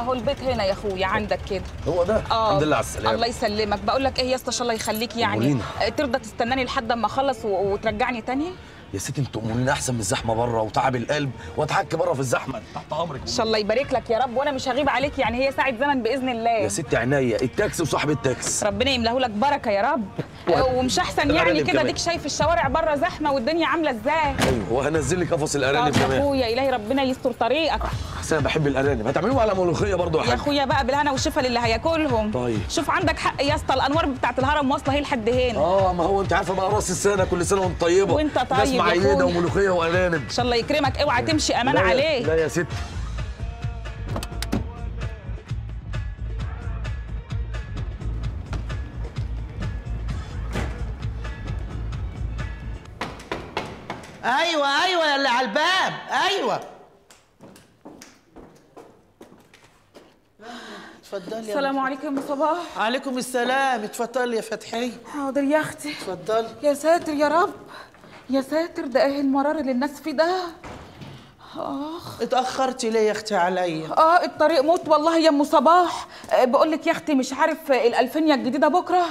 اهو البيت هنا يا اخويا عندك كده. هو ده الحمد لله على السلامه. الله يسلمك. بقول لك ايه يا اسطى، ان شاء الله يخليك يعني ترضى تستناني لحد اما اخلص وترجعني تاني؟ يا ستي انتوا امولينا احسن من الزحمه بره وتعب القلب واتحك بره في الزحمه. تحت امرك. ان شاء الله يبارك لك يا رب، وانا مش هغيب عليك يعني، هي ساعه زمن باذن الله. يا ستي عينيا، التاكسي وصاحب التاكسي ربنا يملاه لك بركه يا رب. ومش احسن يعني كده؟ ديك شايف الشوارع بره زحمه والدنيا عامله ازاي. ايوه، وهنزل لك قفص الارانب كمان. يا اخويا الهي ربنا يستر طريقك. اصل انا بحب الارانب. هتعملوهم على ملوخيه برضو يا حاج؟ يا اخويا بقى بالهنا والشفا للي هياكلهم. طيب شوف، عندك حق يا اسطى، الانوار بتاعت الهرم واصله هي لحد هنا. ما هو انت عارفه بقى راس السنه، كل سنه وانت طيبه وانت طيب معيده وملوخيه وارانب. ان شاء الله يكرمك، اوعى تمشي امانه عليك. لا يا ستي. ايوه يا اللي على الباب. ايوه اتفضلي. السلام عليكم يا صباح. عليكم السلام. اتفضلي يا فتحيه. حاضر يا اختي. اتفضلي. يا ساتر يا رب، يا ساتر، ده ايه المرار اللي الناس فيه ده؟ اخ اتاخرتي ليه يا اختي عليا؟ الطريق موت والله يا ام صباح. بقول لك يا اختي، مش عارف الالفينيا الجديده بكره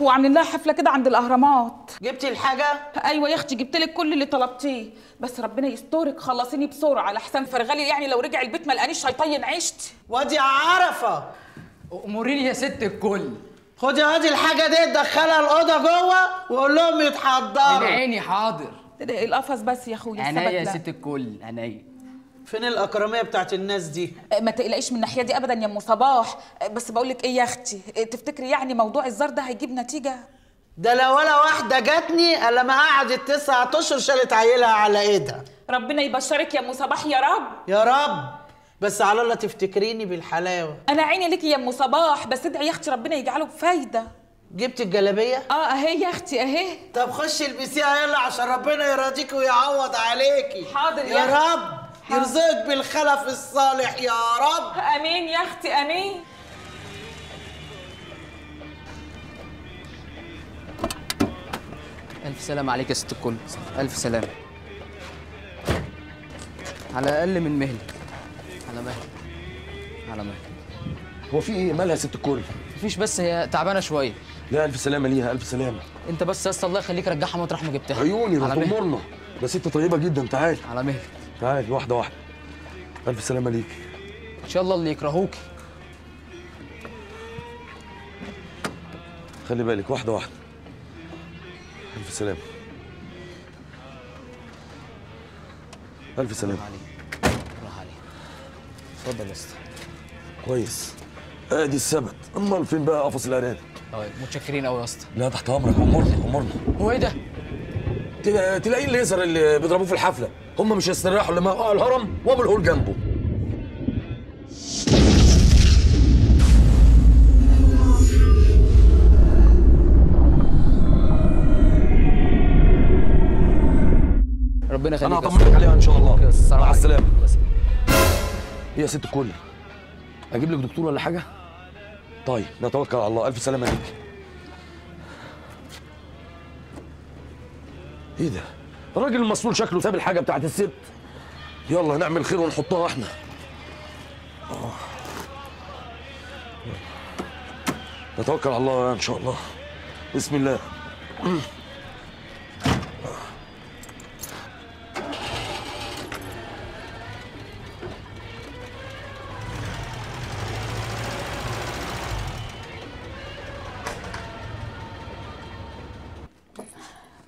وعاملين لها حفله كده عند الاهرامات. جبتي الحاجه؟ ايوه يا اختي، جبت لك كل اللي طلبتيه، بس ربنا يسترك خلصيني بسرعه لحسن فرغلي يعني لو رجع البيت ما لقانيش هيطين عيشتي. وادي عرفه. اموريني يا ست الكل. خدي هادي الحاجه دي، ادخلها الاوضه جوه وقول لهم يتحضروا. من عيني حاضر. القفص بس يا اخويا. عينيا يا ست الكل، عينيا. فين الاكراميه بتاعت الناس دي؟ ما تقلقيش من الناحيه دي ابدا يا ام صباح، بس بقول لك ايه يا اختي، تفتكري يعني موضوع الزار ده هيجيب نتيجه؟ ده لو ولا واحده جاتني الا ما قعدت 9 اشهر شالت عيلها على ايدها. ربنا يبشرك يا ام صباح يا رب. يا رب، بس على الله تفتكريني بالحلاوه. انا عيني ليكي يا ام صباح، بس ادعي يا اختي ربنا يجعله بفايده. جبت الجلابيه؟ اهي يا اختي اهي. طب خشي البسيها يلا عشان ربنا يراضيكي ويعوض عليكي. حاضر يا رب. يرزقك بالخلف الصالح يا رب. امين يا اختي امين. الف سلام عليك يا ست الكل. الف سلام. على الاقل من مهلك. على مهلك على مهلك. هو في ايه مالها يا ست الكل؟ مفيش، بس هي تعبانه شويه. لا الف سلامه ليها، الف سلامه. انت بس يا اسطى الله يخليك رجعها مطرح ما جبتها. عيوني هتأمرنا، ده ست طيبه جدا. تعالي على مهلك. تعالي واحدة واحدة. ألف سلامة ليك. إن شاء الله اللي يكرهوكي. خلي بالك، واحدة واحدة. ألف سلامة. ألف سلامة. راح عليك راح عليك. اتفضل يا اسطى. كويس. أدي السبت، أمال فين بقى قفص الأرانب؟ طيب متشكرين أوي يا اسطى. لا تحت أمرك، أمرنا أمرنا. هو إيه ده؟ تلاقيه الليزر اللي بيضربوه في الحفلة. هم مش هيستريحوا لما يقع الهرم وابو الهول جنبه. ربنا يخليك. انا هطمنك عليها ان شاء الله. مع السلامه. ايه يا ست الكل؟ اجيب لك دكتور ولا حاجه؟ طيب نتوكل على الله. الف سلامه ليك. ايه ده؟ الراجل المسؤول شكله ساب الحاجه بتاعت الست. يلا نعمل خير ونحطها احنا. نتوكل على الله ان شاء الله. بسم الله.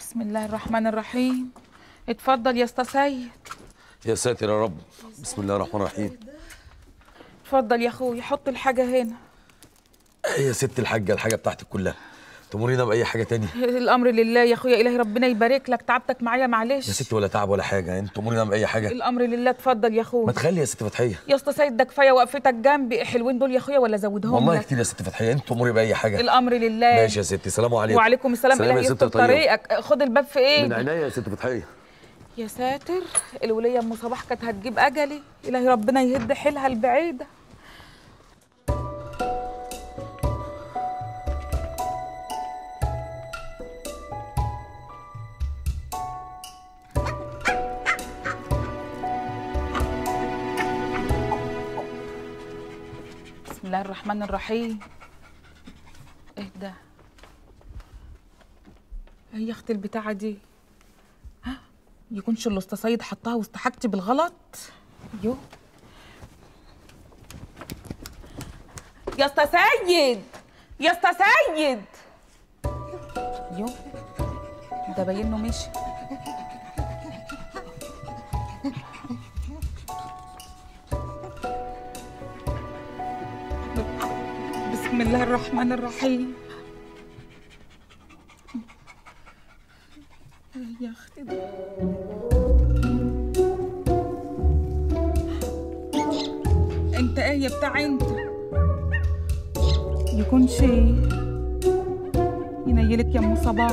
بسم الله الرحمن الرحيم. اتفضل يا اسطى سيد. يا ساتر يا رب. بسم الله الرحمن الرحيم. اتفضل يا اخويا، حط الحاجه هنا. يا ست الحاجه، الحاجه بتاعتك كلها. تمرينا باي حاجه تانية؟ الامر لله يا اخويا الهي ربنا يبارك لك. تعبتك معايا معلش. يا ست ولا تعب ولا حاجه، انت تمرينا باي حاجه. الامر لله. اتفضل يا اخويا. ما تخلي يا ست فتحيه. يا اسطى سيد ده كفايه وقفتك جنبي. حلوين دول يا اخويا ولا زودهم والله لك؟ كتير يا ست فتحيه، انت تمري باي حاجه. الامر لله. ماشي يا ستي، سلام عليكم. وعليكم السلام. الهي يستر طريقك. خد الباب في ايه من عينيا يا ست فتحيه. يا ساتر، الوليه ام صباح كانت هتجيب اجلي. الهي ربنا يهد حيلها البعيده. بسم الله الرحمن الرحيم. ايه ده؟ هي اختي البتاعه دي يكونش الاسطى سيد حطها وسط حاجتي بالغلط؟ يو يا اسطى سيد، يا اسطى سيد، يو ده باين انه ماشي. بسم الله الرحمن الرحيم. يا اختي انت ايه يا بتاع؟ انت يكون شيء ينيلك يا ام صباح.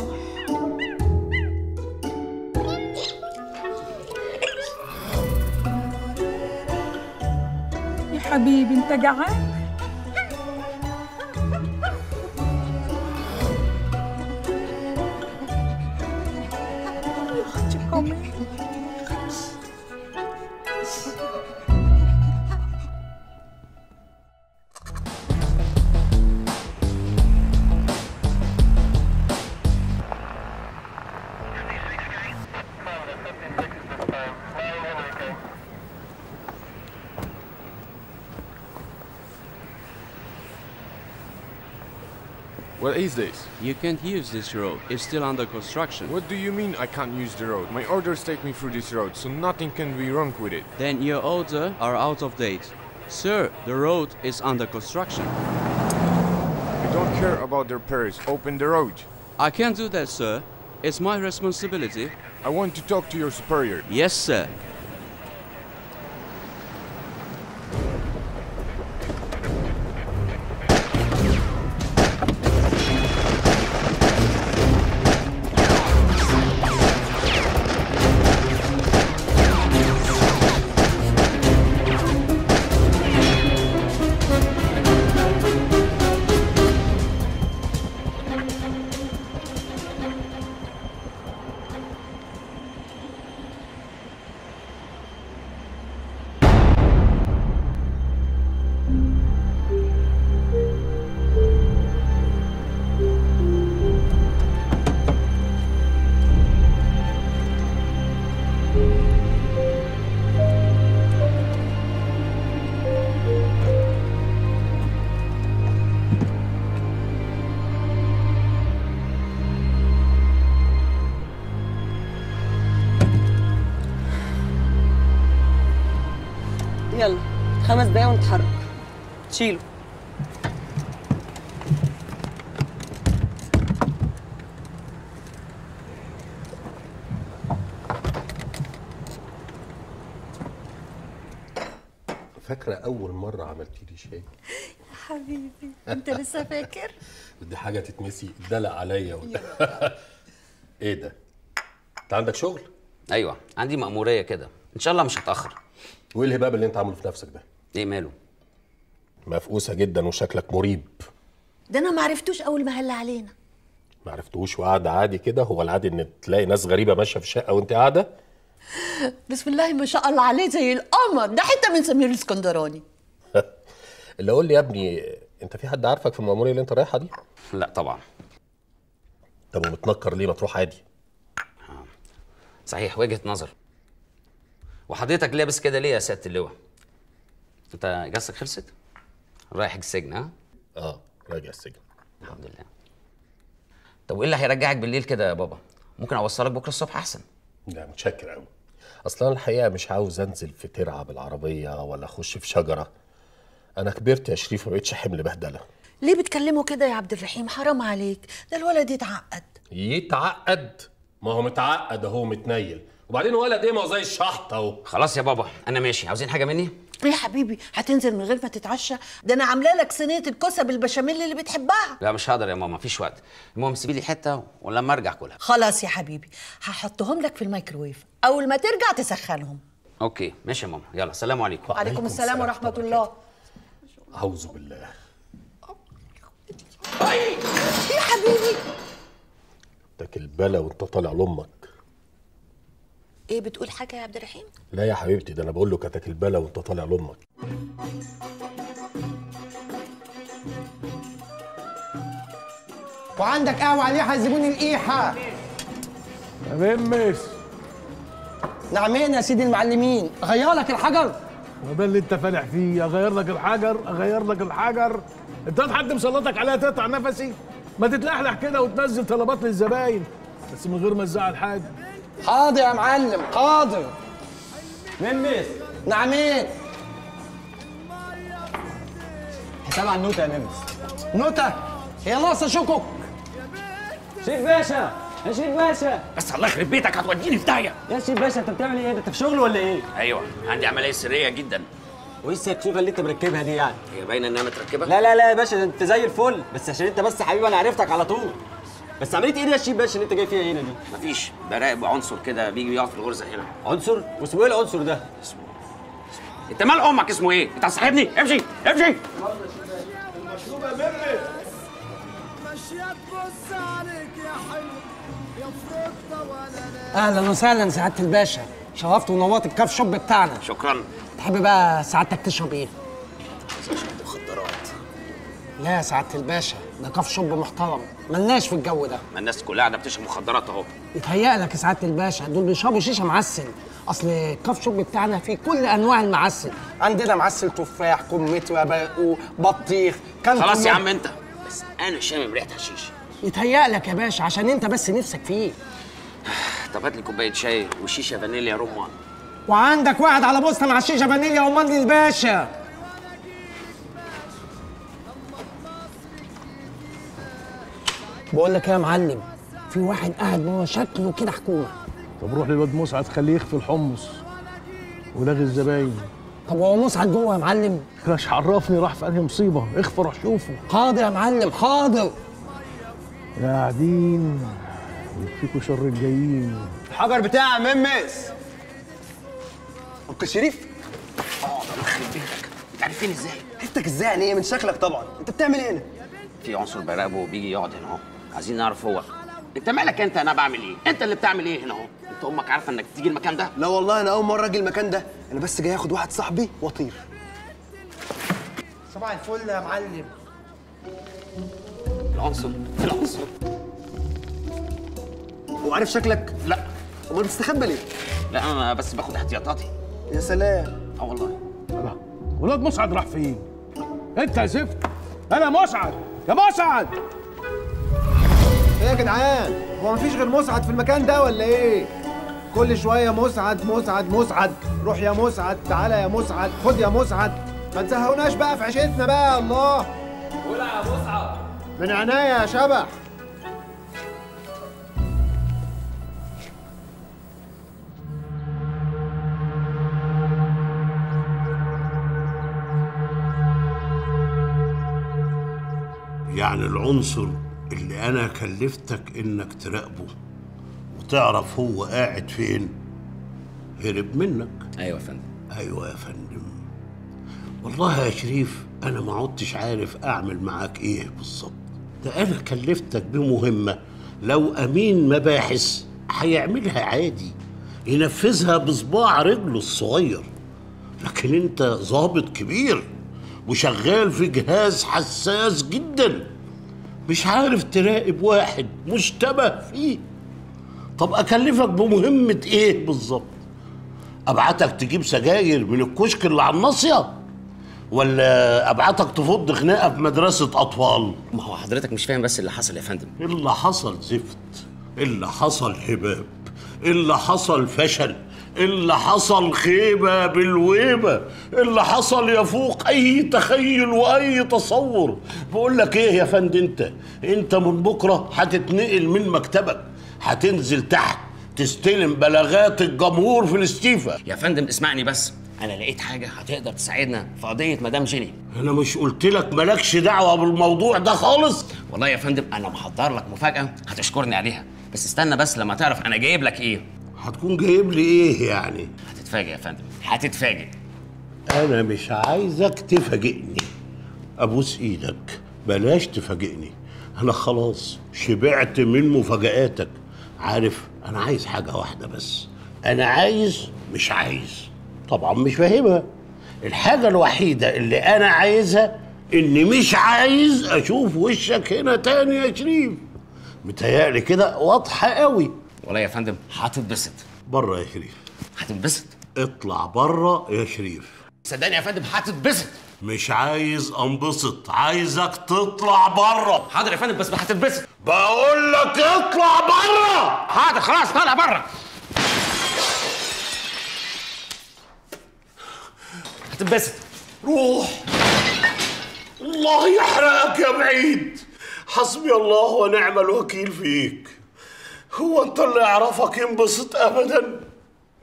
يا حبيبي انت جعان؟ What is this? You can't use this road. It's still under construction. What do you mean I can't use the road? My orders take me through this road, so nothing can be wrong with it. Then your orders are out of date. Sir, the road is under construction. I don't care about the repairs. Open the road. I can't do that, sir. It's my responsibility. I want to talk to your superior. Yes, sir. يلا 5 دقايق ونتحرك. تشيله. فاكرة أول مرة عملت لي شيء؟ يا حبيبي أنت لسه فاكر؟ دي حاجة تتنسي، الدلع عليا. إيه ده؟ أنت عندك شغل؟ أيوه عندي مأمورية كده، إن شاء الله مش هتأخر. وايه الهباب اللي انت عامله في نفسك ده؟ ايه ماله؟ مفقوسه جدا وشكلك مريب. ده انا ما عرفتوش اول ما هلا علينا. ما عرفتوش وقعد عادي كده؟ هو العادي ان تلاقي ناس غريبه ماشيه في شقه وانت قاعده؟ بسم الله ما شاء الله عليه زي القمر، ده حته من سمير الاسكندراني. اللي اقول لي يا ابني انت في حد عارفك في المأمورية اللي انت رايحها دي؟ لا طبعا. طب ومتنكر ليه؟ ما تروح عادي. صحيح وجهه نظر. وحضرتك لابس كده ليه يا سياده اللواء؟ انت اجازتك خلصت؟ رايح السجن ها؟ اه راجع السجن. الحمد لله. طب وايه اللي هيرجعك بالليل كده يا بابا؟ ممكن اوصلك بكره الصبح احسن. لا متشكر قوي. اصلا الحقيقه مش عاوز انزل في ترعه بالعربيه ولا اخش في شجره. انا كبرت يا شريف ما بقتش حمل بهدله. ليه بتكلمه كده يا عبد الرحيم؟ حرام عليك، ده الولد يتعقد. يتعقد؟ ما هو متعقد اهو متنيل. وبعدين ولد ايه؟ ما هو زي الشحط اهو. خلاص يا بابا انا ماشي. عاوزين حاجه مني؟ ايه يا حبيبي هتنزل من غير ما تتعشى؟ ده انا عامله لك صينيه الكوسه بالبشاميل اللي بتحبها. لا مش هقدر يا ماما مفيش وقت. المهم سيبي لي حته ولما ارجع كلها. خلاص يا حبيبي هحطهم لك في الميكروويف، اول ما ترجع تسخنهم. اوكي ماشي يا ماما، يلا سلام عليكم. وعليكم السلام ورحمه الله. اعوذ بالله. ايه يا حبيبي ده كلبله وانت طالع لامك. ايه بتقول حاجه يا عبد الرحيم؟ لا يا حبيبتي ده انا بقول له كتاكلبله وانت طالع لامك. وعندك قهوه عليها الزبون القيحه. تمام ماشي. نعمين يا سيدي المعلمين، اغير لك الحجر؟ ما ده اللي انت فالح فيه، اغير لك الحجر اغير لك الحجر. انت حد مسلطك عليها تقطع نفسي؟ ما تتلحلح كده وتنزل طلبات للزباين بس من غير ما تزعل حاجه. حاضر يا معلم حاضر. ميمس. نعمين. حساب على النوتة يا ميمس. نوتة؟ هي ناقصة شكك. شيف باشا يا شيف باشا. بس الله يخرب بيتك هتوديني في داهية. يا شيف باشا انت بتعمل ايه؟ انت في شغل ولا ايه؟ ايوه عندي عملية سرية جدا. وايه السكسوفه اللي انت مركبها دي يعني؟ هي باينه انها متركبه؟ لا لا لا يا باشا انت زي الفل، بس عشان انت بس حبيبي انا عرفتك على طول. بس عمليه ايه دي يا شيف باشا اللي انت جاي فيها هنا دي؟ مفيش، براقب عنصر كده بيجي بيقعد في الغرزه هنا. عنصر؟ واسمه ايه العنصر ده؟ اسمه انت مال امك اسمه ايه؟ انت هتصاحبني؟ امشي امشي. المشروب يا بني. ماشيه تبص عليك يا حلو يا فروته ولا اهلا وسهلا سعاده الباشا، شرفت ونورت الكاف شوب بتاعنا. شكرا. تحب بقى سعادتك تشرب ايه؟ اشرب مخدرات. لا يا سعاده الباشا ده كاف شوب محترم، ملناش في الجو ده. ما الناس كلها قاعده بتشرب مخدرات اهو. يتهيألك يا سعاده الباشا دول بيشربوا شيشه معسل، اصل الكاف شوب بتاعنا فيه كل انواع المعسل، عندنا معسل تفاح، كمثرى، برقوق، بطيخ، كان خلاص يا عم انت، بس انا شامم ريحه حشيش. يتهيألك يا باشا عشان انت بس نفسك فيه. طب هات لي كوبايه شاي وشيشه فانيليا رمان. وعندك واحد على بوسطه مع الشيشه فانيليا رمان للباشا. بقول لك ايه يا معلم، في واحد قاعد هو شكله كده حكومه. طب روح للواد مسعد خليه يخفي الحمص ولغي الزباين. طب هو مسعد جوه يا معلم؟ مش عرفني راح في انهي مصيبه، اخفى روح شوفه. حاضر يا معلم حاضر. قاعدين وفيكوا شر الجايين. الحجر بتاع ميمس. أبو شريف؟ اه ده يخرب بيتك، أنت عارفين إزاي؟ عرفتك إزاي يعني إيه؟ من شكلك طبعًا، أنت بتعمل إيه هنا؟ في عنصر براقبه وبيجي يقعد هنا أهو، عايزين نعرف هو. أنت مالك أنت أنا بعمل إيه؟ أنت اللي بتعمل إيه هنا أهو؟ أنت أمك عارفة إنك تيجي المكان ده؟ لا والله أنا أول مرة أجي المكان ده، أنا بس جاي آخد واحد صاحبي وأطير. صباح الفل يا معلم. العنصر العنصر. هو عارف شكلك؟ لا. أمال بتستخبى ليه؟ لا أنا بس باخد احتياطاتي. يا سلام. اه والله. الله ولاد مسعد راح فين؟ انت يا زفت. انا مسعد يا مسعد. ايه يا جدعان؟ هو مفيش غير مسعد في المكان ده ولا ايه؟ كل شويه مسعد مسعد مسعد، روح يا مسعد، تعالى يا مسعد، خد يا مسعد، ما تزهقوناش بقى في عيشتنا بقى. الله. ولع يا مسعد. من عناية يا شبح. يعني العنصر اللي أنا كلفتك إنك تراقبه وتعرف هو قاعد فين هرب منك. أيوة يا فندم. أيوة يا فندم. والله يا شريف أنا ما عدتش عارف أعمل معاك إيه بالظبط. ده أنا كلفتك بمهمة لو أمين مباحث هيعملها عادي، ينفذها بصباع رجله الصغير، لكن أنت ضابط كبير وشغال في جهاز حساس جدا، مش عارف تراقب واحد مشتبه فيه. طب أكلفك بمهمة إيه بالظبط؟ أبعتك تجيب سجاير من الكشك اللي على الناصية؟ ولا أبعتك تفض خناقة في مدرسة أطفال؟ ما هو حضرتك مش فاهم بس اللي حصل يا فندم. اللي حصل زفت، اللي حصل هباب، اللي حصل فشل، اللي حصل خيبة بالويبة، اللي حصل يفوق أي تخيل وأي تصور. بقول لك إيه يا فندم، أنت من بكرة هتتنقل من مكتبك، هتنزل تحت تستلم بلاغات الجمهور في الاستيفا. يا فندم اسمعني بس، أنا لقيت حاجة هتقدر تساعدنا في قضية مدام جيني. أنا مش قلت لك مالكش دعوة بالموضوع ده خالص؟ والله يا فندم أنا محضر لك مفاجأة هتشكرني عليها، بس استنى بس لما تعرف أنا جايب لك إيه. هتكون جايب لي ايه يعني؟ هتتفاجئ يا فندم، هتتفاجئ. انا مش عايزك تفاجئني، ابوس ايدك بلاش تفاجئني، انا خلاص شبعت من مفاجآتك. عارف انا عايز حاجه واحده بس، انا عايز مش عايز طبعا مش فاهمها. الحاجه الوحيده اللي انا عايزها اني مش عايز اشوف وشك هنا تاني يا شريف. متهيألي كده واضحة قوي. ولا يا فندم هتتبسط. بره يا شريف. هتتبسط. اطلع بره يا شريف. صدقني يا فندم هتتبسط. مش عايز انبسط، عايزك تطلع بره. حاضر يا فندم بس هتتبسط. بقول لك اطلع بره. حاضر خلاص طالع بره. هتتبسط. روح. الله يحرقك يا بعيد. حسبي الله ونعم الوكيل فيك. هو انت اللي يعرفك ينبسط ابدا؟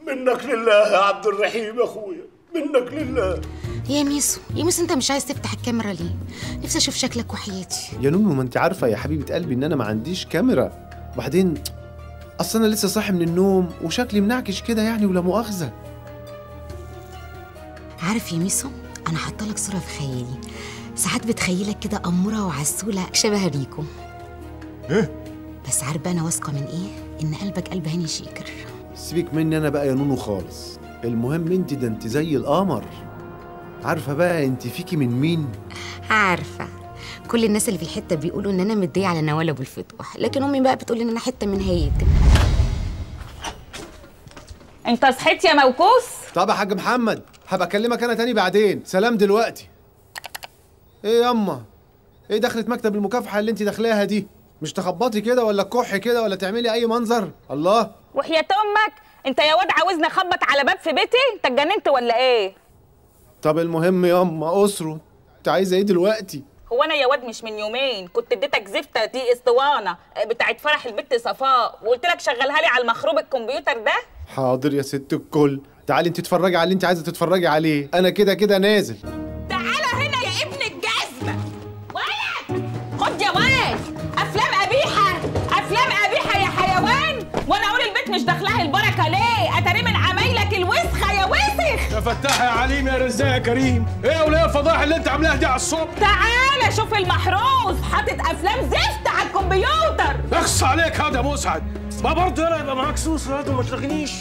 منك لله يا عبد الرحيم يا اخويا، منك لله. يا ميسو يا ميسو انت مش عايز تفتح الكاميرا ليه؟ نفسي اشوف شكلك وحياتي. يا نونو ما انت عارفه يا حبيبه قلبي ان انا ما عنديش كاميرا، وبعدين اصل انا لسه صاحي من النوم وشكلي منعكش كده يعني ولا مؤاخذه. عارف يا ميسو انا حاطه لك صوره في خيالي، ساعات بتخيلك كده اموره وعسوله شبه ريكو. ايه؟ بس عارف بقى انا واثقه من ايه؟ ان قلبك قلب هاني شيكر. سيبك مني انا بقى يا نونو خالص، المهم انت ده انت زي القمر. عارفه بقى انت فيكي من مين؟ عارفه كل الناس اللي في الحته بيقولوا ان انا مديه على نوال ابو الفتوح، لكن امي بقى بتقول ان انا حته من هيئتك. انت صحيت يا موكوس؟ طب يا حاج محمد هبقى اكلمك انا تاني بعدين، سلام دلوقتي. ايه ياما؟ ايه دخلت مكتب المكافحه اللي انت داخلاها دي؟ مش تخبطي كده ولا تكحي كده ولا تعملي اي منظر؟ الله وحياه امك انت يا واد عاوزني اخبط على باب في بيتي؟ انت اتجننت ولا ايه؟ طب المهم ياما اسره، انت عايزه ايه دلوقتي؟ هو انا يا واد مش من يومين كنت اديتك زفته دي اسطوانه بتاعت فرح البت صفاء وقلت لك شغلها لي على المخروب الكمبيوتر ده؟ حاضر يا ست الكل، تعالي انت اتفرجي على اللي انت عايزه تتفرجي عليه، انا كده كده نازل. تعالى هنا يا ابن الجزمه. ولد خد يا ولد، افلام قبيحه افلام قبيحه يا حيوان، وانا اقول البيت مش داخلها البركه ليه؟ اتاري من عمايلك الوسخه يا وسخ. يا فتاح يا عليم يا رزاق يا كريم، ايه ولا الفضايح اللي انت عاملاها دي على الصبح؟ تعالى شوف المحروس حاطط افلام زفت على الكمبيوتر. اخص عليك هذا يا مسعد، ما برضه انا يبقى معاك سوس برضه ما تلغينيش.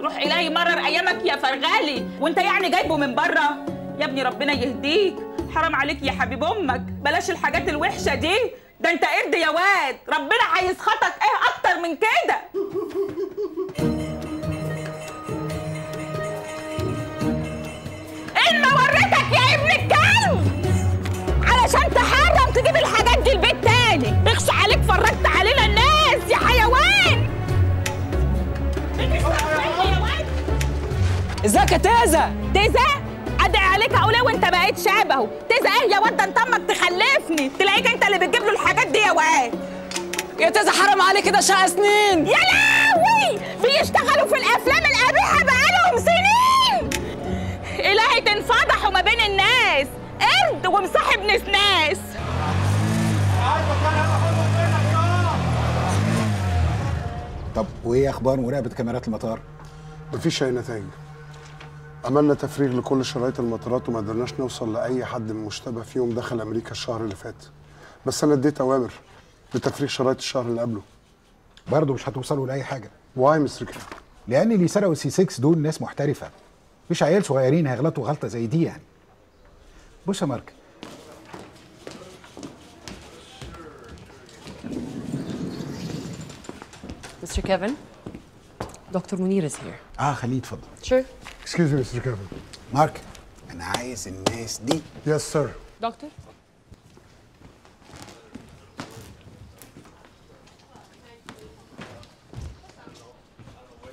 روح إلهي مرر أيامك يا فرغالي، وأنت يعني جايبه من بره؟ يا ابني ربنا يهديك، حرام عليك يا حبيب أمك، بلاش الحاجات الوحشة دي، ده أنت قرد يا واد، ربنا هيسخطك إيه أكتر من كده؟ إيه ما وريتك يا ابن الكلب؟ علشان تحرم تجيب الحاجات دي البيت تاني، بخش عليك فرجت علينا الناس يا حيوان. ازيك يا تيزا؟ تيزا؟ ادعي عليك اقول وانت بقيت شبهه، تيزا ايه يا واد انت امك تخلفني، تلاقيك انت اللي بتجيب له الحاجات دي يا واد. يا تيزا حرام عليك كده شقى سنين. يا لهوي بيشتغلوا في الافلام القبيحه بقالهم سنين. الهي تنفضحوا ما بين الناس، قرد ومصاحب نسناس. طب وايه اخبار مراقبه كاميرات المطار؟ مفيش اي نتائج. عملنا تفريغ لكل شرايط المطارات وما قدرناش نوصل لاي حد من مشتبه فيهم دخل امريكا الشهر اللي فات، بس انا اديت اوامر بتفريغ شرايط الشهر اللي قبله. برضه مش هتوصلوا لاي حاجه. واي مستر كده؟ لان اللي سرقوا السي 6 دول ناس محترفه، مش عيال صغيرين هيغلطوا غلطه زي دي يعني. بص يا مارك، مستر كيفن دكتور منير از هير. خليه يتفضل. شور. اكسكيوز مي مستر كيفن. مارك انا عايز الناس دي. يس سير دكتور.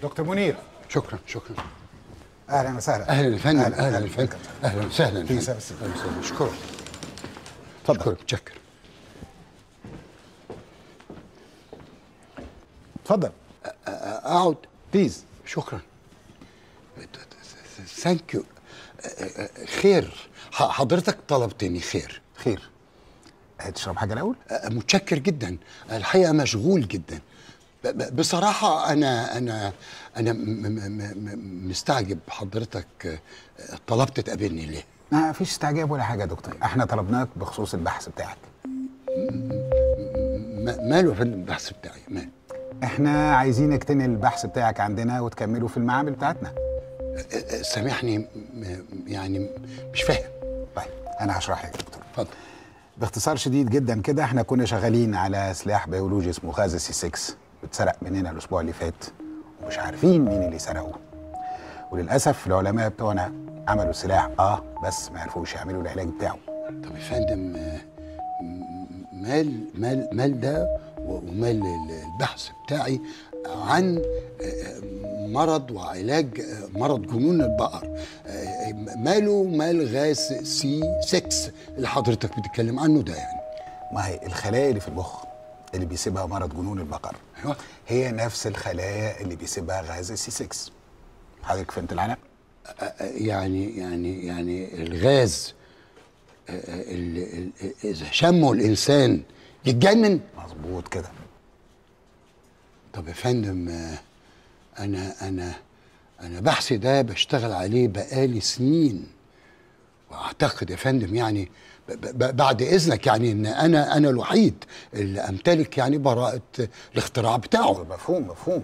دكتور منير. شكرا شكرا. اهلا وسهلا. اهلا فندم. اهلا فندم. اهلا وسهلا. بيسا بس. شكرا. اتفضل. شكرا. اتفضل. اقعد بليز. شكرا. ثانك يو. خير حضرتك طلبتني خير. خير. هتشرب حاجه الاول؟ متشكر جدا، الحقيقه مشغول جدا. بصراحه انا مستعجب حضرتك طلبت تقابلني ليه؟ ما فيش استعجاب ولا حاجه يا دكتور، احنا طلبناك بخصوص البحث بتاعك. ماله يا فندم البحث بتاعي؟ ماله؟ احنا عايزينك تنقل البحث بتاعك عندنا وتكمله في المعامل بتاعتنا. سامحني يعني مش فاهم. طيب انا هشرح لك يا دكتور. اتفضل. باختصار شديد جدا كده، احنا كنا شغالين على سلاح بيولوجي اسمه غاز C6، اتسرق مننا الاسبوع اللي فات ومش عارفين مين اللي سرقوه. وللاسف العلماء بتوعنا عملوا السلاح بس ما عرفوش يعملوا العلاج بتاعه. طب يا فندم، مال ده ومال البحث بتاعي عن مرض وعلاج مرض جنون البقر، ماله مال غاز C6 اللي حضرتك بتتكلم عنه ده يعني؟ ما هي الخلايا اللي في المخ اللي بيسيبها مرض جنون البقر هي نفس الخلايا اللي بيسيبها غاز C6. حضرتك فهمت العناء؟ يعني الغاز إذا شمه الإنسان يتجنن؟ مظبوط كده. طب يا فندم، أنا بحثي ده بشتغل عليه بقالي سنين، وأعتقد يا فندم يعني بعد إذنك يعني إن أنا الوحيد اللي أمتلك يعني براءة الاختراع بتاعه. مفهوم.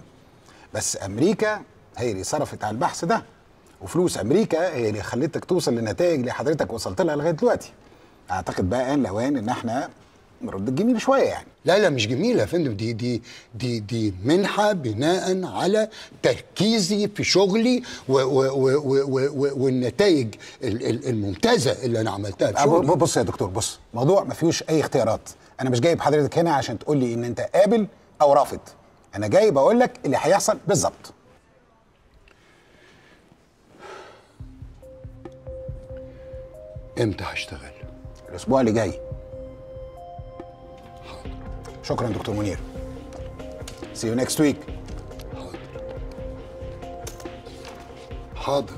بس أمريكا هي اللي صرفت على البحث ده، وفلوس أمريكا هي اللي خلتك توصل للنتائج اللي حضرتك وصلت لها لغاية دلوقتي. أعتقد بقى آن لوان إن إحنا نرد الجميل شوية يعني. لا مش جميلة يا فندم، دي منحة بناء على تركيزي في شغلي والنتائج الممتازة اللي أنا عملتها في شغلي. بص يا دكتور، موضوع ما فيهوش أي اختيارات. أنا مش جايب حضرتك هنا عشان تقول لي إن أنت قابل أو رافض، أنا جايب أقول لك اللي هيحصل بالظبط. امتى هشتغل؟ الاسبوع اللي جاي. حاضر. شكرا دكتور منير. See you next week. حاضر.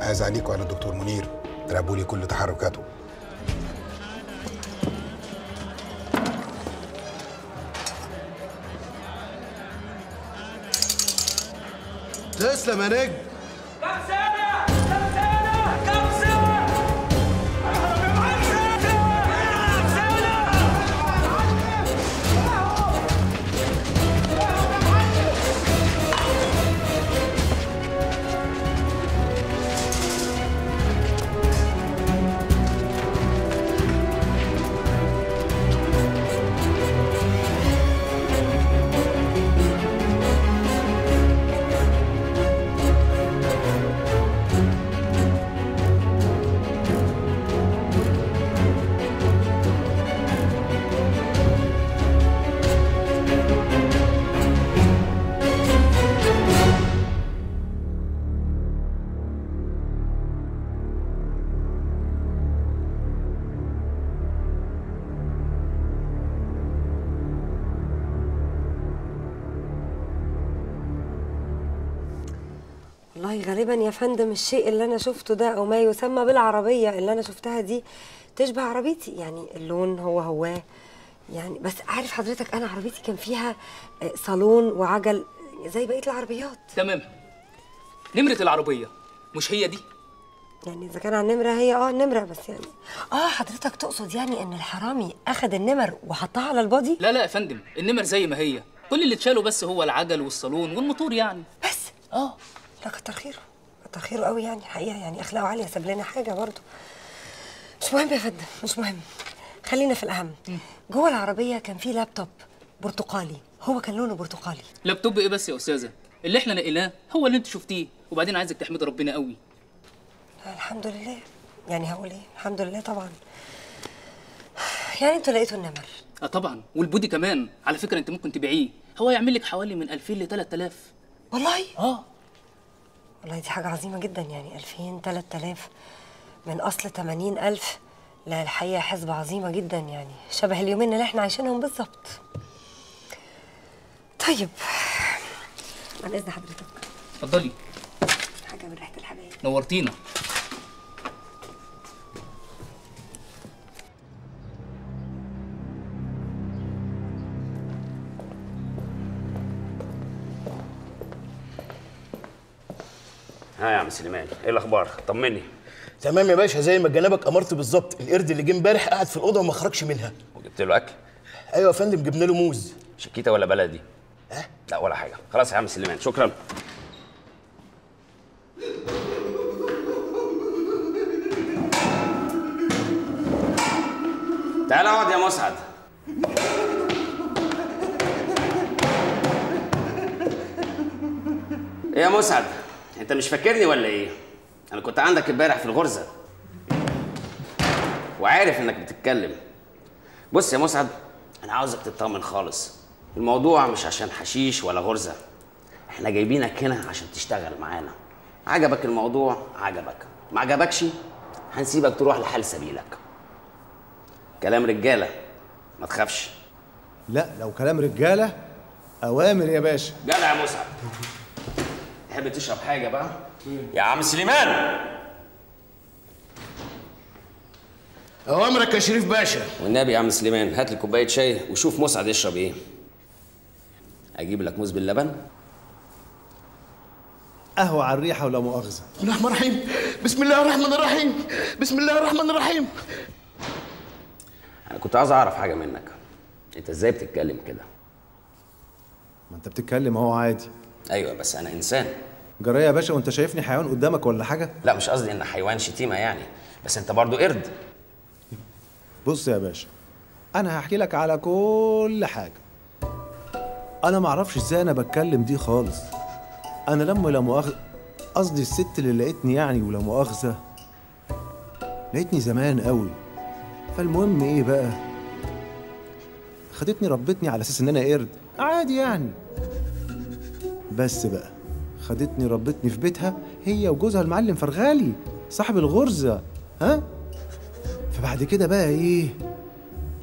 عايز عليكوا على الدكتور منير، تراقبوا لي كل تحركاته. تسلم يا نجم. كم سنة؟ غالبا يا فندم الشيء اللي انا شفته ده او ما يسمى بالعربيه اللي انا شفتها دي تشبه عربيتي، يعني اللون هو يعني. بس عارف حضرتك، انا عربيتي كان فيها صالون وعجل زي بقيه العربيات. تمام. نمره العربيه مش هي دي؟ يعني اذا كان على النمره هي النمره بس يعني. حضرتك تقصد يعني ان الحرامي اخذ النمر وحطها على البادي؟ لا يا فندم، النمر زي ما هي، كل اللي اتشالوا بس هو العجل والصالون والموتور يعني. بس لا كتر خيره، كتر خيره قوي يعني حقيقه، يعني اخلاقه عاليه، ساب لنا حاجه برضه. مش مهم يا فندم، مش مهم، خلينا في الاهم. جوه العربيه كان في لابتوب برتقالي، هو كان لونه برتقالي. لابتوب ايه بس يا استاذه؟ اللي احنا نقلناه هو اللي انت شفتيه، وبعدين عايزك تحمد ربنا قوي. الحمد لله، يعني هقول ايه؟ الحمد لله طبعا. يعني انتوا لقيتوا النمر؟ طبعا، والبودي كمان، على فكره انت ممكن تبيعيه، هو هيعمل لك حوالي من 2000 ل 3000. والله؟ والله دي حاجة عظيمة جدا يعني، 2000 3000 من أصل 80000. لا الحقيقة حسبة عظيمة جدا يعني، شبه اليومين اللي احنا عايشينهم بالظبط. طيب عن إذن حضرتك. اتفضلي. حاجة من ريحة الحبايب. نورتينا. ها يا عم سليمان، ايه الاخبار؟ طمني. تمام يا باشا، زي ما جنابك امرت بالظبط. القرد اللي جه امبارح قاعد في الاوضه وما خرجش منها. وجبت له اكل؟ ايوه يا فندم، جبنا له موز. شكيته ولا بلدي؟ ها؟ لا ولا حاجه. خلاص يا عم سليمان، شكرا. تعال اقعد يا مسعد. ايه يا مسعد، انت مش فاكرني ولا ايه؟ انا كنت عندك امبارح في الغرزه وعارف انك بتتكلم. بص يا مسعد، انا عاوزك تطمن خالص، الموضوع مش عشان حشيش ولا غرزه، احنا جايبينك هنا عشان تشتغل معانا. عجبك الموضوع عجبك، ما عجبكش هنسيبك تروح لحال سبيلك. كلام رجاله، ما تخافش. لا لو كلام رجاله، اوامر يا باشا. جدع يا مسعد. تحب تشرب حاجه بقى؟ يا عم سليمان. اوامرك يا شريف باشا. والنبي يا عم سليمان، هات لي كوبايه شاي وشوف مسعد يشرب ايه. اجيب لك موز باللبن؟ قهوه على الريحه ولا مؤاخذه. الرحمن الرحيم، بسم الله الرحمن الرحيم، بسم الله الرحمن الرحيم. انا كنت عايز اعرف حاجه منك، انت ازاي بتتكلم كده؟ ما انت بتتكلم اهو عادي. ايوه بس انا انسان. جرايه يا باشا، وانت شايفني حيوان قدامك ولا حاجه؟ لا مش قصدي ان حيوان شتيمه يعني، بس انت برضو قرد. بص يا باشا، انا هحكي لك على كل حاجه. انا ما اعرفش ازاي انا بتكلم دي خالص. انا لما لا مؤاخذه، قصدي الست اللي لقيتني يعني ولا مؤاخذه، لقيتني زمان قوي. فالمهم ايه بقى، خدتني ربتني على اساس ان انا قرد عادي يعني. بس بقى خدتني ربتني في بيتها هي وجوزها المعلم فرغالي صاحب الغرزه. ها؟ فبعد كده بقى ايه،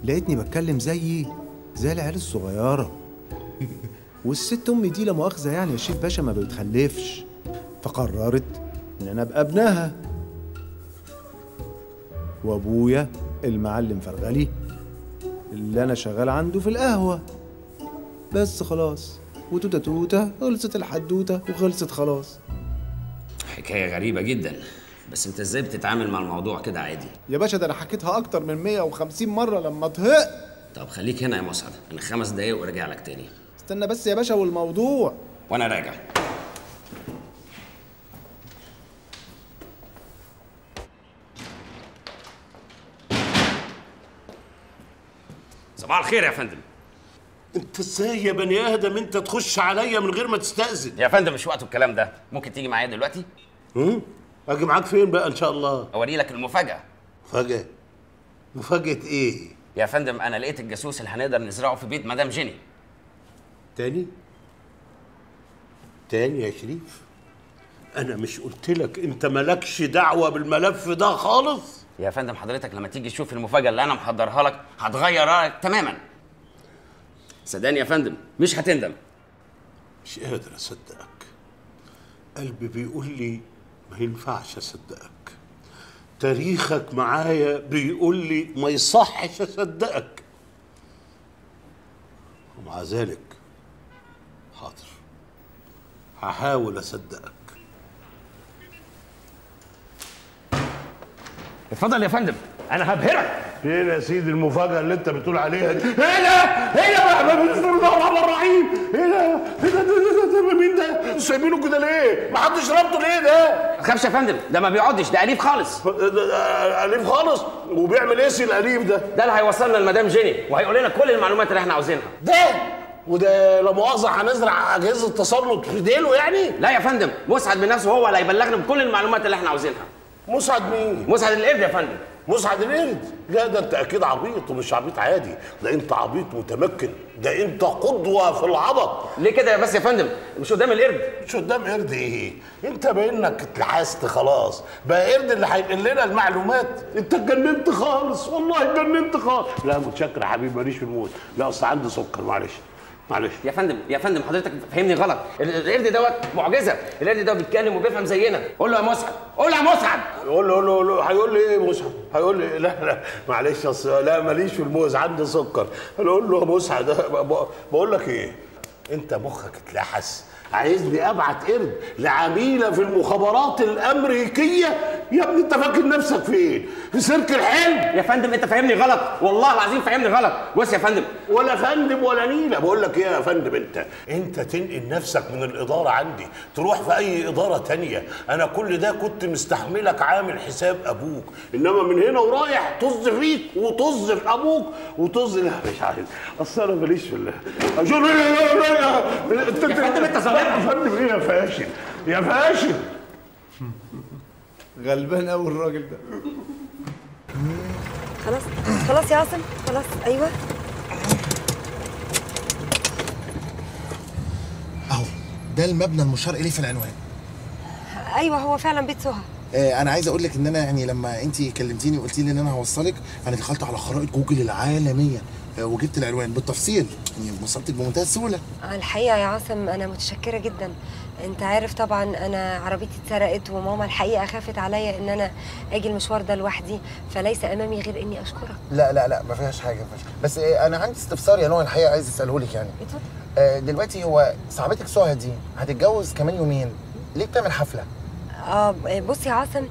لقيتني بتكلم زي العيال الصغيره. والست امي دي لا مؤاخذه يعني يا شريف باشا ما بتخلفش، فقررت ان انا ابقى ابنها. وابويا المعلم فرغالي اللي انا شغال عنده في القهوه. بس خلاص، وتوته توته، خلصت الحدوته وخلصت خلاص. حكايه غريبه جدا، بس انت ازاي بتتعامل مع الموضوع كده عادي؟ يا باشا ده انا حكيتها اكتر من 150 مره لما طهقت. طب خليك هنا يا مسعد، انا 5 دقايق وارجع لك تاني. استنى بس يا باشا، والموضوع وانا راجع. صباح الخير يا فندم. انت ازاي يا بني ادم انت تخش عليا من غير ما تستأذن؟ يا فندم مش وقته الكلام ده، ممكن تيجي معايا دلوقتي؟ اجي معاك فين بقى ان شاء الله؟ اوري لك المفاجأة. مفاجأة؟ مفاجأة ايه؟ يا فندم انا لقيت الجاسوس اللي هنقدر نزرعه في بيت مدام جيني. تاني يا شريف؟ انا مش قلت لك انت مالكش دعوة بالملف ده خالص؟ يا فندم حضرتك لما تيجي تشوف المفاجأة اللي انا محضرها لك هتغير رأيك تماما. صدقني يا فندم مش هتندم. مش قادر اصدقك، قلبي بيقول لي ما ينفعش اصدقك، تاريخك معايا بيقول لي ما يصحش اصدقك، ومع ذلك حاضر هحاول اصدقك. اتفضل يا فندم انا هبهرك. فين يا سيدي المفاجأة اللي أنت بتقول عليها دي؟ هنا بسم الله الرحمن الرحيم. هنا مين ده؟ سايبينه كده ليه؟ ما حدش ربطه ليه ده؟ ما تخافش يا فندم، ده ما بيقعدش، ده أليف خالص. أليف خالص؟ وبيعمل إيه سي الأليف ده؟ ده اللي هيوصلنا لمدام جيني وهيقول لنا كل المعلومات اللي إحنا عاوزينها. ده؟ وده لا مؤاخذة هنزرع أجهزة التسلط في ديله يعني؟ لا يا فندم، مسعد بنفسه هو اللي هيبلغنا بكل المعلومات اللي إحنا عاوزينها. مسعد مين؟ مسعد القرد يا فندم. مسعد القرد؟ لا ده انت اكيد عبيط، ومش عبيط عادي، ده انت عبيط متمكن، ده انت قدوه في العبط. ليه كده بس يا فندم؟ مش قدام القرد. مش قدام قرد ايه؟ انت بانك اتلحست خلاص، بقى قرد اللي هينقل لنا المعلومات. انت اتجننت خالص، والله اتجننت خالص. لا متشكر يا حبيبي، ماليش في الموت، لا اصل عندي سكر، معلش. يا فندم حضرتك فهمني غلط، القرد دوت معجزه، القرد دوت بيتكلم وبيفهم زينا. قول له يا مسعد، قول له يا مسعد. قول له هيقول لي ايه مسعد؟ هيقول لي لا معلش اصل لا ماليش في الموز، عندي سكر. قول له يا مسعد، بقول لك ايه؟ انت مخك اتلحس، عايزني ابعت قرد لعميله في المخابرات الامريكيه يا ابني انت فاكر نفسك فين؟ في سلك الحلم؟ يا فندم انت فاهمني غلط، والله العظيم فاهمني غلط. بص يا فندم، ولا فندم ولا نيله، بقول لك ايه يا فندم، انت تنقل نفسك من الاداره عندي تروح في اي اداره ثانيه، انا كل ده كنت مستحملك عامل حساب ابوك، انما من هنا ورايح طز فيك وطز في ابوك وطز. لا مش عارف، اصل انا ماليش في الله. يا فندم انت ظالم يا فندم. ايه يا فاشل؟ يا فاشل غلبان قوي الراجل ده. خلاص خلاص يا عاصم خلاص. ايوه اهو ده المبنى المشار اليه في العنوان. ايوه هو فعلا بيت سهى. انا عايز اقول لك ان انا يعني لما انت كلمتيني وقلتي لي ان انا هوصلك، انا دخلت على خرائط جوجل العالميه وجبت العنوان بالتفصيل، يعني وصلتك بمنتهى السهوله. الحقيقه يا عاصم انا متشكره جدا. انت عارف طبعا انا عربيتي اتسرقت، وماما الحقيقه خافت عليا ان انا اجي المشوار ده لوحدي، فليس امامي غير اني اشكرك. لا لا لا ما فيهاش حاجه بس انا عندي استفسار يا نوع الحقيقه عايز اساله لك يعني. اتفضل. دلوقتي هو صاحبتك سهى دي هتتجوز كمان يومين، ليه بتعمل حفله؟ بص يا عاصم،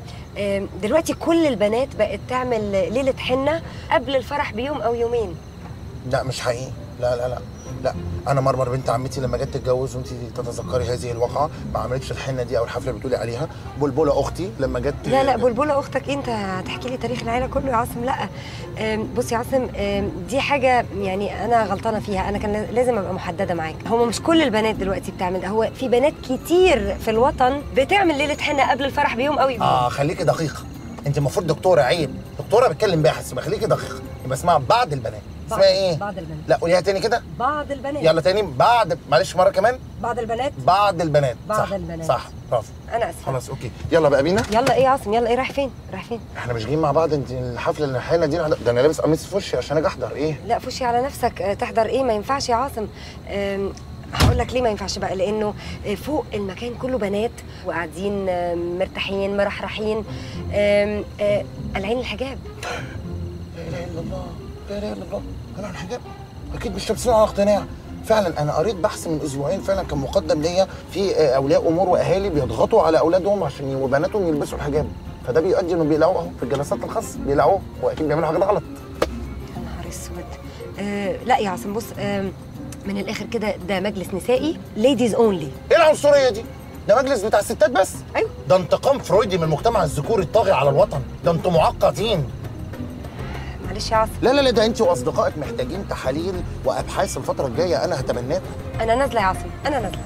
دلوقتي كل البنات بقت تعمل ليله حنه قبل الفرح بيوم او يومين. لا مش حقيقي، لا لا لا لا، انا مرمر بنت عمتي لما جت تتجوز وانت تتذكري هذه الواقعه ما عملتش الحنه دي او الحفله اللي بتقولي عليها. بلبله اختي لما جت، لا لا بلبله اختك انت هتحكي لي تاريخ العيله كله يا عاصم. لا بص يا عاصم، دي حاجه يعني انا غلطانه فيها، انا كان لازم ابقى محدده معاك. هو مش كل البنات دلوقتي بتعمل ده، هو في بنات كتير في الوطن بتعمل ليله حنه قبل الفرح بيوم قوي. خليكي دقيقه، انت المفروض دكتوره، عيب دكتوره بتكلم باحث، يبقى خليكي دقيقه. يبقى اسمها بعض البنات، اسمها ايه؟ بعض البنات. لا قوليها تاني كده، بعض البنات. يلا تاني، بعض، معلش مره كمان، بعض البنات، بعض البنات، بعض البنات، صح برافو. انا اسفه. خلاص اوكي يلا بقى بينا. يلا ايه يا عاصم، يلا ايه رايح فين؟ رايح فين؟ احنا مش جايين مع بعض، انت الحفله اللي رايحينها دي ده انا لابس قميص فوشي عشان اجي احضر. ايه؟ لا فوشي على نفسك تحضر ايه؟ ما ينفعش يا عاصم. هقول لك ليه ما ينفعش بقى، لانه فوق المكان كله بنات وقاعدين مرتاحين مرحرحين. قلعين الحجاب. لا اله الا الله، لا اله الا الله، قلعوا الحجاب، اكيد مش لابسين على اقتناع. فعلا انا قريت بحث من اسبوعين فعلا كان مقدم ليا في اولياء امور واهالي بيضغطوا على اولادهم عشان وبناتهم يلبسوا الحجاب، فده بيؤدي انهم بيقلعوه في الجلسات الخاصه بيقلعوه، واكيد بيعملوا حاجات غلط. يا نهار اسود. لا يا عاصم بص، من الاخر كده ده مجلس نسائي، ليديز اونلي. ايه العنصريه دي؟ ده مجلس بتاع الستات بس. ايوه ده انتقام فرويدي من المجتمع الذكوري الطاغي على الوطن، ده انتم معقدين. معلش يا عاصم. لا لا لا ده انت واصدقائك محتاجين تحاليل وابحاث الفتره الجايه، انا هتبناكم. انا نازله يا عاصم، انا نازله.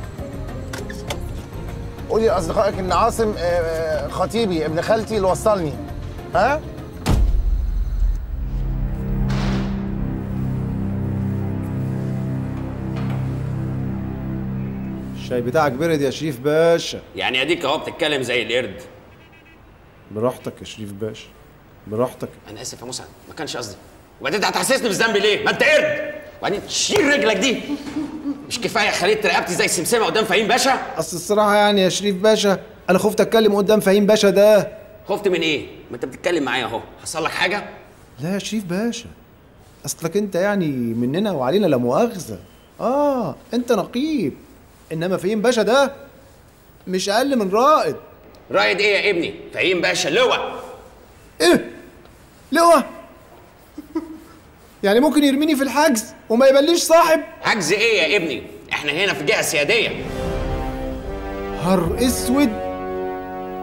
قولي لاصدقائك ان عاصم خطيبي ابن خالتي اللي وصلني. ها؟ الشاي بتاعك برد يا شريف باشا. يعني اديك اهو بتتكلم زي القرد. براحتك يا شريف باشا براحتك. انا اسف يا مسعد ما كانش قصدي. وبعدين انت هتحسسني بالذنب ليه؟ ما انت قرد. وبعدين تشيل رجلك دي مش كفايه خليت رقبتي زي السمسمه قدام فهيم باشا؟ اصل الصراحه يعني يا شريف باشا انا خفت اتكلم قدام فهيم باشا ده. خفت من ايه؟ ما انت بتتكلم معايا اهو، حصل لك حاجه؟ لا يا شريف باشا اصلك انت يعني مننا وعلينا لا مؤاخذه. انت نقيب، انما فهيم باشا ده مش اقل من رائد. رائد ايه يا ابني؟ فهيم باشا لواء. ايه؟ لواء؟ يعني ممكن يرميني في الحجز وما يبليش صاحب؟ حجز ايه يا ابني؟ احنا هنا في جهه سياديه. هر اسود،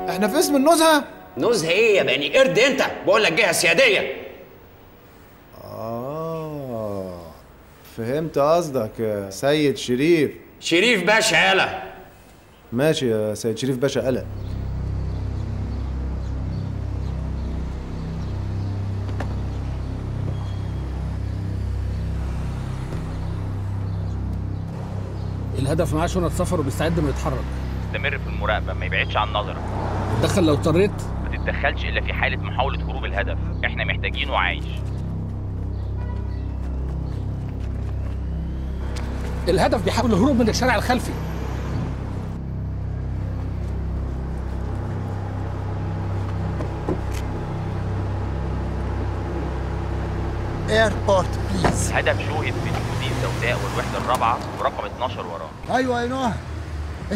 احنا في اسم النزهه؟ نزهه ايه يا بني قرد انت؟ بقول لك جهه سياديه. فهمت قصدك يا سيد شريف. شريف باشا قلق. ماشي يا سيد شريف باشا قلق. الهدف معاه شنط سفر وبيستعد انه يتحرك. استمر في المراقبه ما يبعدش عن نظرك. تدخل لو اضطريت؟ ما تتدخلش الا في حاله محاوله هروب الهدف، احنا محتاجينه عايش. الهدف بيحاول الهروب من الشارع الخلفي. ايربورت بليز. هدف شوهد في السودان السوداء والوحده الرابعه ورقم 12 وراه. ايوه يا نوح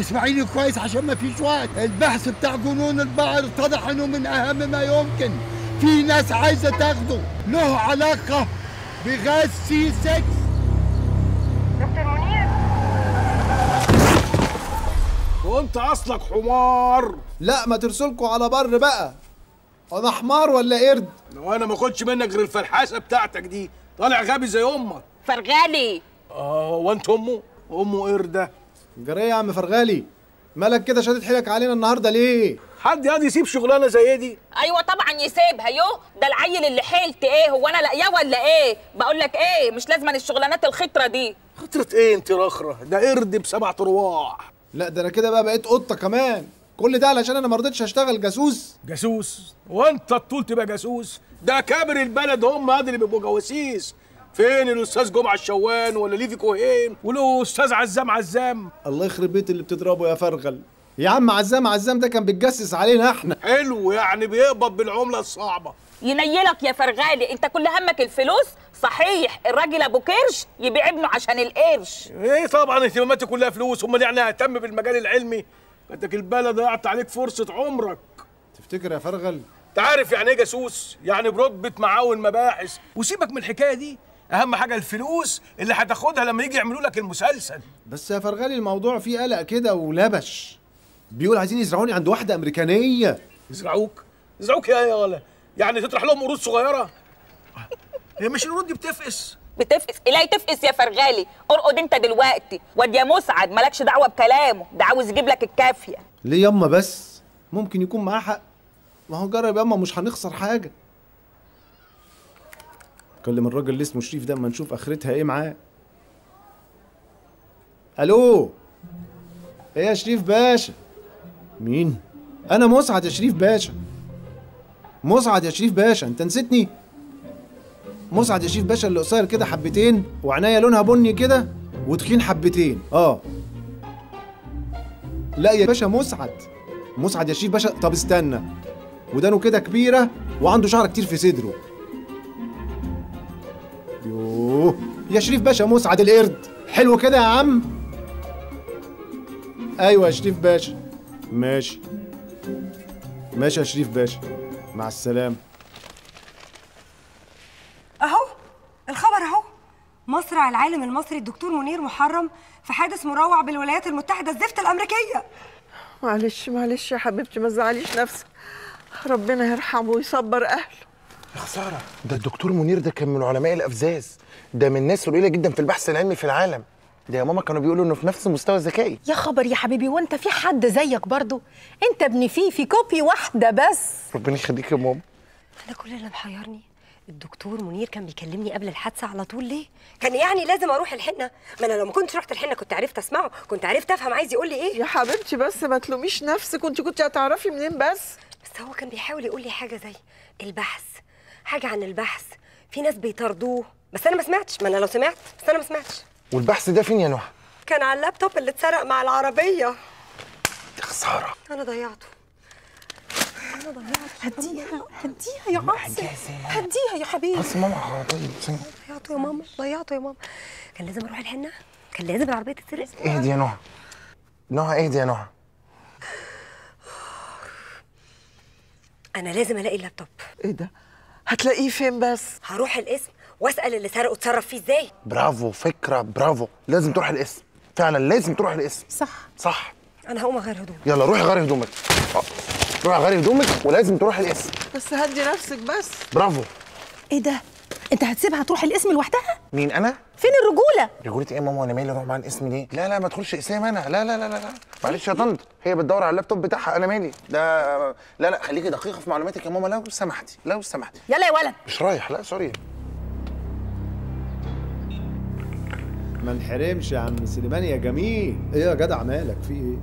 اسمعيني كويس عشان ما فيش وقت. البحث بتاع جنون البحر اتضح انه من اهم ما يمكن. في ناس عايزه تاخده، له علاقه بغاز C6. دكتور منير، وانت اصلك حمار. لا ما ترسلكوا على بر بقى، انا حمار ولا قرد؟ لو انا ما اخدش منك غير الفرحاسه بتاعتك دي، طالع غبي زي امك. فرغالي. وانت امه؟ امه قرده. جري يا عم فرغالي، مالك كده شادد حيلك علينا النهارده ليه؟ حد يقعد يسيب شغلانه زي دي؟ ايوه طبعا يسيبها. يو ده العيل اللي حيلت ايه، هو انا لاقياه ولا ايه؟ بقول لك ايه، مش لازم الشغلانات الخطره دي. خطره ايه انت رخره؟ ده قرد بسبع ارواح. لا ده انا كده بقى بقيت قطه كمان. كل ده علشان انا ما رضيتش اشتغل جاسوس. جاسوس؟ وانت طول تبقى جاسوس؟ ده كابر البلد هم اللي بيبقوا جواسيس. فين الاستاذ جمعه الشوان ولا ليفي كوهين والاستاذ عزام عزام؟ الله يخرب بيت اللي بتضربه يا فرغل. يا عم عزام عزام ده كان بيتجسس علينا احنا. حلو، يعني بيقبض بالعمله الصعبه. ينيلك يا فرغالي، انت كل همك الفلوس. صحيح الراجل ابو كرش يبيع ابنه عشان القرش. ايه طبعا اهتماماتي كلها فلوس، امال يعني اهتم بالمجال العلمي؟ بدك البلد ضيعت عليك فرصه عمرك. تفتكر يا فرغل؟ انت عارف يعني ايه جاسوس؟ يعني برتبه معاون مباحث. وسيبك من الحكايه دي، اهم حاجه الفلوس اللي هتاخدها لما يجي يعملوا لك المسلسل. بس يا فرغالي الموضوع فيه قلق كده ولبش. بيقول عايزين يزرعوني عند واحده امريكانيه. يزرعوك؟ يزرعوك يا ولا يعني تطرح لهم قروض صغيره؟ هي مش القروض دي بتفقس؟ بتفقس الاقي تفقس يا فرغالي. ارقد انت دلوقتي واد يا مسعد، مالكش دعوه بكلامه، ده عاوز يجيب لك الكافيه. ليه ياما بس؟ ممكن يكون معاه حق. ما هو جرب ياما، مش هنخسر حاجه. كلم الراجل اللي اسمه شريف ده اما نشوف اخرتها ايه معاه. الو، ايه يا شريف باشا؟ مين؟ انا مسعد يا شريف باشا. مسعد يا شريف باشا، انت نسيتني؟ مسعد يا شريف باشا اللي قصير كده حبتين وعناية لونها بني كده وتخين حبتين. لا يا باشا، مسعد يا شريف باشا. طب استنى، ودانه كده كبيرة وعنده شعر كتير في صدره. يوه يا شريف باشا، مسعد القرد. حلو كده يا عم. ايوه يا شريف باشا. ماشي ماشي يا شريف باشا، مع السلامة. اهو الخبر اهو، مصرع العالم المصري الدكتور منير محرم في حادث مروع بالولايات المتحدة الزفت الأمريكية. معلش يا حبيبتي، ما تزعليش نفسك، ربنا يرحمه ويصبر أهله. يا خسارة، ده الدكتور منير ده كان من علماء الأفزاز، ده من الناس القليلة جدا في البحث العلمي في العالم. ده يا ماما كانوا بيقولوا انه في نفس مستوى ذكائي. يا خبر يا حبيبي، وانت في حد زيك برضه؟ انت ابن في كوبي واحده بس. ربنا يخليك يا ماما. انا كل اللي محيرني الدكتور منير كان بيكلمني قبل الحادثه على طول ليه؟ كان يعني لازم اروح الحنه؟ ما انا لو ما كنتش رحت الحنه كنت عرفت اسمعه، كنت عرفت افهم عايز يقول لي ايه. يا حبيبتي بس ما تلوميش نفسك، كنت هتعرفي منين بس هو كان بيحاول يقول لي حاجه زي البحث، حاجه عن البحث، في ناس بيطاردوه، بس انا ما سمعتش. ما انا لو سمعت، بس انا ما سمعتش. والبحث ده فين يا نهى؟ كان على اللابتوب اللي اتسرق مع العربية. يا خسارة، أنا ضيعته. هديها يا عاصم، هديها يا حبيبي. بس ماما عربية. ضيعته يا ماما. كان لازم أروح الحنة، كان لازم العربية تتسرق. اهدي يا نهى، اهدي يا نهى. أنا لازم ألاقي اللابتوب. إيه ده؟ هتلاقيه فين بس؟ هروح القسم واسال اللي سرقه اتصرف فيه ازاي. برافو، فكره برافو، لازم تروح القسم فعلا، لازم تروح القسم. صح. انا هقوم اغير هدومي. يلا روحي غيري هدومك، روحي غيري هدومك، ولازم تروح القسم. بس هدي نفسك بس. برافو. ايه ده؟ انت هتسيبها تروح القسم لوحدها؟ مين انا؟ فين الرجوله؟ رجوله ايه يا ماما؟ وانا مالي اروح معاها القسم ليه؟ لا ما ادخلش قسام انا، لا. معلش يا طنط، هي بتدور على اللابتوب بتاعها، انا مالي ده. لا خليكي دقيقه في معلوماتك يا ماما لو سمحتي. يلا يا ولد. مش رايح. لا سوري، ما انحرمش يا عم سليمان يا جميل. ايه يا جدع مالك، في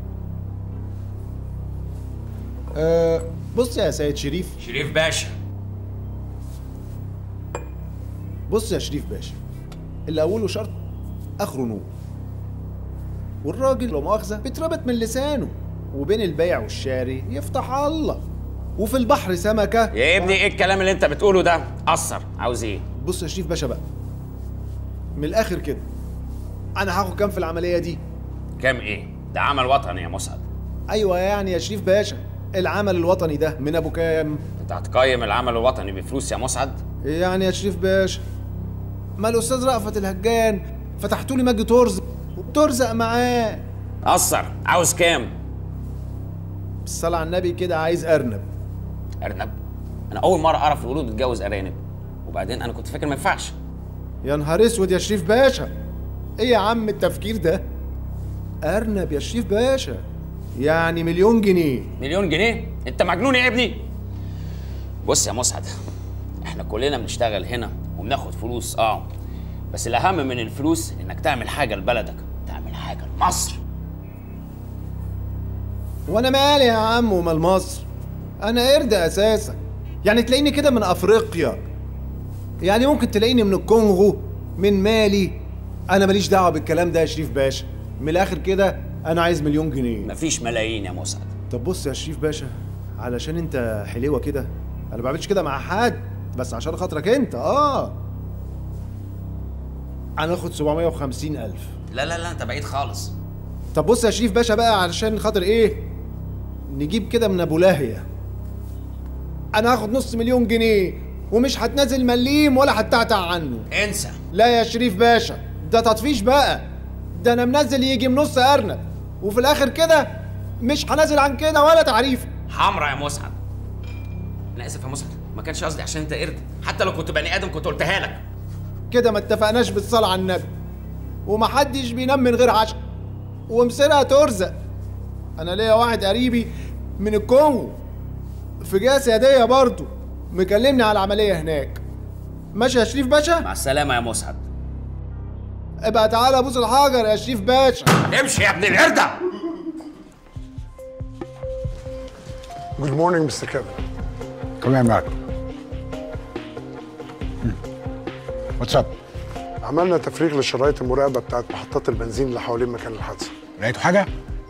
ايه؟ بص يا سيد شريف باشا، بص يا شريف باشا، اللي اوله شرط اخره نور، والراجل لو مؤاخذه بيتربط من لسانه، وبين البيع والشاري يفتح الله، وفي البحر سمكه. يا ابني ايه الكلام اللي انت بتقوله ده؟ قصر، عاوز ايه؟ بص يا شريف باشا بقى، من الاخر كده، انا هاخد كام في العمليه دي؟ كام ايه؟ ده عمل وطني يا مسعد. ايوه يعني يا شريف باشا، العمل الوطني ده من ابو كام؟ انت هتقيم العمل الوطني بفلوس يا مسعد؟ يعني يا شريف باشا، ما الاستاذ رأفت الهجان فتحتوا لي مجد ترزق وبترزق معاه. قصر، عاوز كام؟ بالصلاة على النبي كده عايز ارنب. ارنب؟ انا اول مرة اعرف الولود بتجوز ارانب، وبعدين انا كنت فاكر ما ينفعش. يا نهار اسود يا شريف باشا، ايه يا عم التفكير ده؟ ارنب يا شريف باشا، يعني مليون جنيه. مليون جنيه؟ انت مجنون يا ابني؟ بص يا مسعد، احنا كلنا بنشتغل هنا وبناخد فلوس بس الاهم من الفلوس انك تعمل حاجه لبلدك، تعمل حاجه لمصر. وانا مالي يا عم ومال مصر؟ انا قرد اساسا، يعني تلاقيني كده من افريقيا، يعني ممكن تلاقيني من الكونغو، من مالي. انا ماليش دعوه بالكلام ده يا شريف باشا. من الاخر كده انا عايز مليون جنيه. مفيش ملايين يا مسعد. طب بص يا شريف باشا، علشان انت حلوه كده، انا ما بعملش كده مع حد، بس عشان خاطرك انت. انا اخد 750,000. لا لا لا، انت بعيد خالص. طب بص يا شريف باشا بقى، علشان خاطر ايه نجيب كده من ابو لاهيه، انا هاخد نص مليون جنيه ومش هتنازل مليم ولا هتعتع عنه. انسى. لا يا شريف باشا، ده تطفيش بقى، ده انا منزل يجي من نص ارنب، وفي الاخر كده مش هنازل عن كده ولا تعريف. حمرا يا مسعد. انا اسف يا مسعد، ما كانش قصدي عشان انت قرد، حتى لو كنت بني ادم كنت قلتها لك. كده ما اتفقناش بالصلاه على النبي، ومحدش بينام من غير عشاء، ومصيرها ترزق. انا ليا واحد قريبي من الكونغو في جهه سياديه برضه، مكلمني على العمليه هناك. ماشي يا شريف باشا؟ مع السلامه يا مسعد. ابقى تعالى ابوس الحجر يا شريف باشا. امشي يا ابن القرده. Good morning, Mr. Kevin. Come here, Mark. What's up? عملنا تفريغ لشرايط المراقبة بتاعت محطات البنزين اللي حوالين مكان الحادثة. لقيتوا حاجة؟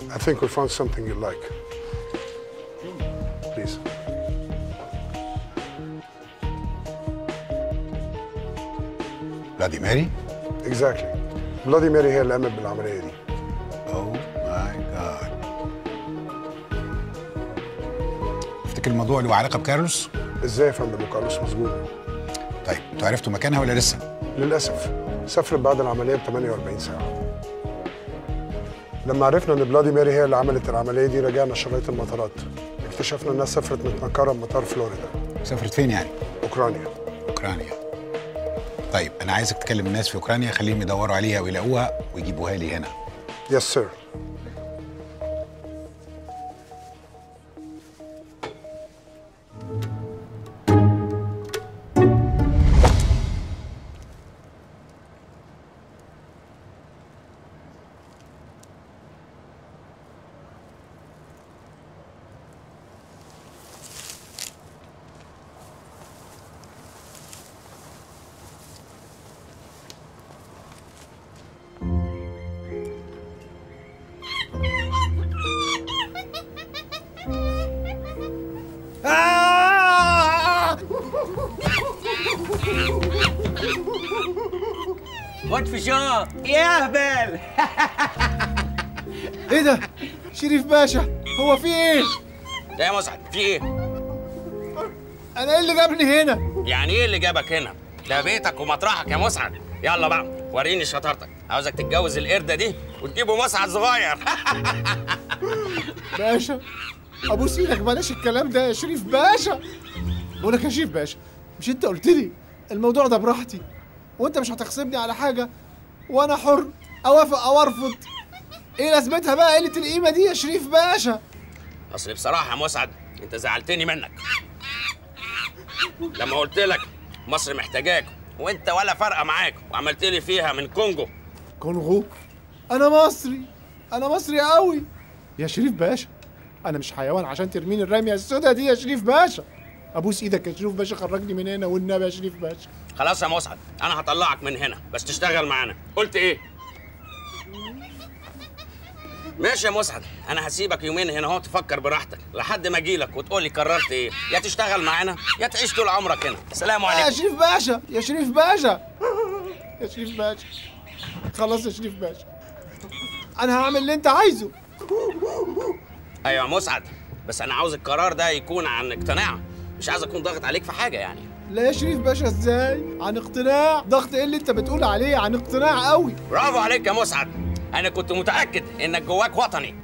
I think we found something you like. Please. Bloody Mary? Exactly. Bloody Mary هي اللي قامت بالعملية دي. Oh my God. تفتكر الموضوع له علاقة بكارلوس؟ ازاي يا فندم؟ كارلوس مظبوط. طيب انتوا عرفتوا مكانها ولا لسه؟ للأسف سافرت بعد العملية ب 48 ساعة. لما عرفنا إن بلادي ماري هي اللي عملت العملية دي، رجعنا شرايط المطارات، اكتشفنا إنها سافرت متنكرة بمطار فلوريدا. سافرت فين يعني؟ أوكرانيا. أوكرانيا. طيب أنا عايزك تكلم الناس في أوكرانيا، خليهم يدوروا عليها ويلاقوها ويجيبوها لي هنا. يس سير. وات في شو يا هبل؟ ايه ده؟ شريف باشا، هو في ايه؟ ده يا مسعد في ايه؟ انا ايه اللي جابني هنا؟ يعني ايه اللي جابك هنا؟ ده بيتك ومطرحك يا مسعد. يلا بقى وريني شطارتك، عاوزك تتجوز القرده دي وتجيبه مسعد صغير. باشا ابوس ايدك، بلاش الكلام ده يا شريف باشا. بقول لك يا شريف باشا، مش انت قلت لي الموضوع ده براحتي، وانت مش هتخصبني على حاجه، وانا حر اوافق او ارفض. ايه لازمتها بقى قله القيمه دي يا شريف باشا؟ اصل بصراحه يا مسعد انت زعلتني منك لما قلت لك مصر محتاجاك وانت ولا فارقه معاك، وعملت لي فيها من كونجو. كونغو؟ انا مصري، انا مصري قوي يا شريف باشا، انا مش حيوان عشان ترميني الرميه السوداء دي يا شريف باشا. ابوس ايدك يا شريف باشا، خرجني من هنا والنبي يا شريف باشا. خلاص يا مسعد، انا هطلعك من هنا بس تشتغل معانا. قلت ايه؟ ماشي يا مسعد، انا هسيبك يومين هنا اهو تفكر براحتك لحد ما اجيلك وتقول لي قررت ايه، يا تشتغل معانا يا تعيش طول عمرك هنا. السلام عليكم. يا شريف باشا، يا شريف باشا، يا شريف باشا، خلاص يا شريف باشا، انا هعمل اللي انت عايزه، ايوه مسعد، بس انا عاوز القرار ده يكون عن اقتناع، مش عايز اكون ضاغط عليك في حاجه يعني. لا يا شريف باشا، ازاي؟ عن اقتناع؟ ضغط ايه اللي انت بتقول عليه؟ عن اقتناع قوي. برافو عليك يا مسعد، انا كنت متاكد انك جواك وطني.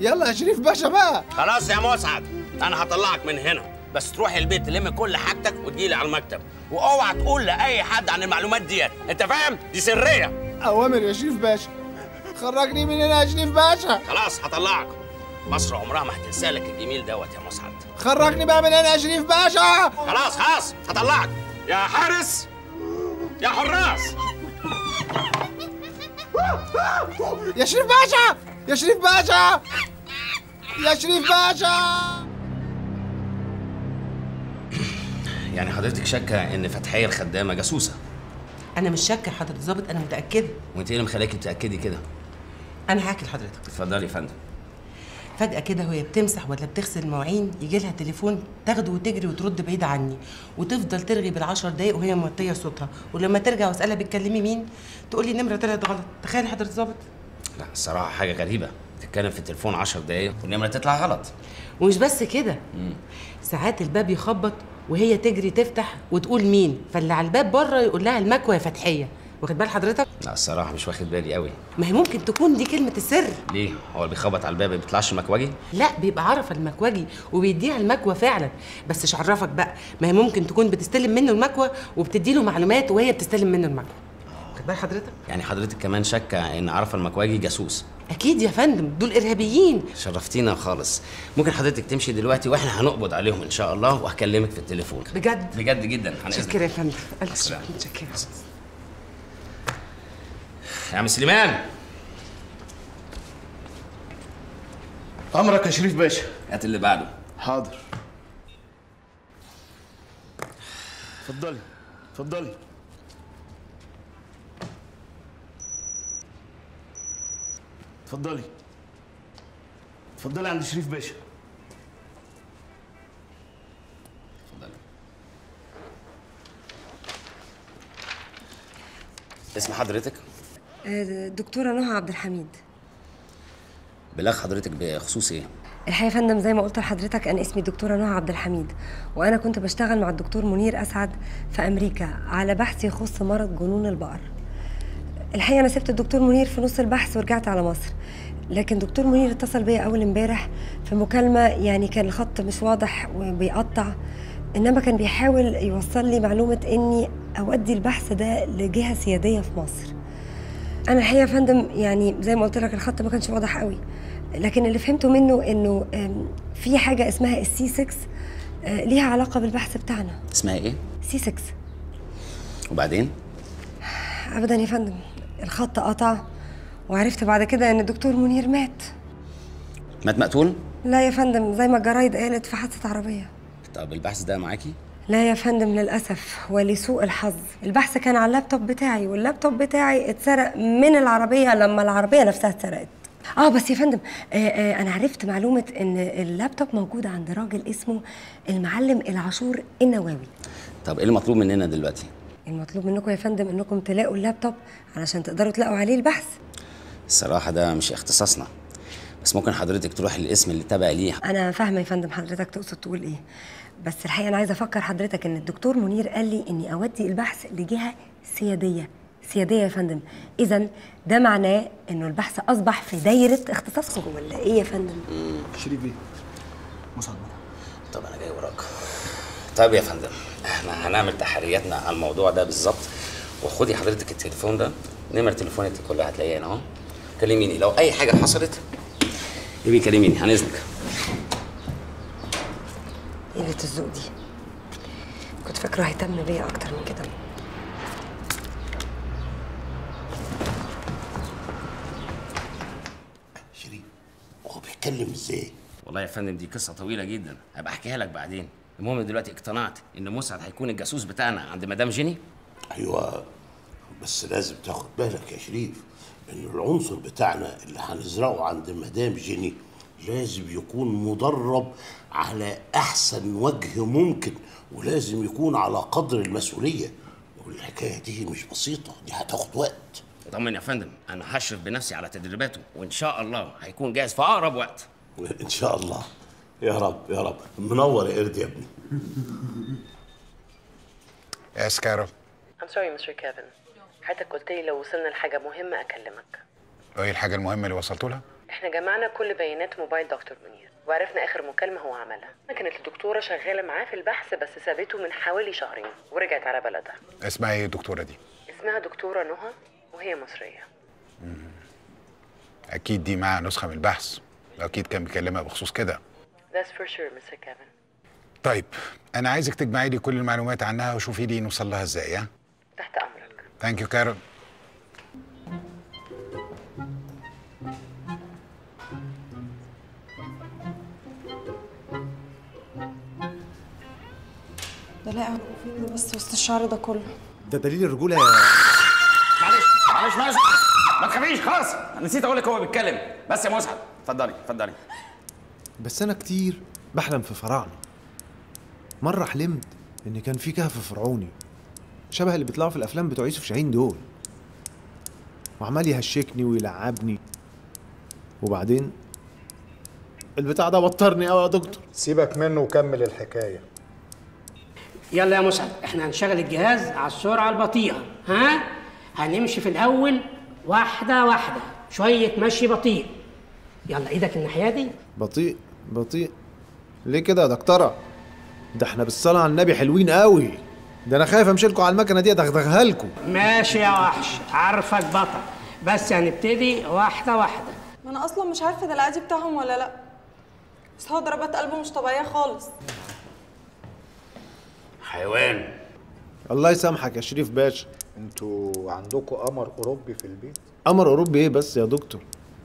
يلا يا شريف باشا بقى. خلاص يا مسعد، انا هطلعك من هنا، بس تروح البيت تلم كل حاجتك وتجيلي على المكتب، واوعى تقول لاي حد عن المعلومات ديت، انت فاهم؟ دي سريه. اوامر يا شريف باشا. خرجني من هنا يا شريف باشا. خلاص هطلعك، مصر عمرها ما هتنسى لك الجميل دوت يا مسعد. خرجني بقى من هنا يا شريف باشا. خلاص خلاص هطلعك يا حارس يا حراس. يا شريف باشا يا شريف باشا يا شريف باشا. يعني حضرتك شاكه ان فتحيه الخدامه جاسوسه؟ انا مش شاكه يا حضرتك الظابط، انا متاكده. وانت ايه اللي مخليكي تتاكدي كده؟ انا هحكي لحضرتك. اتفضلي يا فندم. فجأة كده وهي بتمسح ولا بتغسل المواعين يجي لها تليفون، تاخده وتجري وترد بعيد عني، وتفضل ترغي بال10 دقايق وهي موطيه صوتها، ولما ترجع واسالها بتكلمي مين؟ تقول لي نمره طلعت غلط. تخيل حضرتك الظابط. لا الصراحه حاجه غريبه، تتكلم في التليفون 10 دقايق والنمره تطلع غلط. ومش بس كده، ساعات الباب يخبط وهي تجري تفتح وتقول مين، فاللي على الباب بره يقول لها المكوى يا فتحيه. واخد بال حضرتك؟ لا الصراحه مش واخد بالي قوي. ما هي ممكن تكون دي كلمه السر. ليه؟ هو اللي بيخبط على الباب ما بيطلعش مكواجي؟ لا بيبقى عرف المكواجي وبيديها المكوى فعلا، بس مش عرفك بقى، ما هي ممكن تكون بتستلم منه المكوى وبتدي له معلومات وهي بتستلم منه المكوى. واخد بال حضرتك؟ يعني حضرتك كمان شاكه ان عرف المكواجي جاسوس؟ اكيد يا فندم، دول ارهابيين. شرفتينا خالص، ممكن حضرتك تمشي دلوقتي واحنا هنقبض عليهم ان شاء الله، وهكلمك في التليفون. بجد؟ بجد جدا. شكرا يا فندم. شكرا. يا عم سليمان. امرك يا شريف باشا. هات اللي بعده. حاضر. اتفضلي اتفضلي. اتفضلي اتفضلي عند شريف باشا. اتفضلي. اسم حضرتك؟ دكتورة نهى عبد الحميد. بلاغ حضرتك بخصوص ايه؟ الحقيقة يا فندم زي ما قلت لحضرتك انا اسمي الدكتورة نهى عبد الحميد، وانا كنت بشتغل مع الدكتور منير اسعد في امريكا على بحث يخص مرض جنون البقر. الحقيقة انا سبت الدكتور منير في نص البحث ورجعت على مصر، لكن دكتور منير اتصل بيا اول امبارح في مكالمة، يعني كان الخط مش واضح وبيقطع، انما كان بيحاول يوصل لي معلومة اني اودي البحث ده لجهة سيادية في مصر. أنا الحقيقة يا فندم يعني زي ما قلت لك الخط ما كانش واضح قوي، لكن اللي فهمته منه إنه في حاجة اسمها السي 6 ليها علاقة بالبحث بتاعنا. اسمها إيه؟ سي 6. وبعدين؟ أبداً يا فندم، الخط قطع، وعرفت بعد كده إن الدكتور منير مات. مات مقتول؟ لا يا فندم، زي ما الجرايد قالت في حادثة عربية. طب البحث ده معاكي؟ لا يا فندم للأسف ولسوء الحظ، البحث كان على اللابتوب بتاعي، واللابتوب بتاعي اتسرق من العربية لما العربية نفسها اتسرقت. بس يا فندم أنا عرفت معلومة إن اللابتوب موجود عند راجل اسمه المعلم العاشور النواوي. طب إيه المطلوب مننا دلوقتي؟ المطلوب منكم يا فندم إنكم تلاقوا اللابتوب علشان تقدروا تلاقوا عليه البحث. الصراحة ده مش اختصاصنا، بس ممكن حضرتك تروح للاسم اللي تابع ليه. أنا فاهمة يا فندم حضرتك تقصد تقول إيه، بس الحقيقة أنا عايزة أفكر حضرتك إن الدكتور منير قال لي إني أودي البحث لجهة سيادية. سيادية يا فندم، إذا ده معناه إنه البحث أصبح في دايرة اختصاصكم ولا إيه يا فندم؟ شريف بيه مسعد. طب أنا جاي وراك. طب يا فندم إحنا هنعمل تحرياتنا على الموضوع ده بالظبط، وخدي حضرتك التليفون ده، نمر تليفونك كلها هتلاقيها هنا أهو، كلميني لو أي حاجة حصلت. يبقى كلميني عن إذنك. قلة الذوق دي، كنت فاكره هيتم بيا اكتر من كده. شريف هو بيتكلم ازاي؟ والله يا فندم دي قصه طويله جدا، هبقى احكيها لك بعدين. المهم دلوقتي اقتنعت ان مسعد هيكون الجاسوس بتاعنا عند مدام جيني. ايوه بس لازم تاخد بالك يا شريف ان العنصر بتاعنا اللي هنزرعه عند مدام جيني لازم يكون مدرب على أحسن وجه ممكن، ولازم يكون على قدر المسؤولية، والحكاية دي مش بسيطة، دي هتاخد وقت. اطمن يا فندم، انا هشرف بنفسي على تدريباته وان شاء الله هيكون جاهز في اقرب وقت. ان شاء الله. يا رب يا رب. منور يا قرد يا ابني. Yes, Carol. I'm sorry, Mr. Kevin. حضرتك قلت لي لو وصلنا لحاجة مهمة أكلمك. إيه الحاجة المهمة اللي وصلتوا لها؟ إحنا جمعنا كل بيانات موبايل دكتور منير، وعرفنا آخر مكالمة هو عملها. كانت الدكتورة شغالة معاه في البحث بس سابته من حوالي شهرين ورجعت على بلدها. اسمها إيه الدكتورة دي؟ اسمها دكتورة نهى وهي مصرية. أكيد دي معاها نسخة من البحث، وأكيد كان بيكلمها بخصوص كده. That's for sure, Mr. Kevin. طيب أنا عايزك تجمعي لي كل المعلومات عنها وشوفي لي نوصل لها إزاي. ها؟ تحت أمرك. ثانك يو كارول. ده لا هو فين ده بس وسط الشعر ده كله؟ ده دليل الرجولة يا معلش معلش معلش ما تخافيش خالص، أنا نسيت أقول لك هو بيتكلم. بس يا مسعد اتفضلي اتفضلي. بس أنا كتير بحلم في فراعنة. مرة حلمت إن كان في كهف فرعوني شبه اللي بيطلعوا في الأفلام بتوع يوسف شاهين دول، وعمال يهشكني ويلعبني، وبعدين البتاع ده وترني أوي يا دكتور. سيبك منه وكمل الحكاية. يلا يا مسعد إحنا هنشغل الجهاز على السرعة البطيئة، ها؟ هنمشي في الأول واحدة واحدة، شوية مشي بطيء. يلا إيدك الناحية دي. بطيء بطيء ليه كده يا دكتورة؟ ده احنا بالصلاة على النبي حلوين قوي، ده انا خايف امشي لكم على المكنه دي ادغدغها لكم. ماشي يا وحش، عارفك بطل، بس هنبتدي واحده واحده. ما انا اصلا مش عارفه ده العادي بتاعهم ولا لا، بس هو ضربات قلبه مش طبيعيه خالص. حيوان. الله يسامحك يا شريف باشا، انتوا عندكم قمر اوروبي في البيت؟ قمر اوروبي ايه بس يا دكتور؟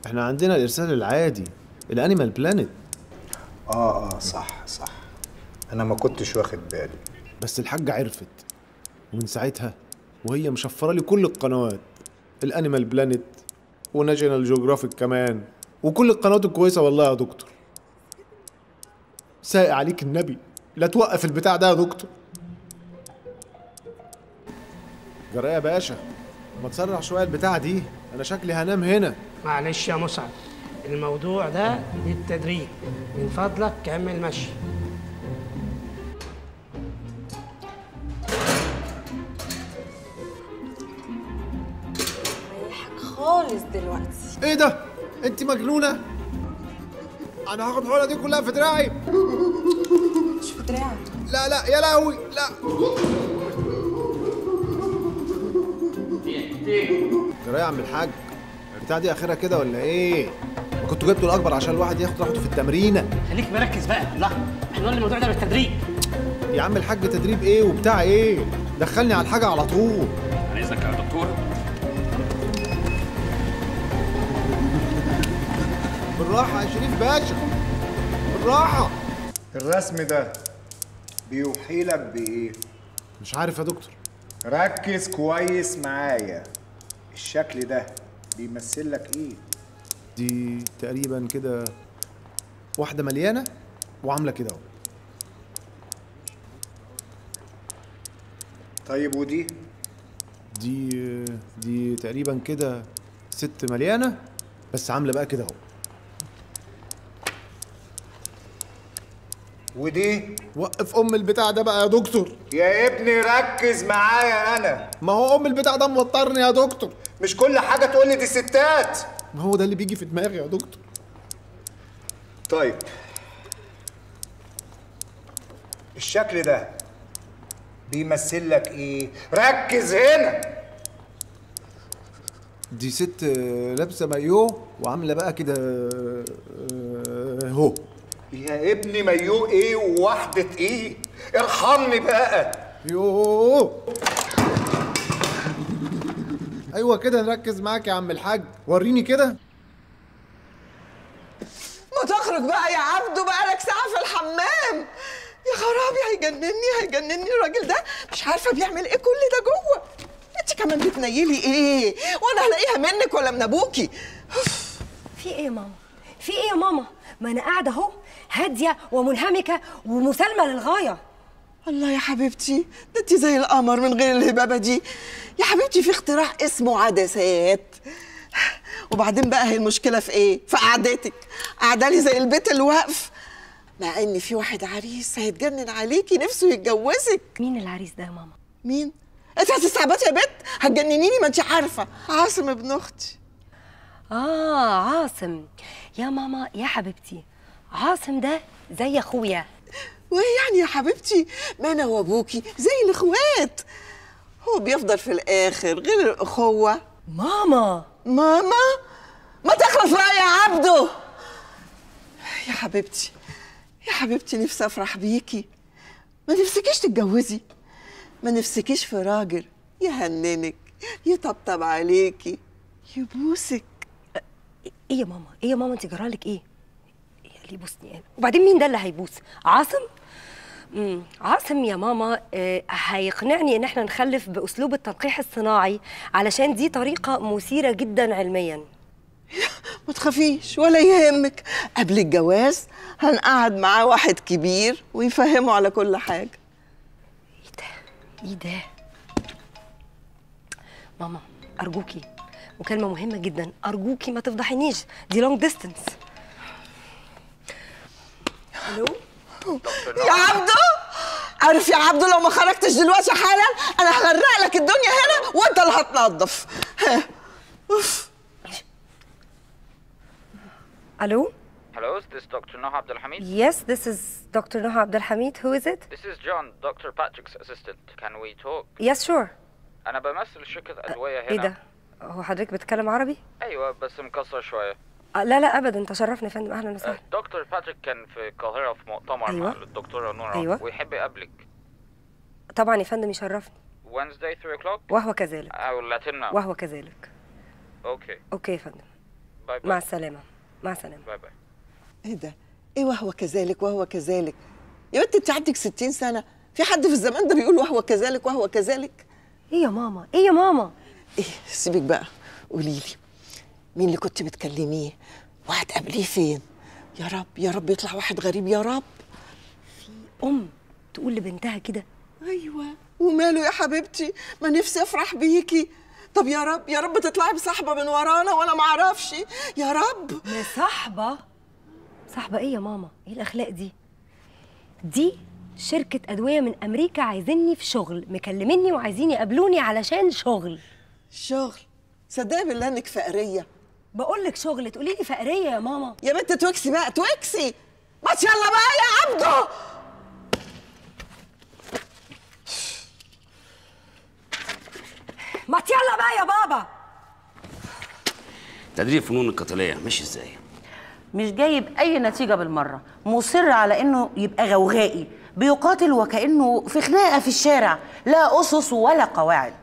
احنا عندنا الارسال العادي، الانيمال بلانت. اه صح صح، أنا ما كنتش واخد بالي. بس الحاجة عرفت، ومن ساعتها وهي مشفرة لي كل القنوات، الأنيمال بلانت وناشونال جيوغرافيك كمان، وكل القنوات الكويسة. والله يا دكتور سائق عليك النبي، لا توقف البتاع ده يا دكتور. جراية يا باشا، ما تسرع شوية البتاع دي، أنا شكلي هنام هنا. معلش يا مسعد، الموضوع ده بالتدريج، من فضلك كمل مشي. خالص دلوقتي. ايه ده؟ انت مجنونه؟ انا هاخد الحوله دي كلها في دراعي. مش في دراعك. لا لا يا لهوي لا. جرايه يا عم الحاج، البتاع دي اخرها كده ولا ايه؟ ما كنتوا جبتوا الاكبر عشان الواحد ياخد راحته في التمرينه. خليك مركز بقى. لا احنا قلنا الموضوع ده بالتدريب. يا عم الحاج تدريب ايه وبتاع ايه؟ دخلني على الحاجه على طول. عن اذنك يا دكتور. بالراحة يا شريف باشا بالراحة. الرسم ده بيوحي لك بإيه؟ مش عارف يا دكتور. ركز كويس معايا، الشكل ده بيمثل لك إيه؟ دي تقريبا كده واحدة مليانة وعاملة كده أهو. طيب ودي؟ دي تقريبا كده ست مليانة بس عاملة بقى كده أهو. ودي؟ وقف ام البتاع ده بقى يا دكتور. يا ابني ركز معايا انا. ما هو ام البتاع ده موترني يا دكتور. مش كل حاجه تقول لي دي ستات. ما هو ده اللي بيجي في دماغي يا دكتور. طيب الشكل ده بيمثل لك ايه؟ ركز هنا. دي ست لابسه مايو وعامله بقى كده اهو. يا ابني مايو ايه ووحدة ايه؟ ارحمني بقى. يوه ايوه كده، نركز معاك يا عم الحاج، وريني كده. ما تخرج بقى يا عبده، بقالك ساعة في الحمام. يا خرابي هيجنني الراجل ده، مش عارفة بيعمل ايه كل ده جوه. انت كمان بتنيلي ايه؟ وانا هلاقيها منك ولا من ابوكي؟ في ايه يا ماما؟ في ايه يا ماما؟ ما انا قاعدة اهو هادية ومنهمكة ومسالمة للغاية. الله يا حبيبتي، ده انت زي القمر من غير الهبابه دي. يا حبيبتي في اختراع اسمه عدسات. وبعدين بقى هي المشكله في ايه؟ في قعدتك، قاعده لي زي البيت الوقف، مع ان في واحد عريس هيتجنن عليكي نفسه يتجوزك. مين العريس ده يا ماما؟ مين؟ انت هتستعبطي يا بنت؟ هتجننيني، ما انت عارفه. عاصم ابن اختي. عاصم. يا ماما يا حبيبتي، عاصم ده زي اخويا. وايه يعني يا حبيبتي؟ ما انا وابوكي زي الاخوات. هو بيفضل في الاخر غير الاخوه. ماما ما تخلص رأي عبده. يا حبيبتي نفسي افرح بيكي. ما نفسكيش تتجوزي؟ ما نفسكيش في راجل يهننك، يطبطب عليكي، يبوسك؟ ايه يا ماما؟ ايه يا ماما انت جرالك ايه؟ اللي يبوسني يعني. وبعدين مين ده اللي هيبوس؟ عاصم؟ عاصم يا ماما هيقنعني ان احنا نخلف باسلوب التلقيح الصناعي، علشان دي طريقه مثيره جدا علميا. ما تخافيش ولا يهمك، قبل الجواز هنقعد معاه واحد كبير ويفهمه على كل حاجه. ايه ده ماما، ارجوكي مكالمه مهمه جدا، ارجوكي ما تفضحينيش، دي لونج ديستنس. الو يا عبده، عارف يا عبده لو ما خرجتش دلوقتي حالا انا هغرق لك الدنيا هنا وانت اللي هتنظف. اوف. الو. Hello, is this Dr. Noha Abdul Hamid? Yes, this is Dr. Noha Abdul Hamid. Who is it? This is John, Dr. Patrick's assistant. Can we talk? Yes, sure. انا بمثل شركة ادوية هنا. ايه ده؟ هو حضرتك بتتكلم عربي؟ ايوه بس مكسر شوية. لا ابدا، تشرفنا يا فندم، اهلا وسهلا. دكتور باتريك كان في القاهره في مؤتمر مع الدكتوره نورا. ويحب يقابلك. طبعا يا فندم يشرفني. Wednesday 3 o'clock. وهو كذلك. او لاتينا. وهو كذلك. اوكي يا فندم. باي باي. مع السلامه. باي باي. ايه ده؟ ايه وهو كذلك؟ يا بنت انت عندك 60 سنه، في حد في الزمان ده بيقول وهو كذلك؟ ايه يا ماما؟ ايه سيبك بقى، قولي لي مين اللي كنت بتكلميه؟ وهتقابليه فين؟ يا رب يطلع واحد غريب. يا رب في ام تقول لبنتها كده. ايوه وماله يا حبيبتي، ما نفسي افرح بيكي. طب يا رب تطلعي بصاحبه من ورانا وانا ما اعرفش. يا رب. صاحبه ايه يا ماما؟ ايه الاخلاق دي شركه ادويه من امريكا، عايزيني في شغل، مكلميني وعايزين يقابلوني علشان شغل. صدقي بالله انك فقريه. بقول لك شغل، تقولي لي فقريه يا ماما؟ يا بنت توكسي. ما شاء الله بقى يا عبده. ما شاء الله بقى يا بابا. تدريب فنون القتاليه مش ازاي؟ مش جايب اي نتيجه بالمره، مصر على انه يبقى غوغائي، بيقاتل وكانه في خناقه في الشارع، لا اسس ولا قواعد.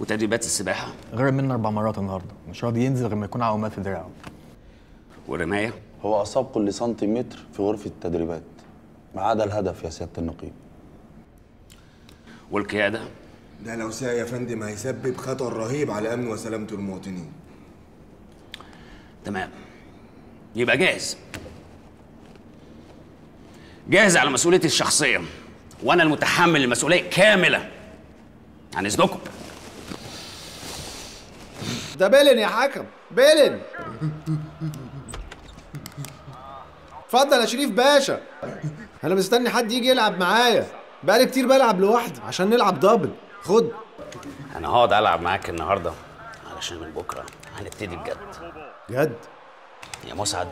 وتدريبات السباحه غرق منه 4 مرات النهارده، مش راضي ينزل غير ما يكون عوامات في دراعه. والرمايه هو اصاب كل سنتيمتر في غرفه التدريبات ما عدا الهدف يا سياده النقيب. والقياده ده لو ساء يا فندم هيسبب خطر رهيب على امن وسلامه المواطنين. تمام، يبقى جاهز على مسؤوليتي الشخصيه، وانا المتحمل المسؤوليه كامله عن اذنكم. ده بيلن يا حكم، بيلن. اتفضل يا شريف باشا. انا مستني حد يجي يلعب معايا، بقالي كتير بلعب لوحدي، عشان نلعب دبل. خد. انا هقعد العب معاك النهارده علشان من بكره هنبتدي بجد. جد؟ يا مسعد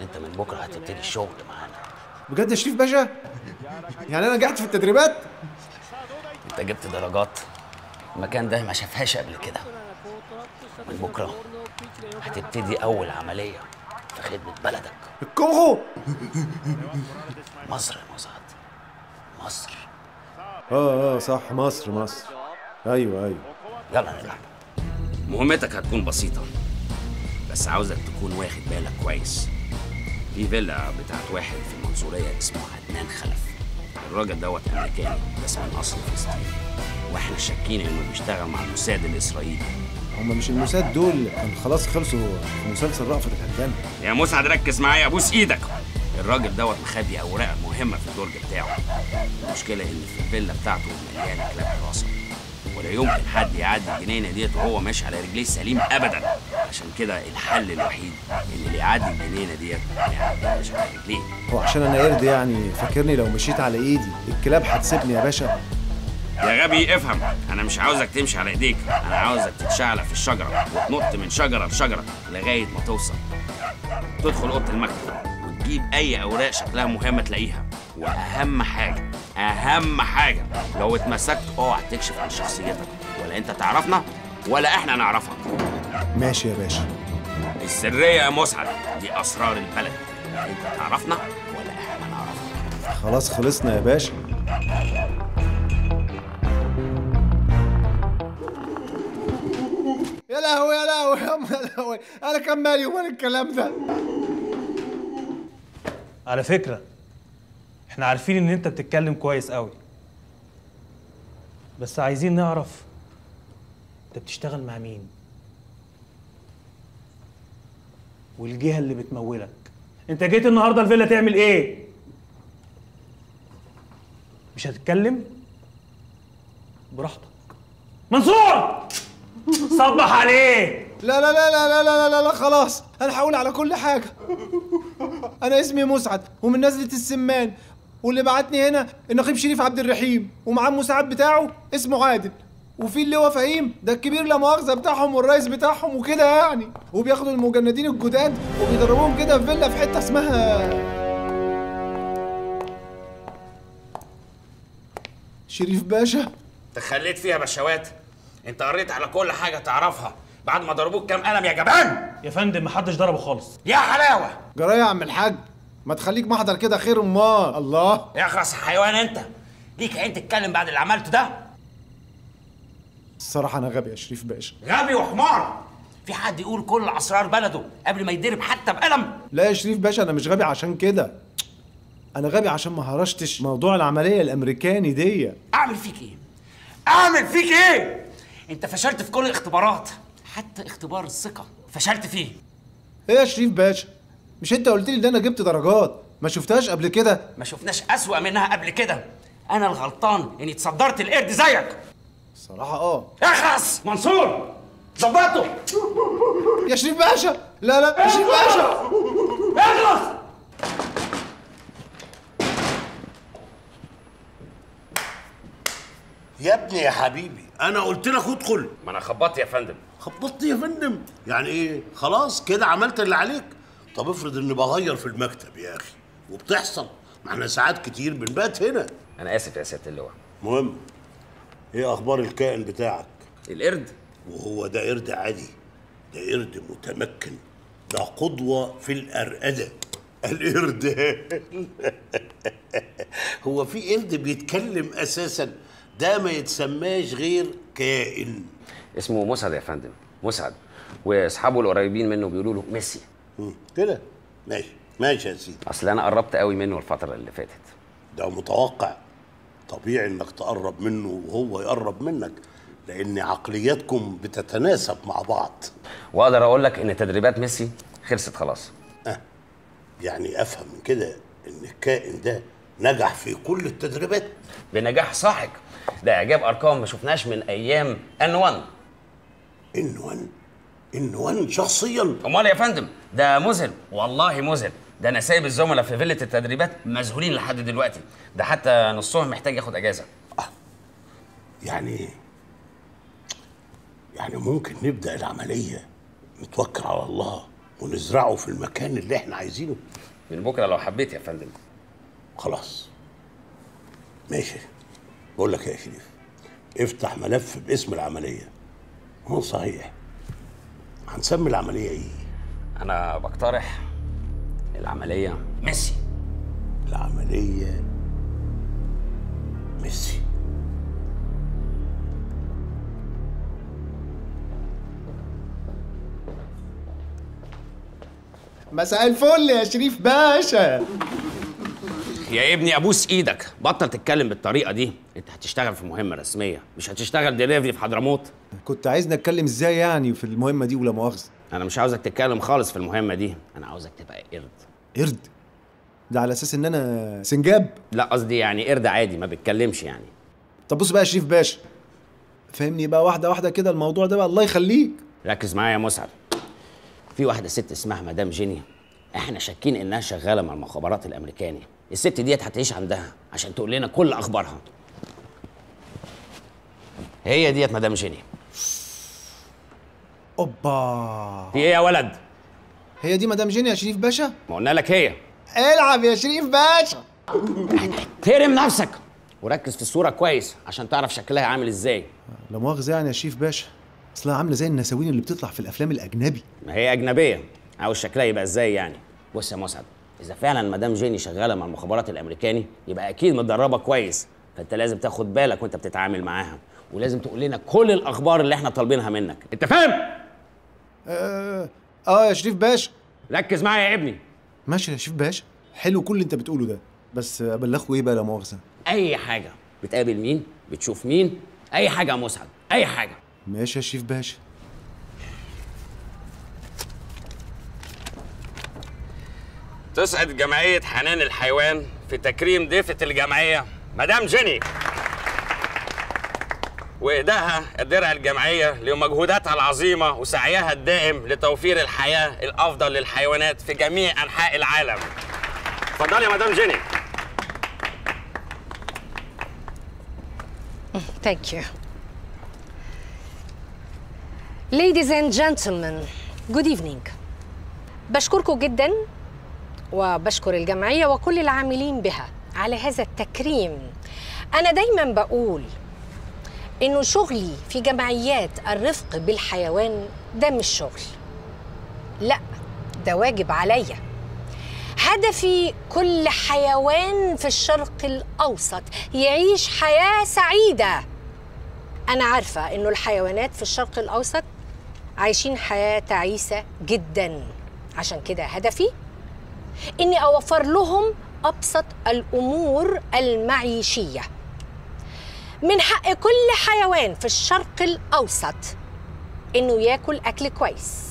انت من بكره هتبتدي الشغل معانا. بجد يا شريف باشا؟ يعني انا نجحت في التدريبات؟ انت جبت درجات المكان ده ما شافهاش قبل كده. من بكره هتبتدي اول عمليه في خدمه بلدك، الكونغو. مصر يا مسعد، مصر. صح، مصر. ايوه يلا نلعب. مهمتك هتكون بسيطه، بس عاوزك تكون واخد بالك كويس. في فيلا بتاعت واحد في المنصوريه اسمه عدنان خلف. الراجل دوت امريكاني بس من اصل فلسطيني، واحنا شاكين انه بيشتغل مع الموساد الاسرائيلي. هما مش الموساد دول كان خلاص خلصوا في مسلسل رأفت الهجان؟ يا مسعد ركز معايا، ابوس ايدك. الراجل دوت مخبي اوراق مهمه في الدرج بتاعه. المشكله ان في الفيلا بتاعته مليانه كلاب حراسه، ولا يمكن حد يعدي الجنينه ديت وهو ماشي على رجليه السليم ابدا. عشان كده الحل الوحيد ان اللي يعدي الجنينه ديت ماشي على رجليه. هو عشان انا قرد يعني فاكرني لو مشيت على ايدي الكلاب هتسيبني يا باشا؟ يا غبي افهم، انا مش عاوزك تمشي على ايديك، انا عاوزك تتشعلق في الشجره وتنط من شجره لشجره لغايه ما توصل تدخل اوضه المكتب وتجيب اي اوراق شكلها مهمه تلاقيها. واهم حاجه لو اتمسكت اوعى تكشف عن شخصيتك، ولا انت تعرفنا ولا احنا نعرفك. ماشي يا باشا. السريه يا مسعد دي اسرار البلد، لا انت تعرفنا ولا احنا نعرفك. خلاص خلصنا يا باشا. يا لهوي يا لهوي يا لهوي، انا كان مالي ومال الكلام ده؟ على فكره احنا عارفين ان انت بتتكلم كويس قوي، بس عايزين نعرف انت بتشتغل مع مين والجهه اللي بتمولك. انت جيت النهارده الفيلا تعمل ايه؟ مش هتتكلم؟ براحتك. منصور صبح عليه. لا لا لا لا لا لا لا خلاص، انا هقول على كل حاجه. انا اسمي مسعد ومن نزله السمان، واللي بعتني هنا النقيب شريف عبد الرحيم ومعاه المساعد بتاعه اسمه عادل، وفي اللي هو فهيم ده الكبير لا مؤاخذه بتاعهم والرئيس بتاعهم وكده يعني، وبياخدوا المجندين الجداد وبيدربوهم كده في فيلا في حته اسمها شريف باشا. تخليت فيها بشوات، انت قريت على كل حاجه تعرفها بعد ما ضربوك كام قلم يا جبان؟ يا فندم محدش ضربه خالص. يا حلاوه جرايه يا عم الحاج، ما تخليك محضر كده خير. امال الله يا خاص حيوان، انت ليك عين تتكلم بعد اللي عملته ده؟ الصراحه انا غبي يا شريف باشا، غبي وحمار. في حد يقول كل اسرار بلده قبل ما يتضرب حتى بقلم؟ لا يا شريف باشا انا مش غبي عشان كده، انا غبي عشان ما هرشتش موضوع العمليه الامريكاني دي. اعمل فيك ايه؟ اعمل فيك ايه؟ انت فشلت في كل الاختبارات، حتى اختبار الثقه فشلت فيه. ايه يا شريف باشا؟ مش انت قلت لي ان انا جبت درجات ما شفتهاش قبل كده؟ ما شفناش اسوأ منها قبل كده. انا الغلطان اني اتصدرت القرد زيك الصراحه. اخلص منصور ظبطه. يا شريف باشا لا لا يا شريف باشا اخلص. يا ابني يا حبيبي انا قلت لك ادخل. ما انا خبطت يا فندم. خبطت يا فندم يعني ايه؟ خلاص كده عملت اللي عليك. طب افرض اني بغير في المكتب يا اخي، وبتحصل، ما احنا ساعات كتير بنبات هنا. انا اسف يا سياده اللواء. المهم ايه اخبار الكائن بتاعك؟ القرد؟ وهو ده قرد عادي، ده قرد متمكن، ده قدوه في الارقده. القرد هو في قرد بيتكلم اساسا؟ ده ما يتسماش غير كائن اسمه مسعد يا فندم، مسعد، واصحابه القريبين منه بيقولوا له ميسي كده. ماشي ماشي يا سيدي. اصل انا قربت قوي منه الفتره اللي فاتت. ده متوقع، طبيعي انك تقرب منه وهو يقرب منك، لان عقلياتكم بتتناسب مع بعض. واقدر اقول لك ان تدريبات ميسي خلصت خلاص. يعني افهم من كده ان الكائن ده نجح في كل التدريبات بنجاح ساحق. ده جاب ارقام ما شفناش من ايام ان 1. ان 1 شخصيا؟ امال يا فندم ده مذهل، والله مذهل. ده انا سايب الزملاء في فيله التدريبات مذهولين لحد دلوقتي، ده حتى نصهم محتاج ياخد اجازه. يعني ممكن نبدا العمليه نتوكل على الله ونزرعه في المكان اللي احنا عايزينه من بكره لو حبيت يا فندم. خلاص ماشي. بقول لك يا شريف افتح ملف باسم العمليه. هو صحيح هنسمي العمليه ايه؟ انا بقترح العمليه ميسي. العمليه ميسي. مساء الفل يا شريف باشا. يا ابني ابوس ايدك بطل تتكلم بالطريقه دي، انت هتشتغل في مهمه رسميه مش هتشتغل دليفري في حضرموت. كنت عايزني اتكلم ازاي يعني في المهمه دي ولا مؤاخذه؟ انا مش عاوزك تتكلم خالص في المهمه دي، انا عاوزك تبقى قرد. قرد ده على اساس ان انا سنجاب؟ لا قصدي يعني قرد عادي ما بيتكلمش يعني. طب بص بقى يا شريف باشا، فهمني بقى واحده واحده كده الموضوع ده بقى، الله يخليك. ركز معايا يا مسعد. في واحده ست اسمها مدام جيني، احنا شاكين انها شغاله مع المخابرات الامريكاني. الست ديت هتعيش عندها عشان تقول لنا كل اخبارها. هي ديت مدام جيني. اوبا، دي ايه يا ولد؟ هي دي مدام جيني يا شريف باشا؟ ما قلنا لك هي. العب يا شريف باشا. احترم نفسك وركز في الصوره كويس عشان تعرف شكلها عامل ازاي. لا مؤاخذه يعني يا شريف باشا، اصلها عامله زي النساوين اللي بتطلع في الافلام الاجنبي. ما هي اجنبيه، عاوز شكلها يبقى ازاي يعني؟ بص يا مسعد، اذا فعلا مدام جيني شغاله مع المخابرات الامريكاني يبقى اكيد متدربه كويس، فانت لازم تاخد بالك وانت بتتعامل معاها، ولازم تقول لنا كل الاخبار اللي احنا طالبينها منك، انت فاهم؟ يا شريف باشا. ركز معايا يا ابني. ماشي يا شريف باشا، حلو كل اللي انت بتقوله ده، بس ابلغه ايه بقى لا مؤاخذه؟ اي حاجه، بتقابل مين، بتشوف مين، اي حاجه يا مسعد، اي حاجه. ماشي يا شريف باشا. تسعد جمعيه حنان الحيوان في تكريم ضيفه الجمعيه مدام جيني وإهدائها الدرع الجمعية لمجهوداتها العظيمة وسعيها الدائم لتوفير الحياة الأفضل للحيوانات في جميع أنحاء العالم. اتفضلي يا مدام جيني. Thank you. Ladies and gentlemen, good evening. بشكركم جدا وبشكر الجمعية وكل العاملين بها على هذا التكريم. أنا دايما بقول إنه شغلي في جمعيات الرفق بالحيوان ده مش شغل، لأ ده واجب عليا. هدفي كل حيوان في الشرق الأوسط يعيش حياة سعيدة. أنا عارفة إنه الحيوانات في الشرق الأوسط عايشين حياة تعيسة جدا، عشان كده هدفي إني أوفر لهم أبسط الأمور المعيشية. من حق كل حيوان في الشرق الأوسط إنه ياكل أكل كويس،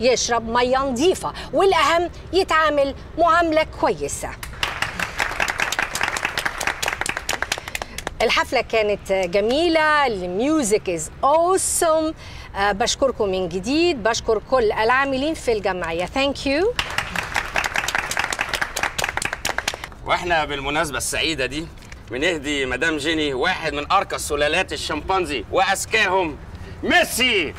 يشرب مية نظيفة، والأهم يتعامل معاملة كويسة. الحفلة كانت جميلة، الميوزك از اوسم. بشكركم من جديد، بشكر كل العاملين في الجمعية. ثانك يو. واحنا بالمناسبة السعيدة دي بنهدي مدام جيني واحد من أرقى سلالات الشمبانزي وأذكاهم، ميسي.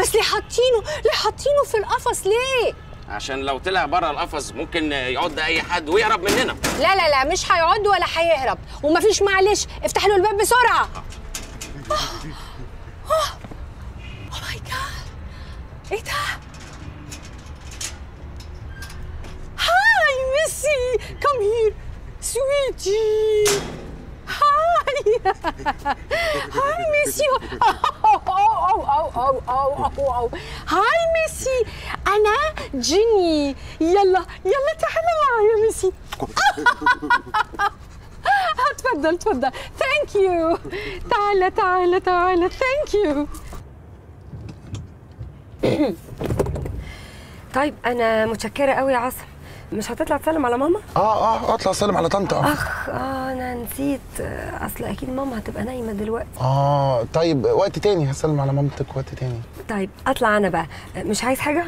بس ليه حاطينه؟ ليه حاطينه في القفص ليه؟ عشان لو طلع بره القفص ممكن يعض أي حد ويهرب مننا. لا لا لا، مش هيعض ولا هيهرب، ومفيش معلش، افتح له الباب بسرعة. أوه ماي جاد، إيه ده؟ Missy, come here, sweetie. Hi. Hi, Missy. Oh. Hi, Missy. أنا جيني. يلا يلا تعالى معايا ميسي. اتفضل اتفضل. Thank you. تعالى تعالى تعالى. Thank you. طيب أنا متشكرة قوي يا عاصم. مش هتطلع تسلم على ماما؟ اطلع اسلم على طنطا. انا نسيت، اصل اكيد ماما هتبقى نايمه دلوقتي. طيب وقت تاني هسلم على مامتك وقت تاني. طيب اطلع انا بقى، مش عايز حاجه؟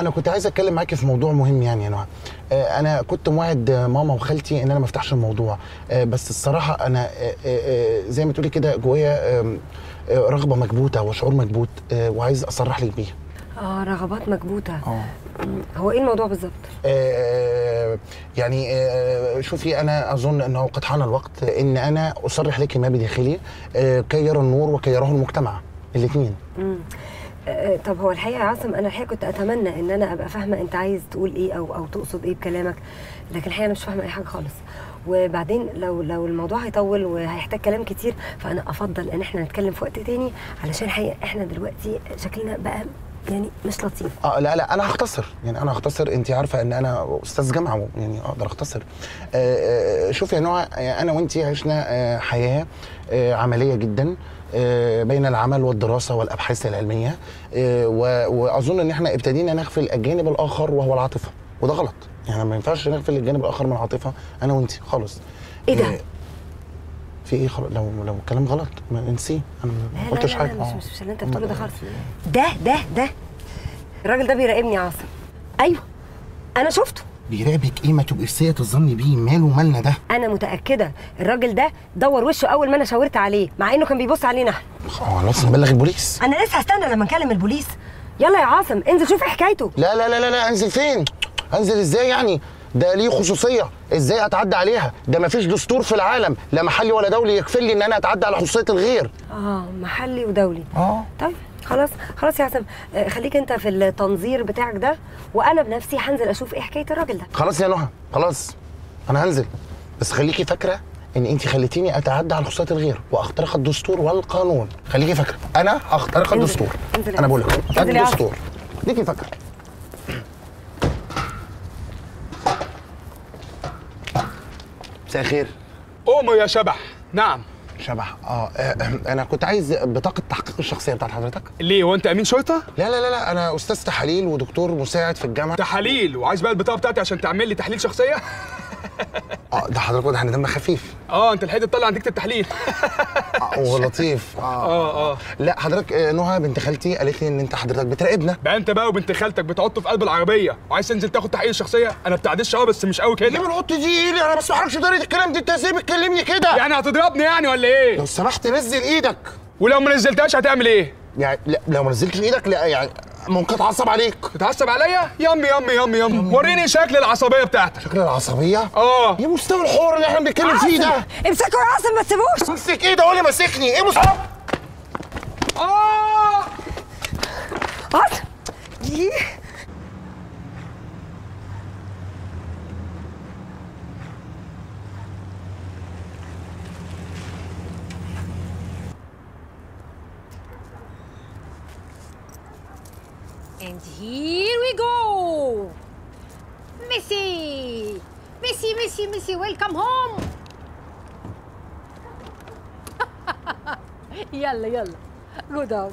انا كنت عايز اتكلم معاكي في موضوع مهم يعني يا نهى. انا كنت موعد ماما وخالتي ان انا ما افتحش الموضوع، بس الصراحه انا زي ما تقولي كده جوايا رغبه مكبوته وشعور مكبوت، وعايز اصرح لك بيها. رغبات مكبوتة. هو ايه الموضوع بالظبط؟ يعني شوفي، انا اظن انه قد حان الوقت ان انا اصرح لك ما بداخلي كي يرى النور وكي يراه المجتمع الاثنين. طب هو الحقيقه يا عاصم، انا الحقيقه كنت اتمنى ان انا ابقى فاهمه انت عايز تقول ايه او تقصد ايه بكلامك، لكن الحقيقه انا مش فاهمه اي حاجه خالص. وبعدين لو الموضوع هيطول وهيحتاج كلام كتير، فانا افضل ان احنا نتكلم في وقت تاني، علشان الحقيقه احنا دلوقتي شكلنا بقى يعني مش لطيف. لا انا هختصر، يعني انا هختصر. انت عارفه ان انا استاذ جامعه، يعني اقدر اختصر. شوفي يا نوع، انا وانت عشنا حياه عمليه جدا، بين العمل والدراسه والابحاث العلميه، واظن ان احنا ابتدينا نغفل الجانب الاخر وهو العاطفه، وده غلط. يعني ما ينفعش نغفل الجانب الاخر من العاطفه انا وانت خالص. ايه ده؟ في ايه خلاص؟ لو الكلام غلط ما ننسيه، انا ما قلتش حاجه. مش اللي انت بتقوله ده خالص. ده الراجل ده بيراقبني يا عاصم. ايوه انا شفته. بيراقبك؟ ايه ما تبقي في سيئة الظن بيه، ماله مالنا ده؟ انا متاكده الراجل ده دور وشه اول ما انا شاورت عليه، مع انه كان بيبص علينا احنا. خلاص نبلغ البوليس. انا لسه هستنى لما نكلم البوليس. يلا يا عاصم انزل شوف ايه حكايته. لا لا لا لا، انزل فين؟ انزل ازاي يعني؟ ده ليه خصوصيه، ازاي اتعدى عليها؟ ده مفيش دستور في العالم لا محلي ولا دولي يكفل لي ان انا اتعدى على خصوصيه الغير. محلي ودولي. طيب خلاص يا عاصم، خليك انت في التنظير بتاعك ده، وانا بنفسي هنزل اشوف ايه حكايه الراجل ده. خلاص يا نهى، خلاص انا هنزل، بس خليكي فاكره ان انت خليتيني اتعدى على خصوصيه الغير واخترق الدستور والقانون. خليكي فاكره انا اخترق الدستور. انزل. انا بقول لك الدستور، خليكي فاكره. مساء الخير. قوموا يا شبح. نعم شبح. انا كنت عايز بطاقه التحقيق الشخصيه بتاعت حضرتك. ليه، وانت امين شرطه؟ لا لا لا، انا استاذ تحاليل ودكتور مساعد في الجامعه. تحاليل وعايز بقى البطاقه بتاعتي عشان تعمل لي تحليل شخصيه؟ ده حضرتك واضح ان دمك خفيف. انت لحقت تطلع عندك التحليل. ولطيف. لا حضرتك، نهى بنت خالتي قالت لي ان انت حضرتك بتراقبنا. بقى انت بقى وبنت خالتك بتعطوا في قلب العربيه وعايز تنزل تاخد تحقيق شخصيه؟ انا بتعديش بس مش قوي كده. ليه بنحط دي؟ انا ما بستحركش طريقه الكلام دي. انت ازاي بتكلمني كده؟ يعني هتضربني يعني ولا ايه؟ لو سمحت نزل ايدك. ولو ما نزلتهاش هتعمل ايه؟ يعني لو ما نزلتش ايدك لا يعني ممكن اتعصب عليك. تتعصب عليا؟ يم يم يم يم. وريني شكل العصبيه بتاعتك. شكل العصبيه؟ ايه مستوى الحوار اللي احنا بنتكلم فيه ده؟ امسكه يا عاصم ما تسيبوش. امسك ايه ده ولا ماسكني؟ ايه مستوى عاصم؟ And here we go. Missy! Missy, Missy, Missy, welcome home. Yalla, yalla. Go down.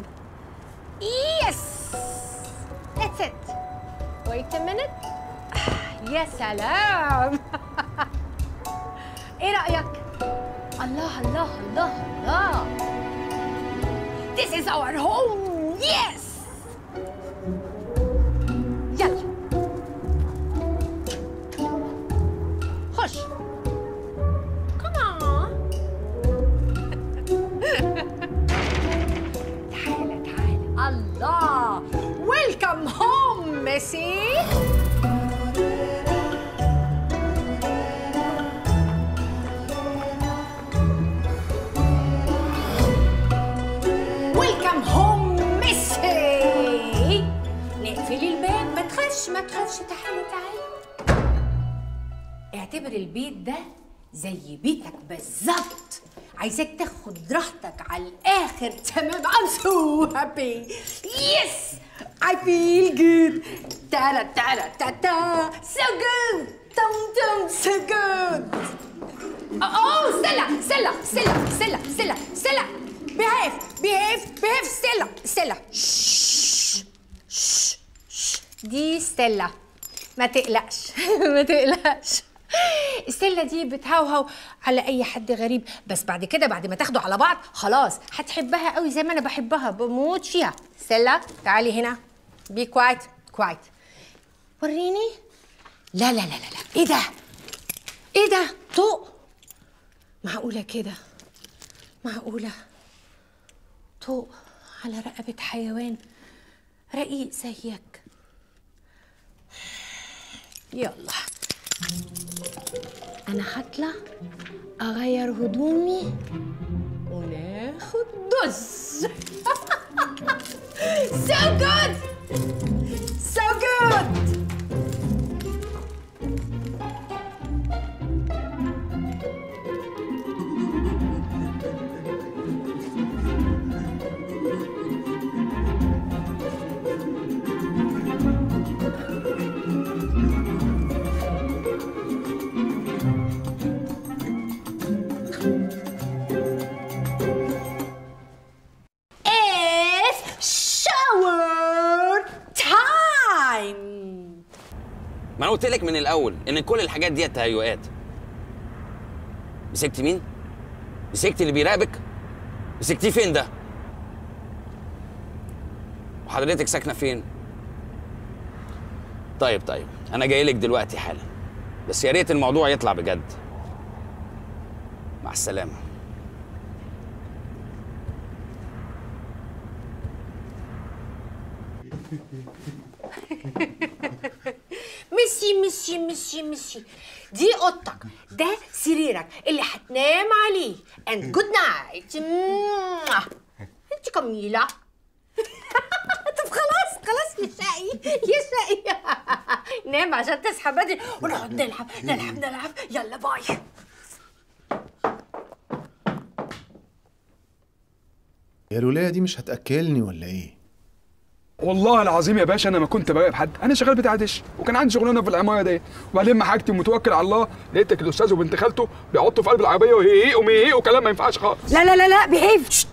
Yes! That's it. Wait a minute. يا سلام. إيه رأيك؟ الله الله الله الله. This is our home. Yes! يلا خش. كمان تعالى تعالى. الله. ويلكم هوم ميسي. ويلكم هوم ميسي. نقفل الباب. ما تخافش. تعالي تعالي. اعتبر البيت ده زي بيتك بالظبط. عايزاك تاخد راحتك على الاخر. تمام. I'm so happy. Yes I feel good. تعالى تعالى تعالى. So good. Tom Tom so good. سلا سلا سلا سلا سلا سلا. Behave behave behave. سلا سلا. شش. دي ستيلا، ما تقلقش. ما تقلقش. ستيلا دي بتهوهو على اي حد غريب، بس بعد كده بعد ما تاخدوا على بعض خلاص هتحبها قوي زي ما انا بحبها، بموت فيها. ستيلا تعالي هنا. بي كوايت كوايت. وريني. لا لا لا لا، ايه ده؟ ايه ده؟ طوق؟ معقوله كده؟ معقوله طوق على رقبه حيوان رقيق زيك؟ يلا انا هطلع اغير هدومي وناخد دز. So good so good. ما انا قلت لك من الاول ان كل الحاجات دي تهيؤات. مسكت مين؟ مسكت اللي بيراقبك؟ مسكتيه فين ده؟ وحضرتك ساكنه فين؟ طيب انا جاي لك دلوقتي حالا، بس يا ريت الموضوع يطلع بجد. مع السلامه. مشي دي اوضتك، ده سريرك اللي هتنام عليه، اند جود نايت. انت كميله. طب خلاص يا شقي نام عشان تصحى بدري ونقعد نلعب. يلا باي. يا الولايه دي مش هتاكلني ولا ايه؟ والله العظيم يا باشا انا ما كنت براقب حد، انا شغال بتاع دش وكان عندي شغلانه في العماره ديت، وبلم حاجتي ومتوكل على الله، لقيتك الاستاذ وبنت خالته بيحطوا في قلب العربيه وهيقوا وكلام ما ينفعش خالص. لا بيهيف.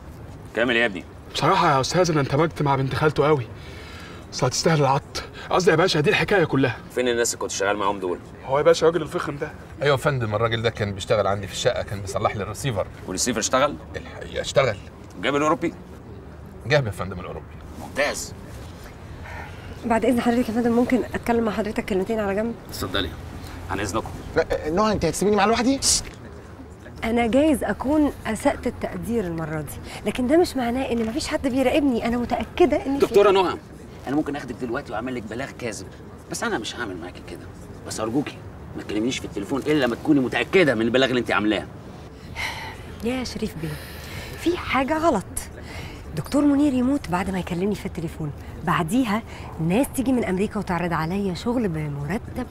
كمل يا ابني. بصراحه يا استاذ انا اندمجت مع بنت خالته قوي، اصل هتستاهل العط. قصدي يا باشا دي الحكايه كلها. فين الناس اللي كنت شغال معاهم دول؟ هو يا باشا الراجل الفخم ده. ايوه يا فندم، الراجل ده كان بيشتغل عندي في الشقه، كان بيصلح لي الريسيفر. والريسيفر اشتغل؟ الحقيقه اشتغل. جاب الاوروبي؟ جاب يا فندم الاوروبي. ممتاز. بعد اذن حضرتك يا فندم ممكن اتكلم مع حضرتك كلمتين على جنب؟ اتفضلي عن اذنكم. نهى انت هتسيبيني مع لوحدي؟ انا جايز اكون اسأت التقدير المره دي، لكن ده مش معناه ان مفيش حد بيراقبني. انا متاكده ان دكتوره نهى انا ممكن اخدك دلوقتي واعمل لك بلاغ كاذب، بس انا مش هعمل معاكي كده، بس ارجوكي ما تكلمنيش في التليفون الا لما تكوني متاكده من البلاغ اللي انت عاملاه. يا شريف بيه في حاجه غلط. دكتور منير يموت بعد ما يكلمني في التليفون، بعديها ناس تيجي من امريكا وتعرض عليا شغل بمرتب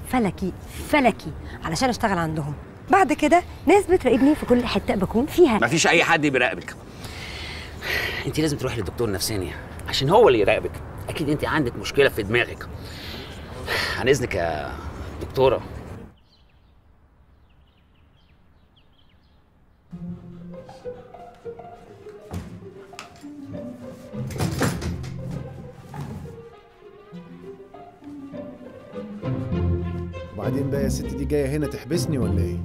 فلكي علشان اشتغل عندهم، بعد كده ناس بتراقبني في كل حته بكون فيها. مفيش اي حد بيراقبك، انت لازم تروحي للدكتور نفساني عشان هو اللي يراقبك. اكيد انت عندك مشكله في دماغك. عن اذنك يا دكتوره. وبعدين بقى يا ست دي جايه هنا تحبسني ولا ايه؟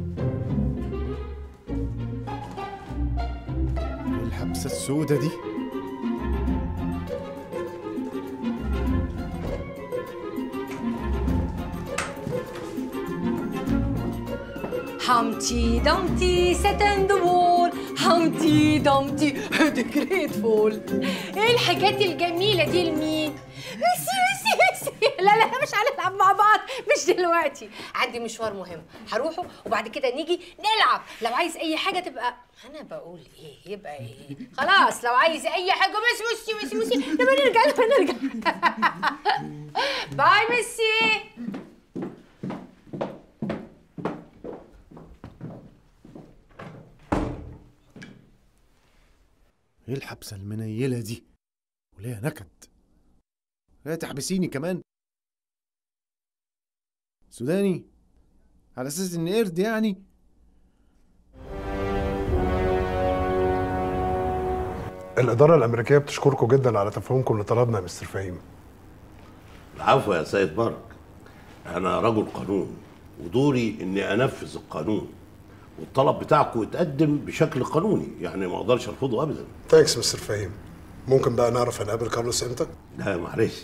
الحبسه السودة دي. Humpty Dumpty sat on the wall. Humpty Dumpty had a great fall. ايه الحاجات الجميله دي لمين؟ لا مش هنلعب مع بعض، مش دلوقتي، عندي مشوار مهم هروحه وبعد كده نيجي نلعب. لو عايز اي حاجه تبقى انا بقول ايه يبقى ايه، خلاص لو عايز اي حاجه. ميسي لما نرجع باي ميسي. ايه الحبسه المنيله دي وليها نكد؟ لا تحبسيني كمان سوداني على اساس ان قرد يعني. الاداره الامريكيه بتشكركم جدا على تفهمكم لطلبنا يا مستر فهيم. العفو يا سيد برك، انا رجل قانون ودوري اني انفذ القانون، والطلب بتاعكم اتقدم بشكل قانوني، يعني ما اقدرش ارفضه ابدا. ثانكس مستر فهيم. ممكن بقى نعرف هنقابل كارلوس امتى؟ لا معلش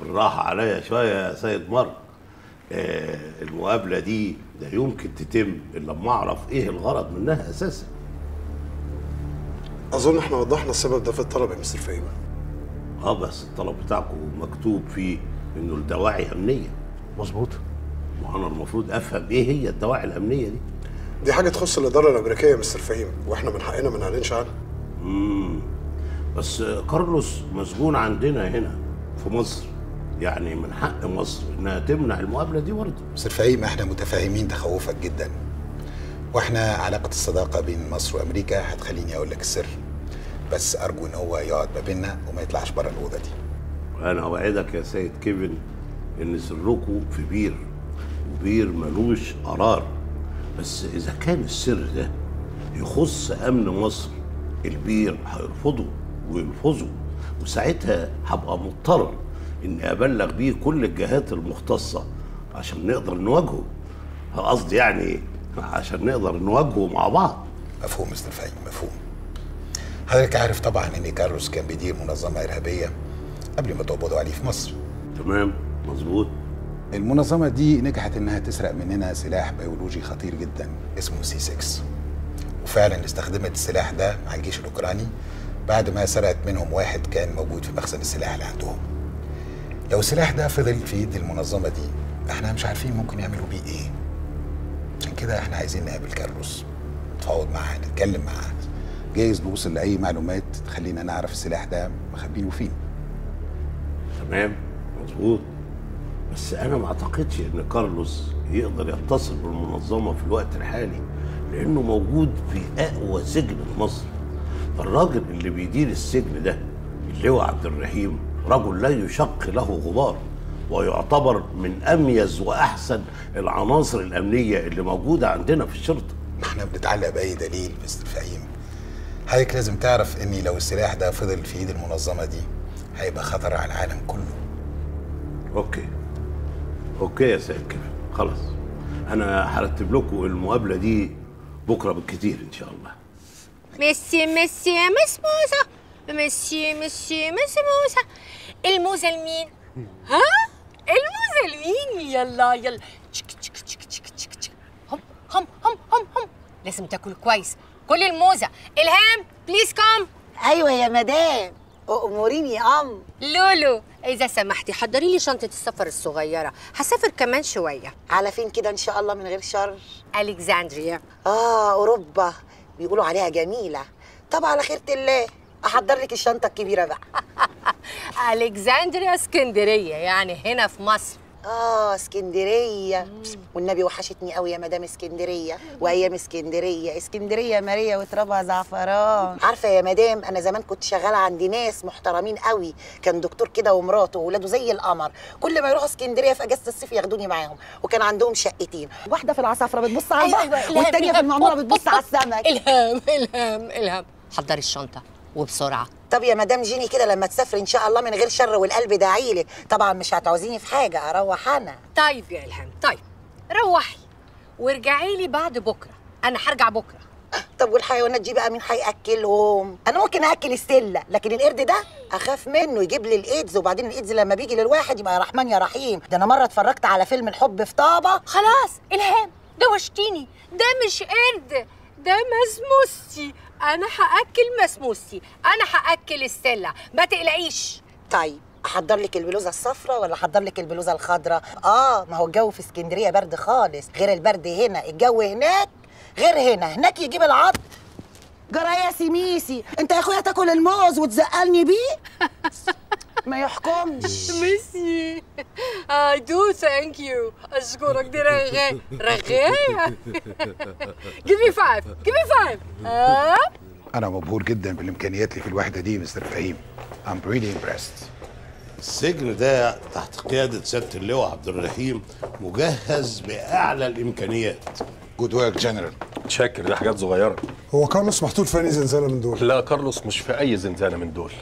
بالراحه عليا شويه يا سيد مرق. المقابله دي لا يمكن تتم الا لما اعرف ايه الغرض منها اساسا. اظن احنا وضحنا السبب ده في الطلب يا مستر فهيم. بس الطلب بتاعكم مكتوب فيه انه الدواعي امنيه. مظبوط. وانا المفروض افهم ايه هي الدواعي الامنيه دي؟ دي حاجه تخص الاداره الامريكيه يا مستر فهيم، واحنا من حقنا ما نعلنش عنها. بس كارلوس مسجون عندنا هنا في مصر، يعني من حق مصر انها تمنع المقابله دي برضه. مستر فهيم احنا متفاهمين تخوفك جدا، واحنا علاقه الصداقه بين مصر وامريكا هتخليني اقول لك السر، بس ارجو ان هو يقعد ما بيننا وما يطلعش بره الاوضه دي. انا اوعدك يا سيد كيفن ان سركم في بير، وبير ملوش قرار، بس اذا كان السر ده يخص امن مصر البير هيرفضه ويلفظه، وساعتها هبقى مضطر اني ابلغ بيه كل الجهات المختصه عشان نقدر نواجهه، قصدي يعني عشان نقدر نواجهه مع بعض. مفهوم مستر فهيم، مفهوم. حضرتك عارف طبعا ان كارلوس كان بيدير منظمه ارهابيه قبل ما تقبضوا عليه في مصر. تمام، مظبوط. المنظمه دي نجحت انها تسرق مننا سلاح بيولوجي خطير جدا اسمه C6، وفعلا استخدمت السلاح ده مع الجيش الاوكراني بعد ما سرقت منهم واحد كان موجود في مخزن السلاح اللي عندهم. لو السلاح ده فضل في ايد المنظمه دي احنا مش عارفين ممكن يعملوا بيه ايه. عشان كده احنا عايزين نقابل كارلوس، نتفاوض معاه، نتكلم معاه، جايز نوصل لاي معلومات تخلينا نعرف السلاح ده مخبينه فين. تمام، مظبوط. بس انا ما اعتقدش ان كارلوس يقدر يتصل بالمنظمه في الوقت الحالي لانه موجود في اقوى سجن في مصر. الراجل اللي بيدير السجن ده اللواء عبد الرحيم رجل لا يشق له غبار، ويعتبر من اميز واحسن العناصر الامنيه اللي موجوده عندنا في الشرطه. احنا بنتعلق باي دليل مستر فهيم؟ حضرتك لازم تعرف اني لو السلاح ده فضل في ايد المنظمه دي هيبقى خطر على العالم كله. اوكي يا سيد كبير، خلاص انا هرتب لكم المقابله دي بكره بالكتير ان شاء الله. ميسي مسموسه، ميسي مسموسه. الموزه لمين؟ ها؟ الموزه لمين؟ يلا تشك تشك تشك تشك تشك. هم لازم تاكل كويس، كل الموزه. الهام بليز كم. ايوه يا مدام، أموريني يا عم. لولو إذا سمحتي حضري لي شنطة السفر الصغيرة، هسافر كمان شوية. على فين كده إن شاء الله من غير شر؟ ألكسندريا. أوروبا بيقولوا عليها جميلة. طب على خيرة الله، أحضر لك الشنطة الكبيرة بقى. ألكسندريا اسكندرية، يعني هنا في مصر. اسكندرية والنبي وحشتني قوي يا مدام اسكندرية، وايام اسكندرية، اسكندرية ماريا وترابها زعفران. عارفة يا مدام انا زمان كنت شغالة عند ناس محترمين قوي، كان دكتور كده ومراته وولاده زي القمر، كل ما يروحوا اسكندرية في اجازة الصيف ياخدوني معاهم، وكان عندهم شقتين، واحدة في العصافرة بتبص على البحر والتانية في المعمورة بتبص على السمك. إلهام حضري الشنطة وبسرعة. طب يا مدام جيني كده لما تسافري ان شاء الله من غير شر والقلب داعي لك، طبعا مش هتعوزيني في حاجه، اروح انا. طيب يا الهام، طيب روحي وارجعي لي بعد بكره، انا هرجع بكره. طب والحيوانات دي بقى مين هياكلهم؟ انا ممكن اكل السله، لكن القرد ده اخاف منه، يجيب لي الايدز، وبعدين الايدز لما بيجي للواحد يبقى يا رحمن يا رحيم. ده انا مره اتفرجت على فيلم الحب في طابه. خلاص الهام دوشتيني، ده مش قرد، ده مسموسي، أنا هأكل مسموسي، أنا هأكل السلة، ما تقلقيش. طيب أحضر لك البلوزة الصفراء ولا أحضر لك البلوزة الخضراء؟ ما هو الجو في اسكندرية برد خالص، غير البرد هنا، الجو هناك غير هنا، هناك يجيب العض. جراياسي ميسي، أنت يا أخويا تاكل الموز وتزقلني بيه؟ ما يحكمش. ميسي I do thank you. أشكرك، دي رغاية. give me five. أنا مبهور جدا بالإمكانيات اللي في الوحدة دي مستر فهيم. I'm really impressed. السجن ده تحت قيادة سيادة اللواء عبد الرحيم مجهز بأعلى الإمكانيات. جود ورك جنرال. شاكر، دي حاجات صغيرة. هو كارلوس محطوط في أي زنزانة من دول؟ لا كارلوس مش في أي زنزانة من دول.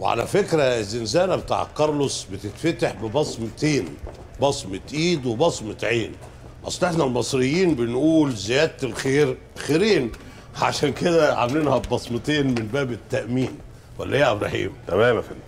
وعلى فكرة الزنزانة بتاع كارلوس بتتفتح ببصمتين، بصمة ايد وبصمة عين. اصل احنا المصريين بنقول زيادة الخير خيرين، عشان كده عاملينها ببصمتين من باب التأمين، ولا ايه يا عبد الرحيم؟ تمام يا فندم.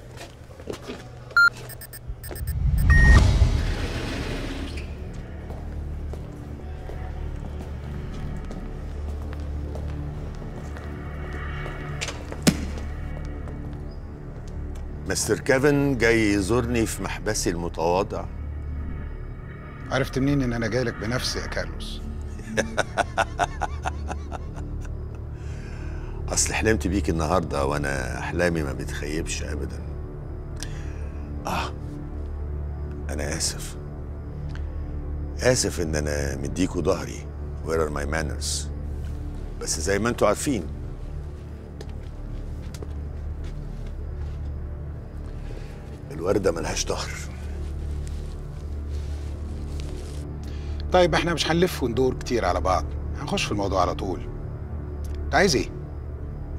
مستر كيفن جاي يزورني في محبسي المتواضع. عرفت منين ان انا جاي لك بنفسي يا كارلوس؟ اصل حلمت بيك النهارده، وانا احلامي ما بتخيبش ابدا. انا اسف ان انا مديكوا ظهري. Where are my manners؟ بس زي ما انتوا عارفين الوردة ملهاش ظهر. طيب احنا مش هنلف وندور كتير على بعض، هنخش في الموضوع على طول. انت عايز ايه؟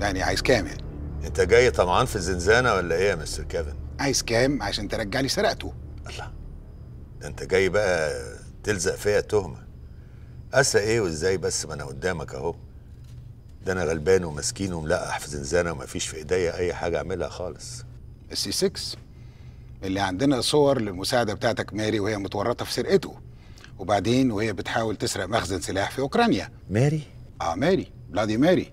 يعني عايز كام يعني؟ انت جاي طمعان في الزنزانة ولا ايه يا مستر كيفن؟ عايز كام عشان ترجع لي سرقته؟ الله، ده انت جاي بقى تلزق فيا تهمه. اسرق ايه وازاي؟ بس ما انا قدامك اهو. ده انا غلبان ومسكين وملقح في زنزانه ومفيش في ايديا اي حاجه اعملها خالص. السي 6 اللي عندنا صور للمساعده بتاعتك ماري وهي متورطه في سرقته، وبعدين وهي بتحاول تسرق مخزن سلاح في اوكرانيا. ماري؟ اه ماري، بلادي ماري.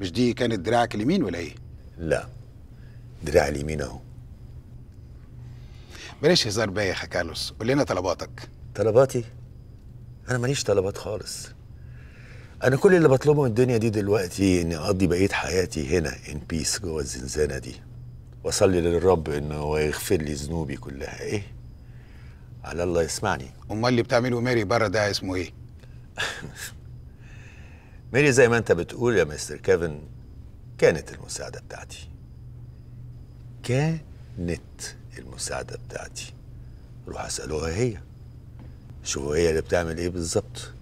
مش دي كانت دراعك اليمين ولا ايه؟ لا، دراعي اليمين اهو. بلاش هزار بايخ يا كارلوس، قول لنا طلباتك. طلباتي؟ انا ماليش طلبات خالص. انا كل اللي بطلبه من الدنيا دي دلوقتي اني اقضي بقيه حياتي هنا ان بيس جوه الزنزانه دي، واصلي للرب انه هو يغفر لي ذنوبي كلها. ايه؟ على الله يسمعني. امال اللي بتعمله ماري بره ده اسمه ايه؟ ماري زي ما انت بتقول يا مستر كيفن كانت المساعده بتاعتي. كانت المساعده بتاعتي. روح اسالوها هي، شوفوا هي اللي بتعمل ايه بالظبط.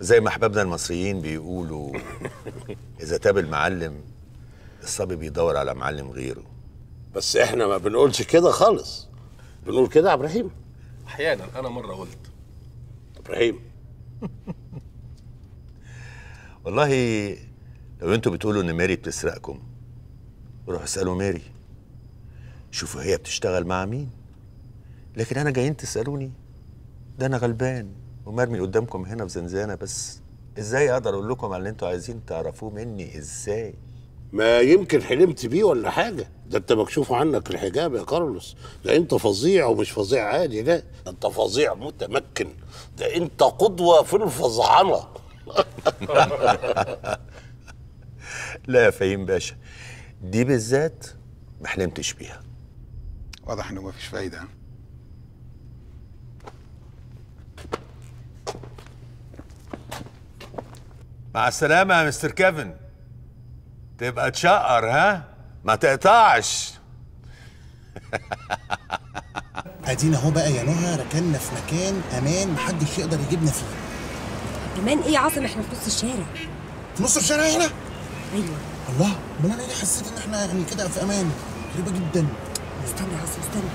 زي ما احبابنا المصريين بيقولوا اذا تاب المعلم الصبي بيدور على معلم غيره. بس احنا ما بنقولش كده خالص. بنقول كده يا ابراهيم احيانا. انا مره قلت ابراهيم. والله لو انتوا بتقولوا ان ماري بتسرقكم روحوا اسالوا ماري، شوفوا هي بتشتغل مع مين. لكن انا جايين تسالوني؟ ده انا غلبان ومرمي قدامكم هنا في زنزانه. بس ازاي اقدر اقول لكم على اللي انتوا عايزين تعرفوه مني؟ ازاي؟ ما يمكن حلمت بيه ولا حاجه. ده انت مكشوف عنك الحجاب يا كارلوس. ده انت فظيع، ومش فظيع عادي، لا ده انت فظيع متمكن. ده انت قدوه في الفظعنه. لا يا فهيم باشا، دي بالذات ما حلمتش بيها. واضح انه مفيش فايده. مع السلامة يا مستر كيفن. تبقى تشقر ها؟ ما تقطعش. ادينا اهو بقى يا نهى ركننا في مكان امان محدش يقدر يجيبنا فيه. امان ايه يا عاصم؟ احنا في نص الشارع. في نص الشارع هنا؟ ايوه. الله، امال انا ليه حسيت ان احنا يعني كده في امان؟ غريبة جدا. استنى يا عاصم استنى.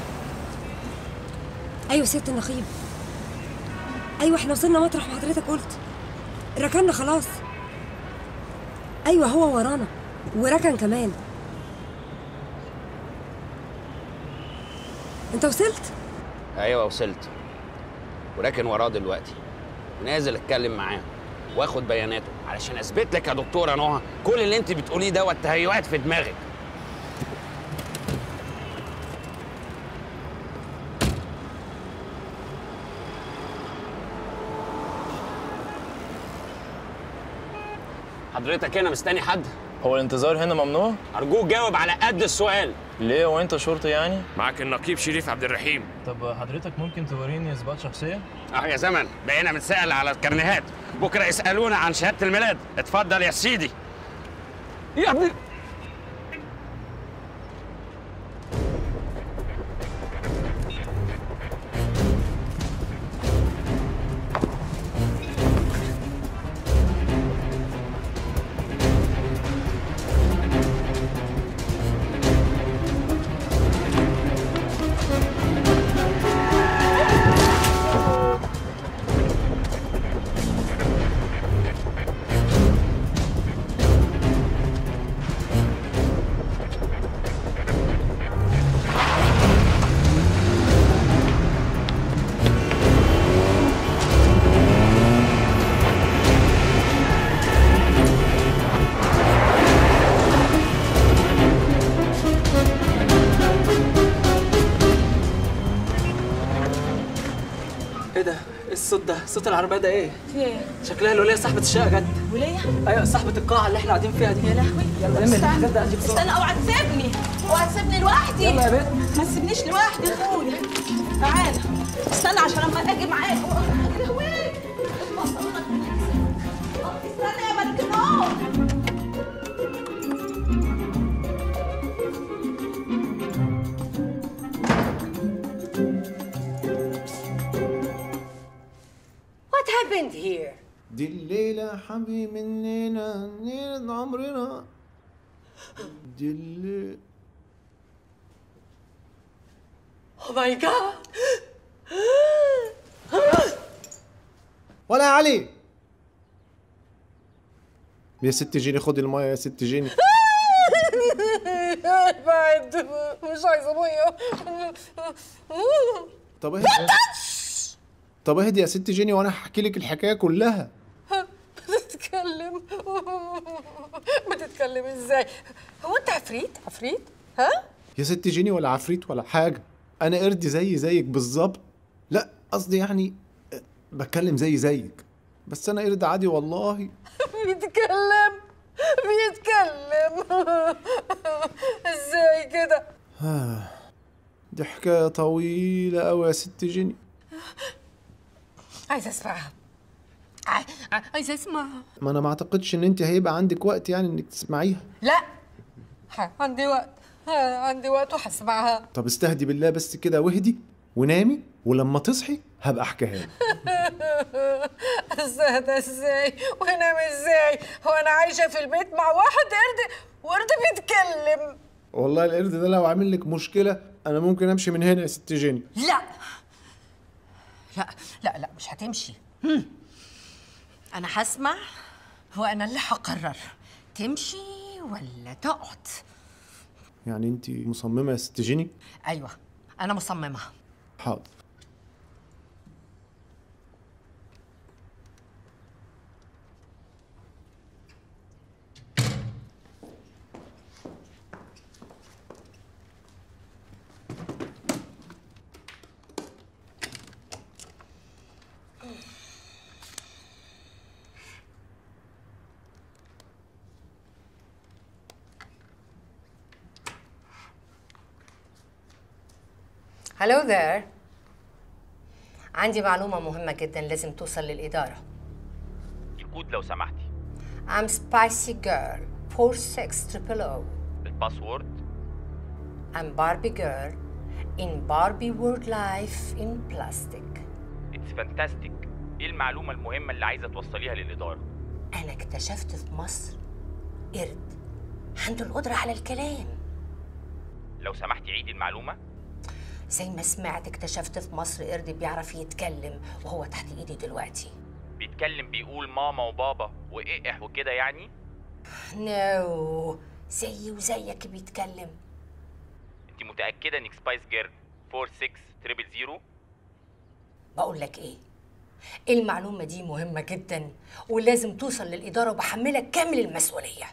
ايوه سيادة النقيب. ايوه احنا وصلنا مطرح ما حضرتك قلت. ركننا خلاص. ايوه هو ورانا وركن كمان. انت وصلت؟ ايوه وصلت وركن وراه دلوقتي. نازل اتكلم معاه واخد بياناته علشان اثبت لك يا دكتوره نهى كل اللي انت بتقوليه دوت تهيؤات في دماغك. حضرتك هنا مستني حد؟ هو الانتظار هنا ممنوع؟ أرجوك جاوب على قد السؤال. ليه وأنت شرطي يعني؟ معاك النقيب شريف عبد الرحيم. طب حضرتك ممكن توريني إثبات شخصية؟ أه يا زمن، بقينا بنسأل على الكرنيهات، بكرة يسألونا عن شهادة الميلاد. اتفضل يا سيدي. يا ابني صوت العربيه ده ايه؟ في ايه؟ شكلها الوليه صاحبه الشقه جت. وليه؟ ايوه صاحبه القاعه اللي احنا قاعدين فيها دي. يا لهوي يلا استنى استنى، اوعى تسيبني اوعى تسيبني لوحدي. يلا يا بنت ما تسيبنيش لوحدي اخويا. تعالى استنى عشان اما اجي معاك. يا لهوي استنى يا بنت النور. دي الليلة حبيب مننا ليلة عمرنا. دي الليلة. Oh my God! ولا علي. يا ستي جيني خدي المية، يا ستي جيني. بعد مش عايزة مية. طب اهدي، طب اهدي يا ستي جيني وانا هحكي لك الحكاية كلها. بتتكلم، بتتكلم ازاي؟ هو انت عفريت؟ عفريت؟ ها؟ يا ستي جيني ولا عفريت ولا حاجة، أنا قردي زي زيك بالظبط. لا قصدي يعني بتكلم زي زيك، بس أنا قرد عادي والله. بيتكلم، بيتكلم ازاي كده؟ دي حكاية طويلة أوي يا ستي جيني. عايزة أسمعها، عايزة أسمعها. ما أنا ما أعتقدش إن أنت هيبقى عندك وقت يعني إنك تسمعيها. لا عندي وقت، عندي وقت وهسمعها. طب استهدي بالله بس كده واهدي ونامي، ولما تصحي هبقى احكيها لك. استهدى ازاي وانام ازاي؟ هو انا عايشه في البيت مع واحد قرد وقرد بيتكلم؟ والله القرد ده لو عامل لك مشكله انا ممكن امشي من هنا يا ست جيني. لا لا لا لا مش هتمشي. انا هسمع وانا اللي هقرر تمشي ولا تقعد. يعني انت مصممه يا ست جيني؟ ايوه انا مصممه. حاضر. Hello there. عندي معلومة مهمة جدا لازم توصل للإدارة. الكود لو سمحتي. I'm spicy girl 46000. الباسورد. I'm Barbie girl in Barbie world life in plastic. It's fantastic. إيه المعلومة المهمة اللي عايزة توصليها للإدارة؟ أنا اكتشفت في مصر قرد عنده القدرة على الكلام. لو سمحتي عيدي المعلومة. زي ما سمعت اكتشفت في مصر قرد بيعرف يتكلم وهو تحت ايدي دلوقتي. بيتكلم بيقول ماما وبابا وإقح وكده يعني؟ نو زيي وزيك بيتكلم. انت متأكدة انك سبايس جيرل 46000؟ بقول لك ايه؟ المعلومة دي مهمة جدا ولازم توصل للإدارة وبحملك كامل المسؤولية.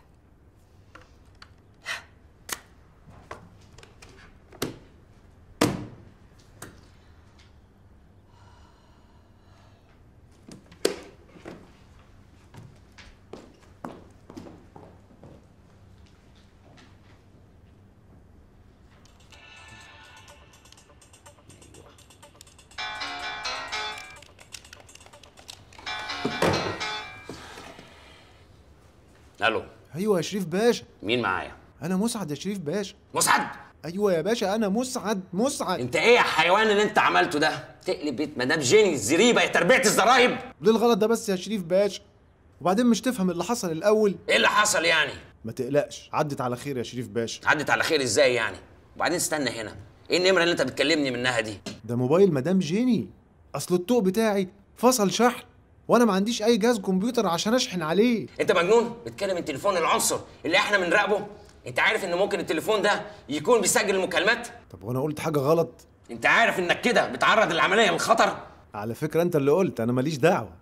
الو. ايوه يا شريف باشا. مين معايا؟ انا مسعد يا شريف باشا. مسعد؟ ايوه يا باشا انا مسعد. مسعد انت ايه يا حيوان اللي انت عملته ده؟ تقلب بيت مدام جيني الزريبه يا تربيه الزرايب. ليه الغلط ده بس يا شريف باشا؟ وبعدين مش تفهم اللي حصل الاول؟ ايه اللي حصل يعني؟ ما تقلقش عدت على خير يا شريف باشا. عدت على خير ازاي يعني؟ وبعدين استنى هنا، ايه النمره اللي انت بتكلمني منها دي؟ ده موبايل مدام جيني، اصل الطوق بتاعي فصل شحن وانا ما عنديش اي جهاز كمبيوتر عشان اشحن عليه. انت مجنون بتكلم التليفون العنصر اللي احنا بنراقبه؟ انت عارف ان ممكن التليفون ده يكون بيسجل المكالمات؟ طب وانا قلت حاجه غلط؟ انت عارف انك كده بتعرض العمليه للخطر؟ على فكره انت اللي قلت، انا ماليش دعوه.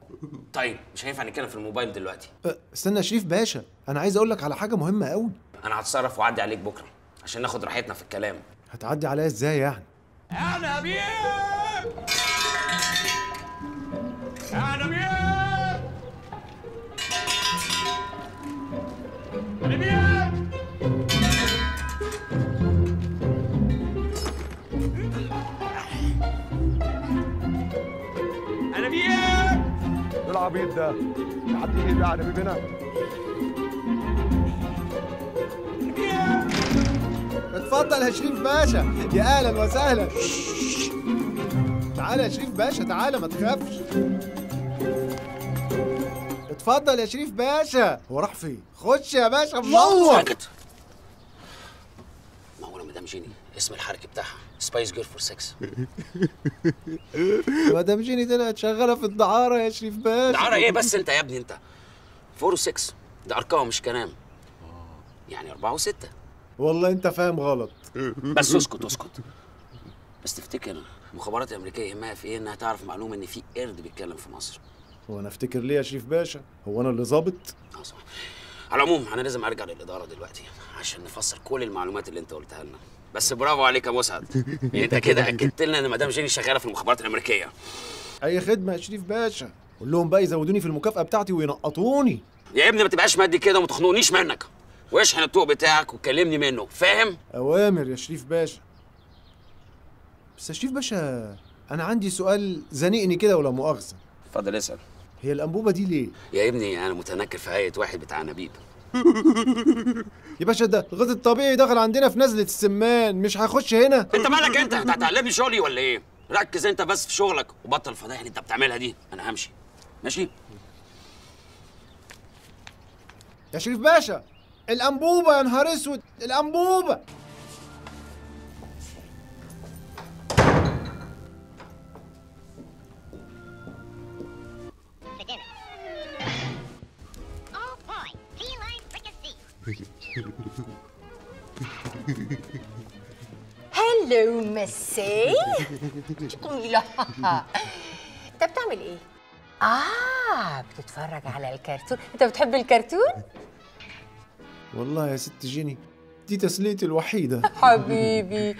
طيب مش هينفع نتكلم في الموبايل دلوقتي. استنى يا شريف باشا انا عايز اقول لك على حاجه مهمه قوي. انا هتصرف واعدي عليك بكره عشان ناخد راحتنا في الكلام. هتعدي عليا ازاي يعني؟ انا بيه انا بيه انا بيه. انا بيه العبيط ده يعدي ايه بقى على بيبنا؟ اتفضل يا شريف باشا. يا اهلا وسهلا. تعالى يا شريف باشا تعالى ما تخافش. اتفضل يا شريف باشا. هو راح فين؟ خش يا باشا منور. ساكت. معقولة مدام جيني اسم الحركة بتاعها سبايس جيرل فور 6. مدام جيني طلعت شغاله في الدعاره يا شريف باشا. الدعاره ايه بس انت يا ابني انت؟ 4 و6 ده ارقام مش كلام. يعني 4 و6. والله انت فاهم غلط. بس اسكت اسكت. بس تفتكر المخابرات الامريكيه يهمها في ايه انها تعرف معلومه ان في قرد بيتكلم في مصر؟ هو انا افتكر ليه يا شريف باشا؟ هو انا اللي ظابط؟ اه صح. على العموم انا لازم ارجع للاداره دلوقتي عشان نفسر كل المعلومات اللي انت قلتها لنا. بس برافو عليك يا مسعد. انت كده اكدت لنا ان مدام جيني شغاله في المخابرات الامريكيه. اي خدمه يا شريف باشا. قول لهم بقى يزودوني في المكافاه بتاعتي وينقطوني. يا ابني ما تبقاش مادي كده وما تخنقنيش منك. واشحن الطوق بتاعك وكلمني منه، فاهم؟ اوامر يا شريف باشا. بس يا شريف باشا انا عندي سؤال زنقني كده ولا مؤاخذه. اتفضل اسال. هي الانبوبه دي ليه؟ يا ابني انا متنكر في هيئه واحد بتاع انابيب. يا باشا ده الغاز الطبيعي دخل عندنا في نزله السمان، مش هيخش هنا. انت مالك انت؟ انت هتعلمني شغلي ولا ايه؟ ركز انت بس في شغلك وبطل الفضايح اللي انت بتعملها دي. انا همشي. ماشي؟ يا شريف باشا الانبوبه، يا نهار اسود الانبوبه. هلو مسي. تقومي لها. انت بتعمل ايه؟ بتتفرج على الكرتون. انت بتحب الكرتون؟ والله يا ست جيني دي تسليتي الوحيده. حبيبي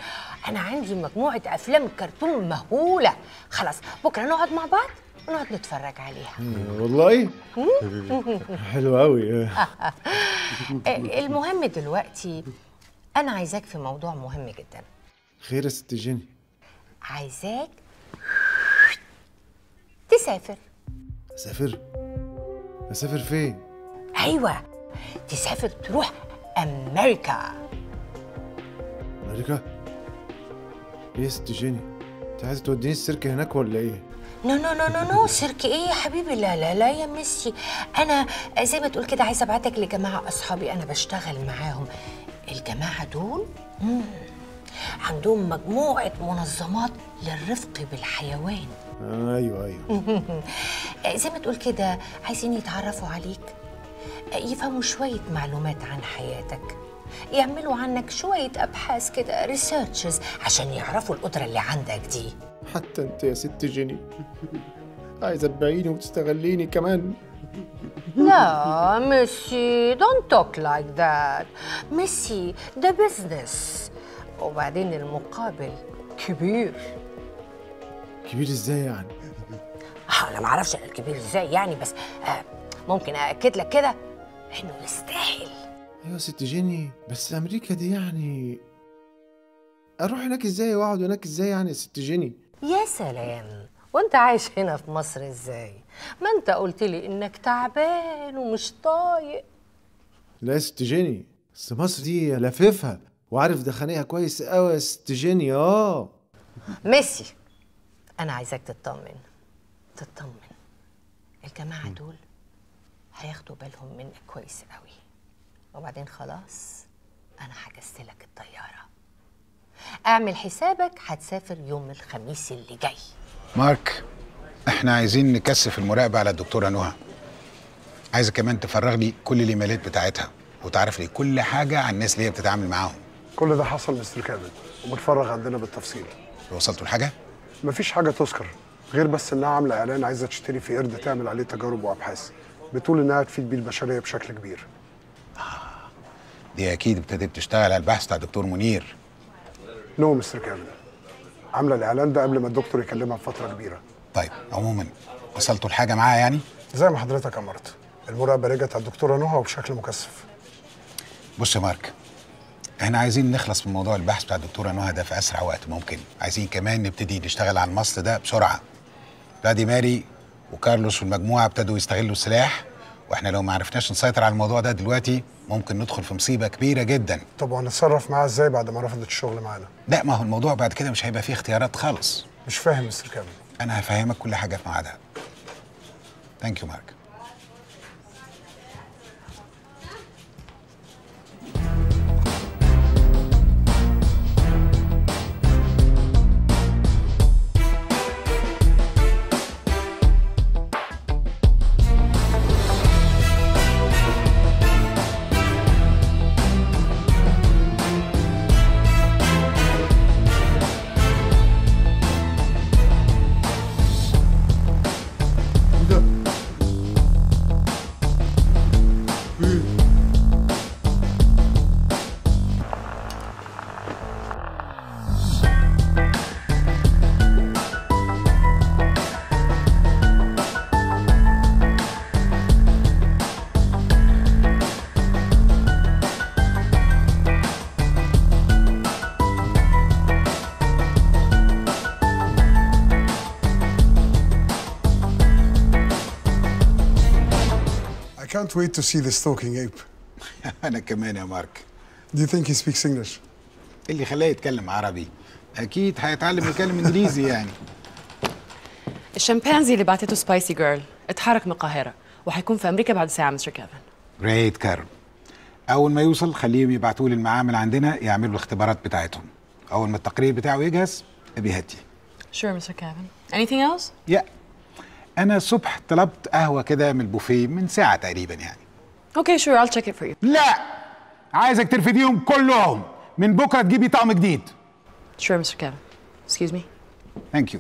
انا عندي مجموعه افلام كرتون مهوله. خلاص بكره نقعد مع بعض ونقعد نتفرج عليها. والله حلو قوي. المهم دلوقتي انا عايزاك في موضوع مهم جدا. خير يا ست جيني. عايزاك تسافر. اسافر؟ اسافر فين؟ ايوه تسافر، تروح امريكا. امريكا؟ ايه يا ست جيني؟ انت عايزه توديني السيرك هناك ولا ايه؟ نو نو نو نو نو. سيرك ايه يا حبيبي؟ لا لا لا يا ميسي، انا زي ما تقول كده عايزه ابعتك لجماعه اصحابي انا بشتغل معاهم. الجماعه دول عندهم مجموعه منظمات للرفق بالحيوان. ايوه ايوه. زي ما تقول كده عايزين يتعرفوا عليك، يفهموا شويه معلومات عن حياتك، يعملوا عنك شويه ابحاث كده ريسيرشز عشان يعرفوا القدره اللي عندك دي. حتى انت يا ست جيني عايزه تبيعيني وتستغليني كمان؟ لا ميسي don't talk like that. ميسي ده بيزنس، وبعدين المقابل كبير. كبير ازاي يعني؟ انا ما اعرفش كبير ازاي يعني، بس ممكن أأكد لك كده إنه يستاهل. أيوة يا ست جيني بس أمريكا دي يعني أروح هناك إزاي وأقعد هناك إزاي يعني يا ست جيني؟ يا سلام، وأنت عايش هنا في مصر إزاي؟ ما أنت قلت لي إنك تعبان ومش طايق. لا يا ست جيني، بس مصر دي لففها وعارف دخانيها كويس أوي يا ست جيني. ميسي أنا عايزاك تطمن. الجماعة دول هياخدوا بالهم منك كويس قوي، وبعدين خلاص انا حجزت لك الطياره. اعمل حسابك هتسافر يوم الخميس اللي جاي. مارك احنا عايزين نكثف المراقبه على الدكتوره نهى. عايزه كمان تفرغ لي كل الايميلات بتاعتها وتعرف لي كل حاجه عن الناس اللي هي بتتعامل معاهم. كل ده حصل مستر كامل ومتفرغ عندنا بالتفصيل. وصلتوا لحاجه؟ مفيش حاجه تذكر غير بس انها عامله اعلان عايزه تشتري في قرد تعمل عليه تجارب وابحاث، بتقول انها تفيد بيه البشريه بشكل كبير. دي اكيد ابتدت تشتغل على البحث بتاع الدكتور منير. نو مستر كامل، عامله الاعلان ده قبل ما الدكتور يكلمها بفتره كبيره. طيب عموما وصلتوا لحاجه معاها يعني؟ زي ما حضرتك امرت، المراقبه رجعت على الدكتوره نهى وبشكل مكثف. بص يا مارك، احنا عايزين نخلص من موضوع البحث بتاع الدكتوره نهى ده في اسرع وقت ممكن، عايزين كمان نبتدي نشتغل على المصل ده بسرعه. دي ماري وكارلوس والمجموعه ابتدوا يستغلوا السلاح، واحنا لو ما عرفناش نسيطر على الموضوع ده دلوقتي ممكن ندخل في مصيبه كبيره جدا. طب وهنتصرف معاها ازاي بعد ما رفضت الشغل معانا؟ لا ما هو الموضوع بعد كده مش هيبقى فيه اختيارات خالص. مش فاهم مستر كامل. انا هفهمك كل حاجه في ميعادها. ثانك يو مارك. can't wait to see this talking ape. أنا كمان يا مارك. Do you think he speaks English? اللي خلاه يتكلم عربي. أكيد هيتعلم يتكلم إنجليزي يعني. الشمبانزي اللي بعتته سبايسي جيرل اتحرك من القاهرة وهيكون في أمريكا بعد ساعة مستر كيفن. جريت كارم. أول ما يوصل خليهم يبعتوا لي المعامل عندنا يعملوا الاختبارات بتاعتهم. أول ما التقرير بتاعه يجهز أبي هاتي. Sure, Mr. Kevin. Anything else? Yeah. أنا الصبح طلبت قهوة كده من البوفيه من ساعة تقريبا يعني. Okay, sure, I'll check it for you. لا! عايزك ترفديهم كلهم. من بكرة تجيبي طعم جديد. Sure, Mr. Kevin. Excuse me. Thank you.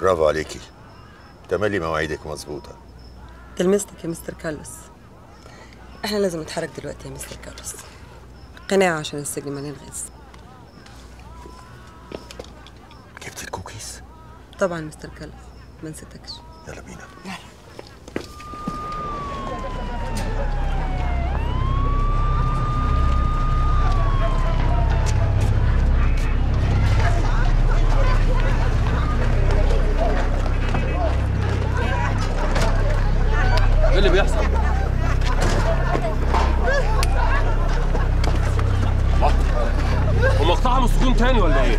برافو عليكي، تملي مواعيدك مظبوطة. تلمستك يا مستر كارلوس. احنا لازم نتحرك دلوقتي يا مستر كارلوس. قناعة عشان السجن ما ننغز. جبت الكوكيز؟ طبعا مستر كارلوس، ما نسيتكش. يلا بينا. يلا. هم اقتحموا السجون تاني ولا ايه؟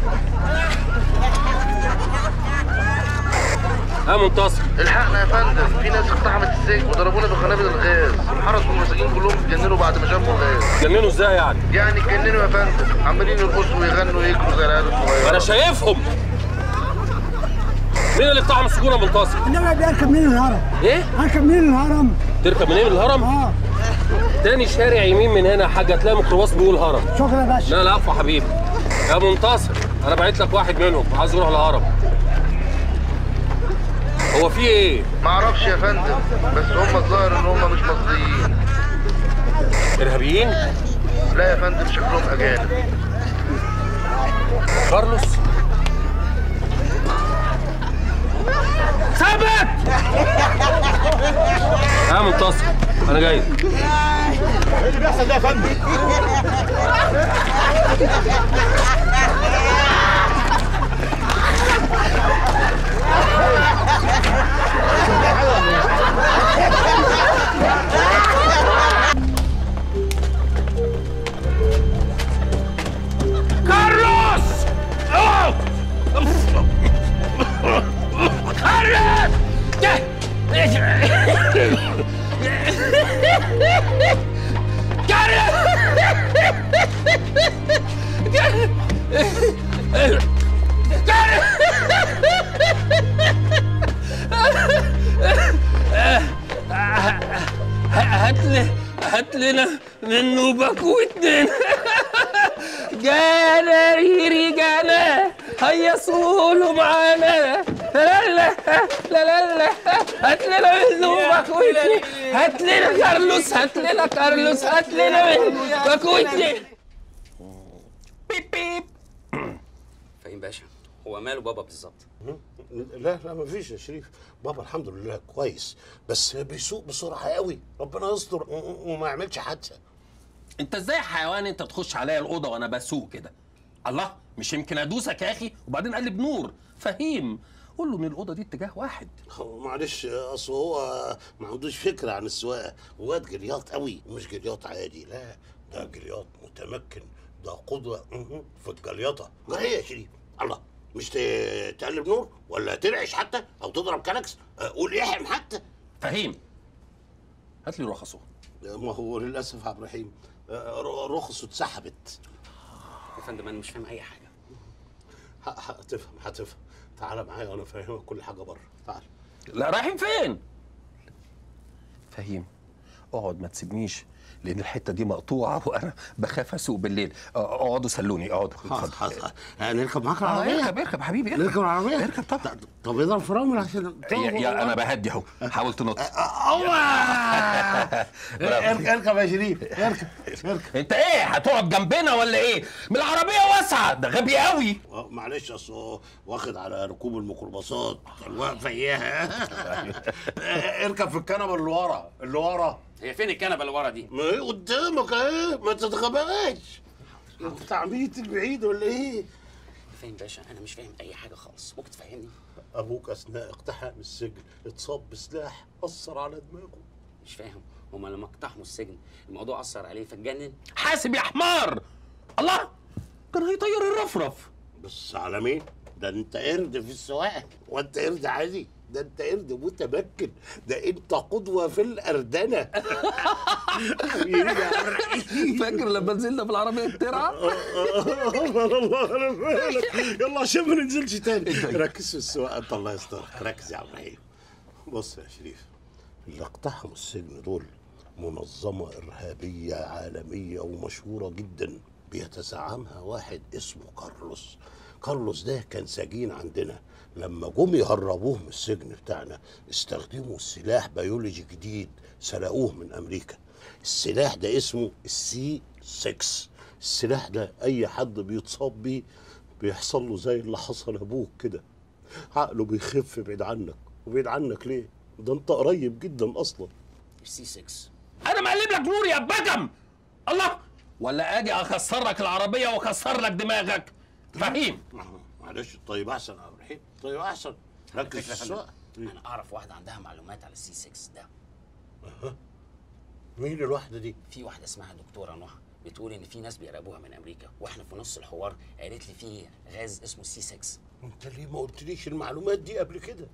منتصر. الحقنا يا فندم، في ناس اقتحمت السجن وضربونا بقنابل الغاز، والحرسوا المساجين كلهم اتجننوا بعد ما شافوا الغاز. اتجننوا ازاي يعني؟ يعني اتجننوا يا فندم، عمالين يرقصوا ويغنوا ويجروا زي العيال الصغيره. انا شايفهم. مين اللي اقتحم السجون يا منتصر؟ النبي بيركب منين الهرم؟ ايه؟ اركب منين الهرم؟ تركب منين الهرم؟ اه. تاني شارع يمين من هنا يا حاج هتلاقي ميكروباص بيقول هرم. شكرا يا باشا. لا لا عفوا حبيبي. يا منتصر انا بعت لك واحد منهم عايز يروح الهرم. هو في ايه؟ معرفش يا فندم، بس هم الظاهر ان هم مش مصريين. ارهابيين؟ لا يا فندم شكلهم اجانب. كارلوس؟ ثبت! يا منتصر انا جاي. ايه اللي بيحصل ده يا فندم؟ كارلوس اوه كارلوس كارلوس هات لنا منه باكو 2 جانا ريري جانا هيا صولوا معانا. لا لا لا هات لنا منه باكو 2، هات لنا كارلوس، هات لنا كارلوس، هات لنا منه باكو 2. بيب بيب. فاهم باشا هو ماله بابا بالظبط؟ لا لا مفيش يا شريف، بابا الحمد لله كويس، بس بيسوق بسرعه قوي، ربنا يستر وما يعملش حادثه. انت ازاي حيوان انت تخش عليا الاوضه وانا بسوق كده؟ الله مش يمكن ادوسك يا اخي وبعدين قلب نور. فهيم قول له ان الاوضه دي اتجاه واحد. معلش اصل هو ما عندوش فكره عن السواقه، واد جرياط قوي، مش جرياط عادي، لا ده جرياط متمكن، ده قدوه في الجليطه. ما هي يا شريف الله مش تقلب نور ولا ترعش حتى او تضرب كنكس، قول يحم حتى. فهيم هات لي رخصه. ما هو للاسف يا عبد الرحيم رخصه اتسحبت. يا فندم انا مش فاهم اي حاجه. هتفهم تعالى معايا وانا فاهمك كل حاجه بره، تعالى. لا رايحين فين؟ فهيم اقعد ما تسيبنيش لأن الحتة دي مقطوعة وأنا بخاف أسوق بالليل، اقعدوا سلوني، اقعدوا اتفضل. نركب معاك العربية؟ اركب حبيبي اركب العربية؟ اركب طبعا. طب اضرب فرامل عشان يا أنا بهدي أهو، حاول تنط. اركب يا شريف، اركب. أنت إيه هتقعد جنبنا ولا إيه؟ من العربية واسعة، ده غبي قوي. معلش أصل واخد على ركوب الميكروباصات الواقفة إياها. اركب في الكنبة اللي ورا، اللي ورا. هي فين الكنبه اللي ورا دي؟ ما هي قدامك اهي، ما تتغباش. انت تعميتك بعيد ولا ايه؟ فاهم باشا انا مش فاهم اي حاجه خالص، ممكن تفهمني؟ ابوك اثناء اقتحام السجن اتصاب بسلاح اثر على دماغه. مش فاهم، هما لما اقتحموا السجن الموضوع اثر عليه فاتجنن؟ حاسب يا حمار! الله! كان هيطير الرفرف. بس على مين؟ ده انت قرد في السواقه، وانت قرد عادي. ده انت قرد متمكن، ده انت قدوه في الاردنه. فاكر لما نزلنا في العربيه الترعه؟ يلا عشان ما ننزلش تاني. ركز في السواقه انت الله يسترك، ركز يا عم رحيم. بص يا شريف، اللي اقتحموا السجن دول منظمه ارهابيه عالميه ومشهوره جدا بيتزعمها واحد اسمه كارلوس. كارلوس ده كان سجين عندنا، لما جم يهربوه من السجن بتاعنا استخدموا سلاح بيولوجي جديد سرقوه من امريكا. السلاح ده اسمه السي 6. السلاح ده اي حد بيتصاب بيه بيحصل له زي اللي حصل ابوك كده، عقله بيخف بعيد عنك. وبعيد عنك ليه؟ ده انت قريب جدا اصلا. السي 6 انا مقلب لك نور يا بجم. الله ولا اجي اكسر لك العربيه واكسر لك دماغك. فهيم معلش طيب احسن يا رحيم، طيب احسن ركز في السواقه. انا اعرف واحده عندها معلومات على السي 6 ده. اها مين الواحده دي؟ في واحده اسمها دكتوره نوح، بتقول ان في ناس بيراقبوها من امريكا، واحنا في نص الحوار قالت لي في غاز اسمه السي 6. انت ليه ما قلتليش المعلومات دي قبل كده؟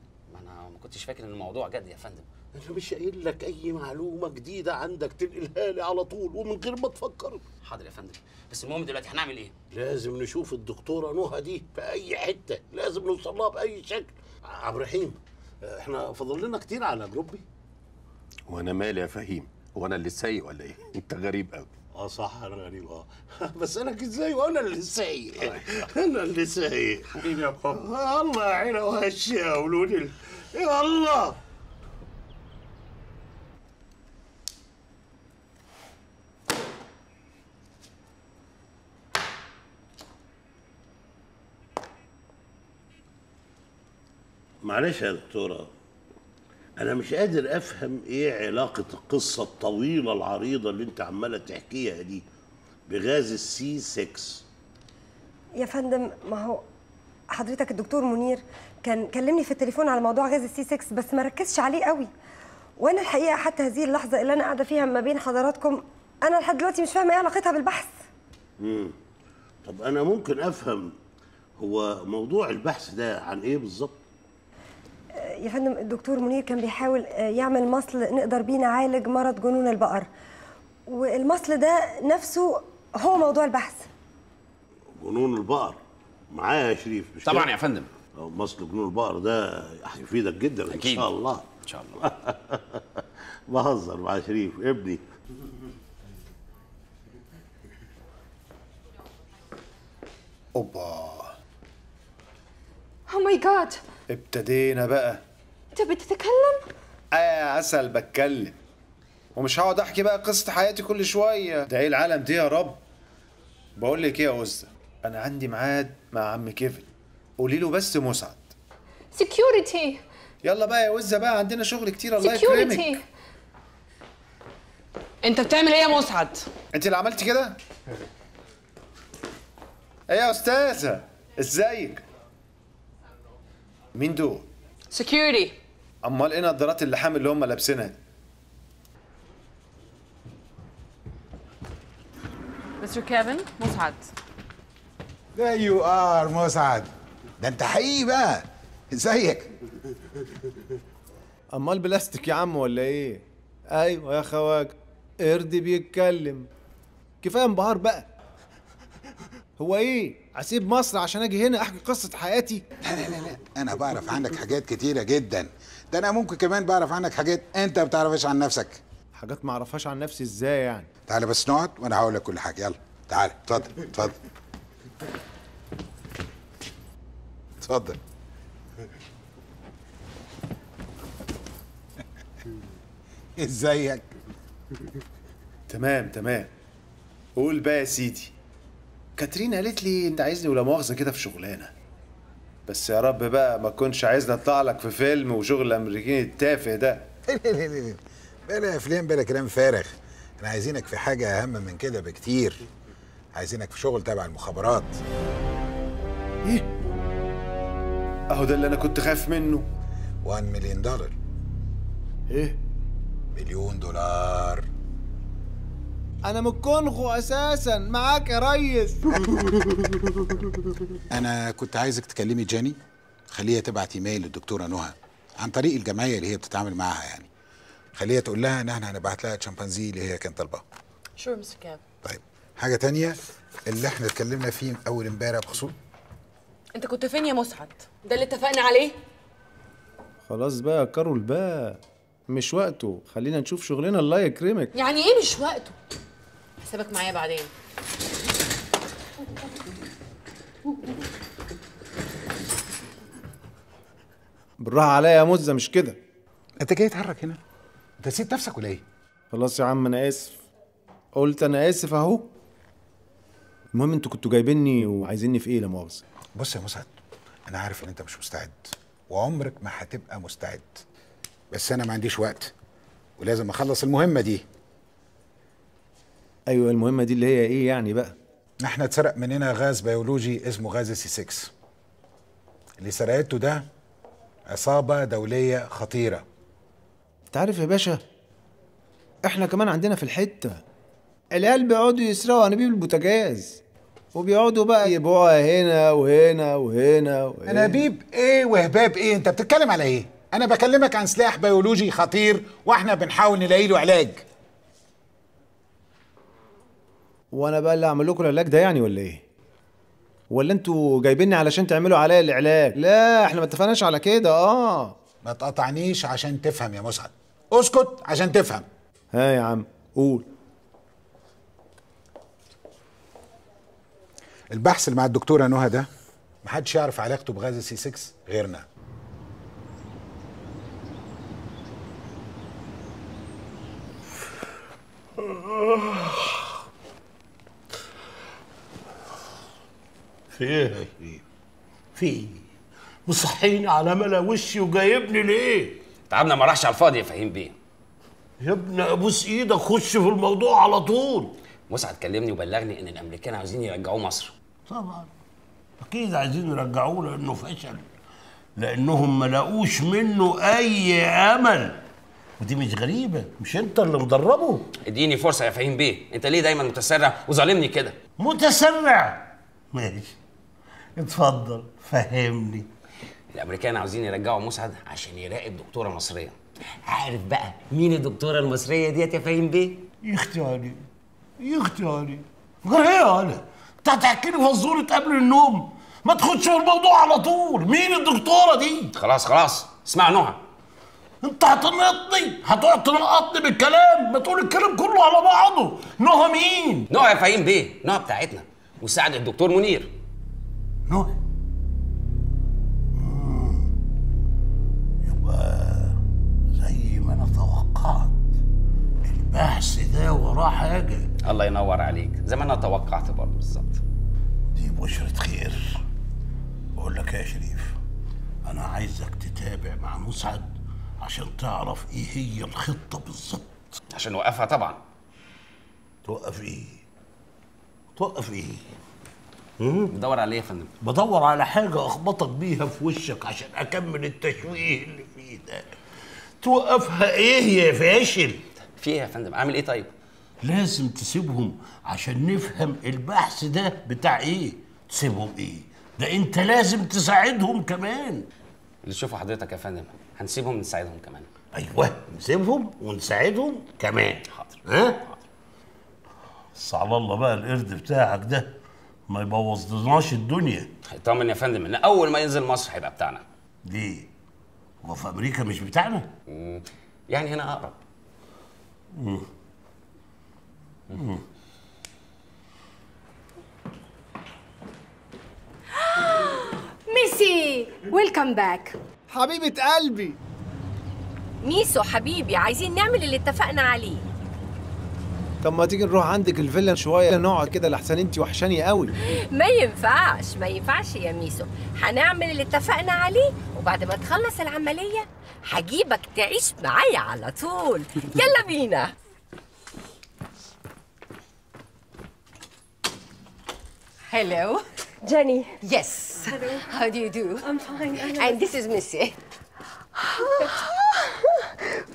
ما انا ما كنتش فاكر ان الموضوع جد يا فندم. انا مش قايل لك اي معلومه جديده عندك تنقلها لي على طول ومن غير ما تفكر. حاضر يا فندم، بس المهم دلوقتي هنعمل ايه؟ لازم نشوف الدكتوره نهى دي في اي حته، لازم نوصلها باي شكل. عبد الرحيم، احنا فاضل لنا كتير على جروبي. وانا مالي يا فهيم؟ هو انا اللي سايق ولا ايه؟ انت غريب قوي. اه صح، انا غريب. اه بس انا كنت زي وانا اللي سايق. انا اللي سايق حبيبي يا بابا. الله يعينه وهشي يا ولودي. يا الله معلش يا دكتوره، أنا مش قادر أفهم إيه علاقة القصة الطويلة العريضة اللي أنت عمالة تحكيها دي بغاز السي 6 يا فندم. ما هو حضرتك الدكتور منير كان كلمني في التليفون على موضوع غاز السي 6 بس ما ركزش عليه قوي، وأنا الحقيقة حتى هذه اللحظة اللي أنا قاعدة فيها ما بين حضراتكم أنا لحد دلوقتي مش فاهمة إيه علاقتها بالبحث. طب أنا ممكن أفهم هو موضوع البحث ده عن إيه بالظبط؟ يا فندم الدكتور منير كان بيحاول يعمل مصل نقدر بيه نعالج مرض جنون البقر، والمصل ده نفسه هو موضوع البحث. جنون البقر معايا يا شريف؟ مش طبعا يا فندم، مصل جنون البقر ده هيفيدك جدا أكيد. ان شاء الله ان شاء الله. بهزر مع شريف ابني. اوبا، اوه ماي جاد، ابتدينا بقى. انت بتتكلم؟ يا عسل بتكلم، ومش هقعد احكي بقى قصه حياتي كل شويه. ده ايه العالم دي يا رب. بقول لك ايه يا وزه، انا عندي ميعاد مع عم كيفن، قولي له بس مسعد سكيورتي. يلا بقى يا وزه بقى، عندنا شغل كتير. الله يكرمك. سكيورتي، انت بتعمل ايه يا مسعد؟ انت اللي عملتي كده؟ ايه يا استاذه ازيك؟ مين دول؟ سكيورتي. امال ايه نظارات اللحام اللي هم لابسينها؟ مستر كيفن، مسعد. ذير يو ار مسعد، ده انت حقيقي بقى. ازيك؟ امال بلاستيك يا عم ولا ايه؟ ايوه يا خواجه، قردي بيتكلم. كفايه انبهار بقى. هو ايه؟ هسيب مصر عشان اجي هنا احكي قصه حياتي؟ لا لا لا، انا بعرف عنك حاجات كتيره جدا، ده انا ممكن كمان بعرف عنك حاجات انت ما بتعرفهاش عن نفسك. حاجات ما اعرفهاش عن نفسي ازاي يعني؟ تعالى بس نقعد وانا هقول لك كل حاجه. يلا تعالى، اتفضل اتفضل اتفضل. ازيك؟ تمام تمام. قول بقى يا سيدي. كاترين قالت لي انت عايزني ولا مؤاخذه كده في شغلانه، بس يا رب بقى ما تكونش عايزني اطلع لك في فيلم وشغل الامريكيين التافه ده. بلا افلام بلا كلام فارغ، احنا عايزينك في حاجه اهم من كده بكتير. عايزينك في شغل تبع المخابرات. ايه؟ اهو ده اللي انا كنت خايف منه. 1 مليون دولار. ايه؟ مليون دولار. أنا من الكونغو أساساً. معاك يا ريس. أنا كنت عايزك تكلمي جاني، خليها تبعت إيميل للدكتورة نهى عن طريق الجمعية اللي هي بتتعامل معاها، يعني خليها تقول لها إن إحنا هنبعت لها الشمبانزي اللي هي كانت طالباه. شور مستر كاب. طيب حاجة تانية اللي إحنا اتكلمنا فيه أول إمبارح بخصوص. أنت كنت فين يا مسعد؟ ده اللي اتفقنا عليه؟ خلاص بقى يا كارول بقى، مش وقته، خلينا نشوف شغلنا. الله يكرمك. يعني إيه مش وقته؟ سيبك معايا بعدين. بالراحه عليا يا مزه، مش كده. انت جاي تهرج هنا؟ انت نسيت نفسك ولا ايه؟ خلاص يا عم انا اسف، قلت انا اسف اهو. المهم انتوا كنتوا جايبيني وعايزيني في ايه لا مؤاخذه؟ بص يا مسعد، انا عارف ان انت مش مستعد وعمرك ما هتبقى مستعد، بس انا ما عنديش وقت ولازم اخلص المهمه دي. ايوه المهمه دي اللي هي ايه يعني بقى؟ احنا اتسرق مننا غاز بيولوجي اسمه غاز السي 6. اللي سرقته ده عصابه دوليه خطيره. انت عارف يا باشا، احنا كمان عندنا في الحته العيال بيقعدوا يسرقوا انابيب البوتاجاز وبيقعدوا بقى يبيعوها هنا وهنا وهنا. انابيب ايه وهباب ايه؟ انت بتتكلم على ايه؟ انا بكلمك عن سلاح بيولوجي خطير واحنا بنحاول نلاقي له علاج. وانا بقى اللي اعمل لكم العلاج ده يعني ولا ايه؟ ولا انتوا جايبيني علشان تعملوا عليا العلاج؟ لا احنا ما اتفقناش على كده. ما تقطعنيش عشان تفهم يا مسعد، اسكت عشان تفهم. ها يا عم قول. البحث اللي مع الدكتوره نهى ده محدش يعرف علاقته بغاز السي 6 غيرنا. في ايه؟ في مصحيني على ملا وشي وجايبني ليه؟ تعبنا ما راحش على الفاضي يا فهيم بيه. يا ابني ابوس ايدك خش في الموضوع على طول. مسعد كلمني وبلغني ان الامريكان عايزين يرجعوه مصر. طبعا اكيد عايزين يرجعوه لانه فشل، لانهم ما لاقوش منه اي امل، ودي مش غريبه، مش انت اللي مدربه. اديني فرصه يا فهيم بيه، انت ليه دايما متسرع وظالمني كده؟ متسرع؟ ماشي اتفضل فهمني. الامريكان عاوزين يرجعوا مسعد عشان يراقب دكتوره مصريه. عارف بقى مين الدكتوره المصريه ديت يا فهيم بيه؟ يا اختي علي، يا اختي علي، غير ايه يا علي؟ انت هتحكي لي فزوره قبل النوم؟ ما تخدش في الموضوع على طول. مين الدكتوره دي؟ خلاص اسمع نهى. انت هتنقطني، هتقعد تنقطني بالكلام، ما تقول الكلام كله على بعضه. نهى مين؟ نهى يا فهيم بيه، نهى بتاعتنا مساعد الدكتور منير. نهى؟ يبقى زي ما انا توقعت، البحث ده وراه حاجه. الله ينور عليك، زي ما انا توقعت برضه بالظبط. دي بشرة خير. بقول لك يا شريف، انا عايزك تتابع مع مسعد عشان تعرف ايه هي الخطه بالظبط. عشان نوقفها طبعا. توقف ايه؟ توقف ايه؟ بدور على ايه يا فندم؟ بدور على حاجه اخبطك بيها في وشك عشان اكمل التشويه اللي فيه ده. توقفها ايه يا فاشل؟ في ايه يا فندم؟ اعمل ايه طيب؟ لازم تسيبهم عشان نفهم البحث ده بتاع ايه. تسيبهم ايه؟ ده انت لازم تساعدهم كمان. اللي شوفه حضرتك يا فندم، هنسيبهم نساعدهم كمان. ايوه نسيبهم ونساعدهم كمان. حاضر. ها؟ بس على الله بقى القرد بتاعك ده ما يبوظلناش الدنيا. اطمن يا فندم ان اول ما ينزل مصر هيبقى بتاعنا. ليه؟ هو في امريكا مش بتاعنا؟ يعني هنا اقرب. ميسي ويلكم باك حبيبة قلبي. ميسو حبيبي، عايزين نعمل اللي اتفقنا عليه. طب ما تيجي نروح عندك الفيلا شويه نقعد كده لحسن انت وحشاني قوي. ما ينفعش يا ميسو، هنعمل اللي اتفقنا عليه وبعد ما تخلص العمليه هجيبك تعيش معايا على طول. يلا بينا. Hello. Jenny. Yes. Hello. How do you do? I'm fine. And this is Missy.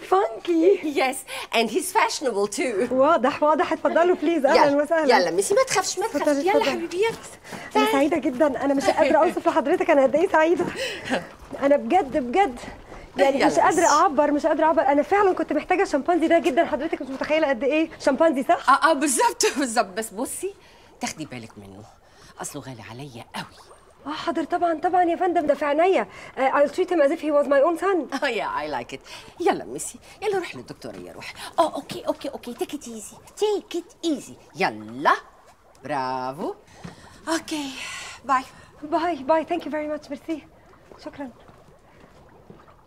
فانكي. يس اند هيز فاشنبل تو. واضح اتفضلوا بليز. اهلا وسهلا. يلا ميسي ما تخافش ما تخافش. يلا حبيبتي. انا سعيده جدا، انا مش قادره اوصف لحضرتك انا قد ايه سعيده. انا بجد يعني مش قادره اعبر. انا فعلا كنت محتاجه شمبانزي ده جدا، حضرتك مش متخيله قد ايه شمبانزي. صح؟ بالظبط. بس بصي تاخدي بالك منه، اصله غالي عليا قوي. حاضر طبعا يا فندم، ده في عينيا. I'll treat him as if he was my own son. Yeah, I like it. يلا ميسي، يلا روح للدكتور يا روح. اوكي take it easy. يلا برافو. اوكي باي. Thank you very much. ميرسي، شكرا.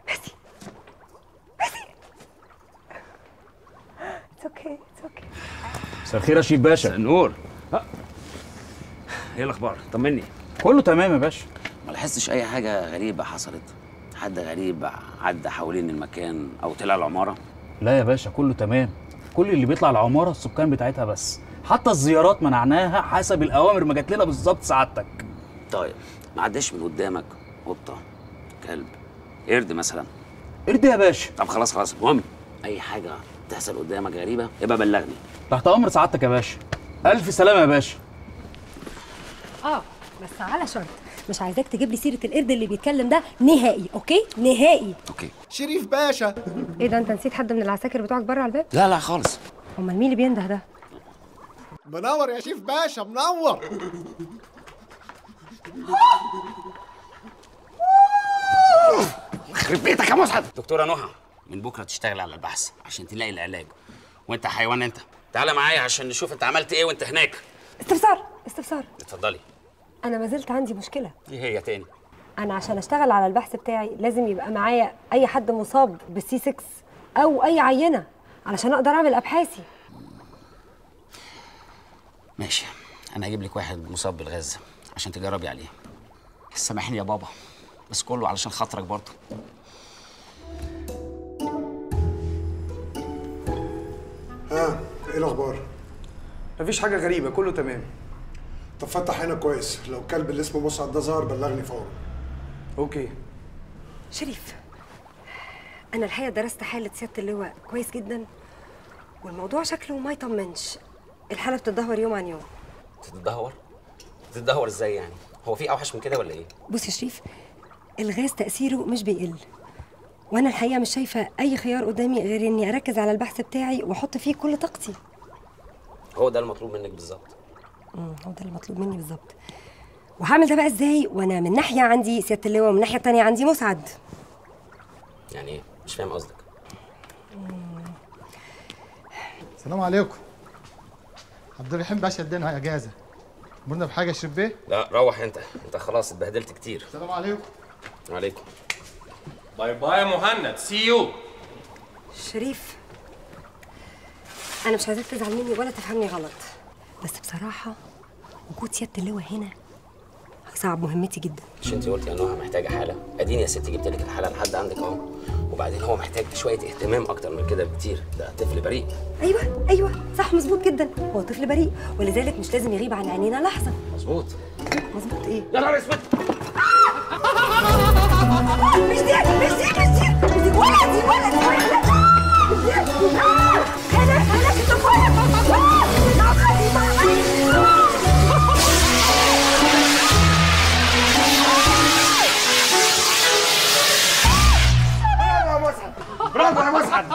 ميرسي. It's okay. مساء الخير يا شيخ باشا. مساء النور. ايه الاخبار؟ طمني. كله تمام يا باشا، ما لاحظتش اي حاجه غريبه حصلت؟ حد غريب عدى حوالين المكان او طلع العماره؟ لا يا باشا كله تمام، كل اللي بيطلع العماره السكان بتاعتها بس، حتى الزيارات منعناها حسب الاوامر ما جات لنا بالظبط. سعادتك طيب ما عداش من قدامك قطه، كلب، قرد مثلا؟ قرد يا باشا. طب خلاص المهم اي حاجه تحصل قدامك غريبه يبقى بلغني. تحت امر سعادتك يا باشا. الف سلامه يا باشا. بس على شرط مش عايزاك تجيب لي سيره القرد اللي بيتكلم ده نهائي. اوكي نهائي. اوكي شريف باشا. ايه ده انت نسيت حد من العساكر بتوعك بره على الباب؟ لا لا خالص. امال مين اللي بينده ده؟ منور يا شريف باشا منور. يخرب بيتك يا مسعد. دكتوره نهى من بكره تشتغل على البحث عشان تلاقي العلاج. وانت حيوان انت، تعالى معايا عشان نشوف انت عملت ايه وانت هناك. استفسار استفسار. اتفضلي. انا ما زلت عندي مشكله. ايه هي تاني؟ انا عشان اشتغل على البحث بتاعي لازم يبقى معايا اي حد مصاب بالسي 6 او اي عينه علشان اقدر اعمل ابحاثي. ماشي، انا هجيب لك واحد مصاب بالغازه عشان تجربي عليه. سامحني يا بابا بس كله علشان خاطرك برضه. ها ايه الاخبار؟ مفيش حاجه غريبه كله تمام. طب فتح هنا كويس، لو الكلب اللي اسمه مسعد ده ظهر بلغني فورا. اوكي شريف، انا الحقيقه درست حاله سياده اللواء كويس جدا والموضوع شكله ما يطمنش. الحاله بتتدهور يوم عن يوم. بتتدهور؟ بتتدهور ازاي يعني؟ هو في اوحش من كده ولا ايه؟ بص يا شريف، الغاز تاثيره مش بيقل، وانا الحقيقه مش شايفه اي خيار قدامي غير اني اركز على البحث بتاعي واحط فيه كل طاقتي. هو ده المطلوب منك بالظبط. هو ده المطلوب مني بالظبط. وهعمل ده بقى ازاي وانا من ناحيه عندي سياده اللواء ومن ناحيه تانية عندي مسعد؟ يعني ايه؟ مش فاهم قصدك. السلام عليكم. عبد الرحيم باشا ادانا اجازه. مرنا بحاجه يا شريف بيه؟ لا روح انت، انت خلاص اتبهدلت كتير. السلام عليكم. وعليكم. باي باي يا مهند، سي يو. شريف انا مش عايزاك تزعل مني ولا تفهمني غلط، بس بصراحه وجود سياده اللواء هنا هيصعب مهمتي جدا. مش انت قلتي يا نهى محتاجه حاله؟ اديني يا ستي جبت لك الحاله لحد عندك اهو. وبعدين هو محتاج شويه اهتمام اكتر من كده بكتير، ده طفل بريء. ايوه ايوه صح مظبوط جدا، هو طفل بريء ولذلك مش لازم يغيب عن عينينا لحظه. مظبوط. مظبوط ايه؟ يا نهار اسود. مش دي مش دي مش دي ولا دي ولا دي ولا دي. انا في الطفوله. برافو يا مسعد.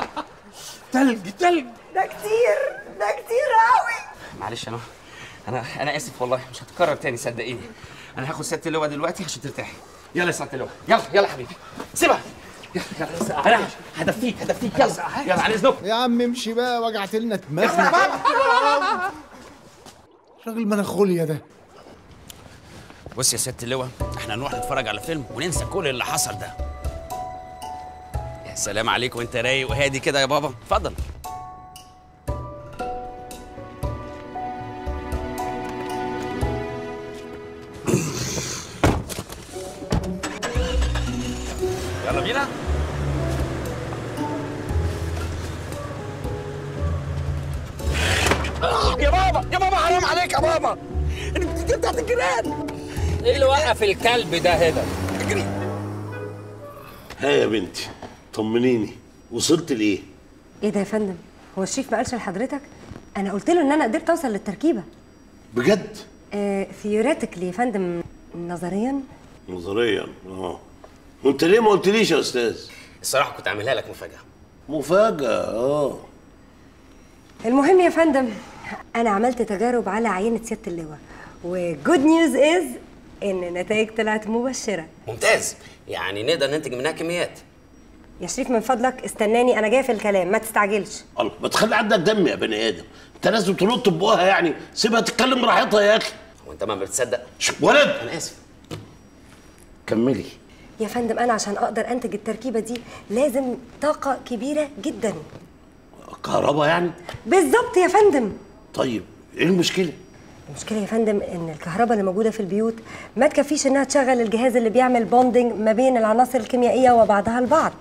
تلج تلج ده كتير، ده كتير قوي. معلش يا نهى، انا اسف والله مش هتكرر تاني صدقيني. انا هاخد سياده اللواء دلوقتي عشان ترتاحي. يلا يا سياده اللواء، يلا يلا حبيبي سيبها. يلا انا هدفيك هدفيك. يلا يلا على اذنك يا عم. امشي بقى وجعت لنا دماغنا. الراجل مناخوليا ده. بص يا سياده اللواء، احنا هنروح نتفرج على فيلم وننسى كل اللي حصل ده. السلام عليكم. وانت رايق وهادي كده يا بابا. اتفضل. يلا بينا. يا بابا يا بابا حرام عليك يا بابا، انت بتاعت الجيران. ايه اللي وقف الكلب ده هنا؟ اجري. ها يا بنتي طمنيني، وصلت لايه؟ ايه ده يا فندم؟ هو الشريف ما قالش لحضرتك؟ انا قلت له ان انا قدرت اوصل للتركيبه. بجد؟ ثيوريتيكلي يا فندم، نظريا. نظريا اه. وانت ليه ما قلتليش يا استاذ؟ الصراحه كنت عاملها لك مفاجاه. مفاجاه اه. المهم يا فندم انا عملت تجارب على عينه سياده اللواء، وجود نيوز از ان النتائج طلعت مبشره. ممتاز، يعني نقدر ننتج منها كميات. يا شريف من فضلك استناني، انا جايه في الكلام ما تستعجلش. الله ما تخلي عندك دم يا بني ادم، انت لازم تنط بقها يعني، سيبها تتكلم براحتها يا اخي. هو انت ما بتصدق؟ ولد انا اسف. كملي يا فندم. انا عشان اقدر انتج التركيبه دي لازم طاقه كبيره جدا. كهرباء يعني؟ بالظبط يا فندم. طيب ايه المشكله؟ المشكله يا فندم ان الكهرباء اللي موجوده في البيوت ما تكفيش انها تشغل الجهاز اللي بيعمل بوندنج ما بين العناصر الكيميائيه وبعضها البعض.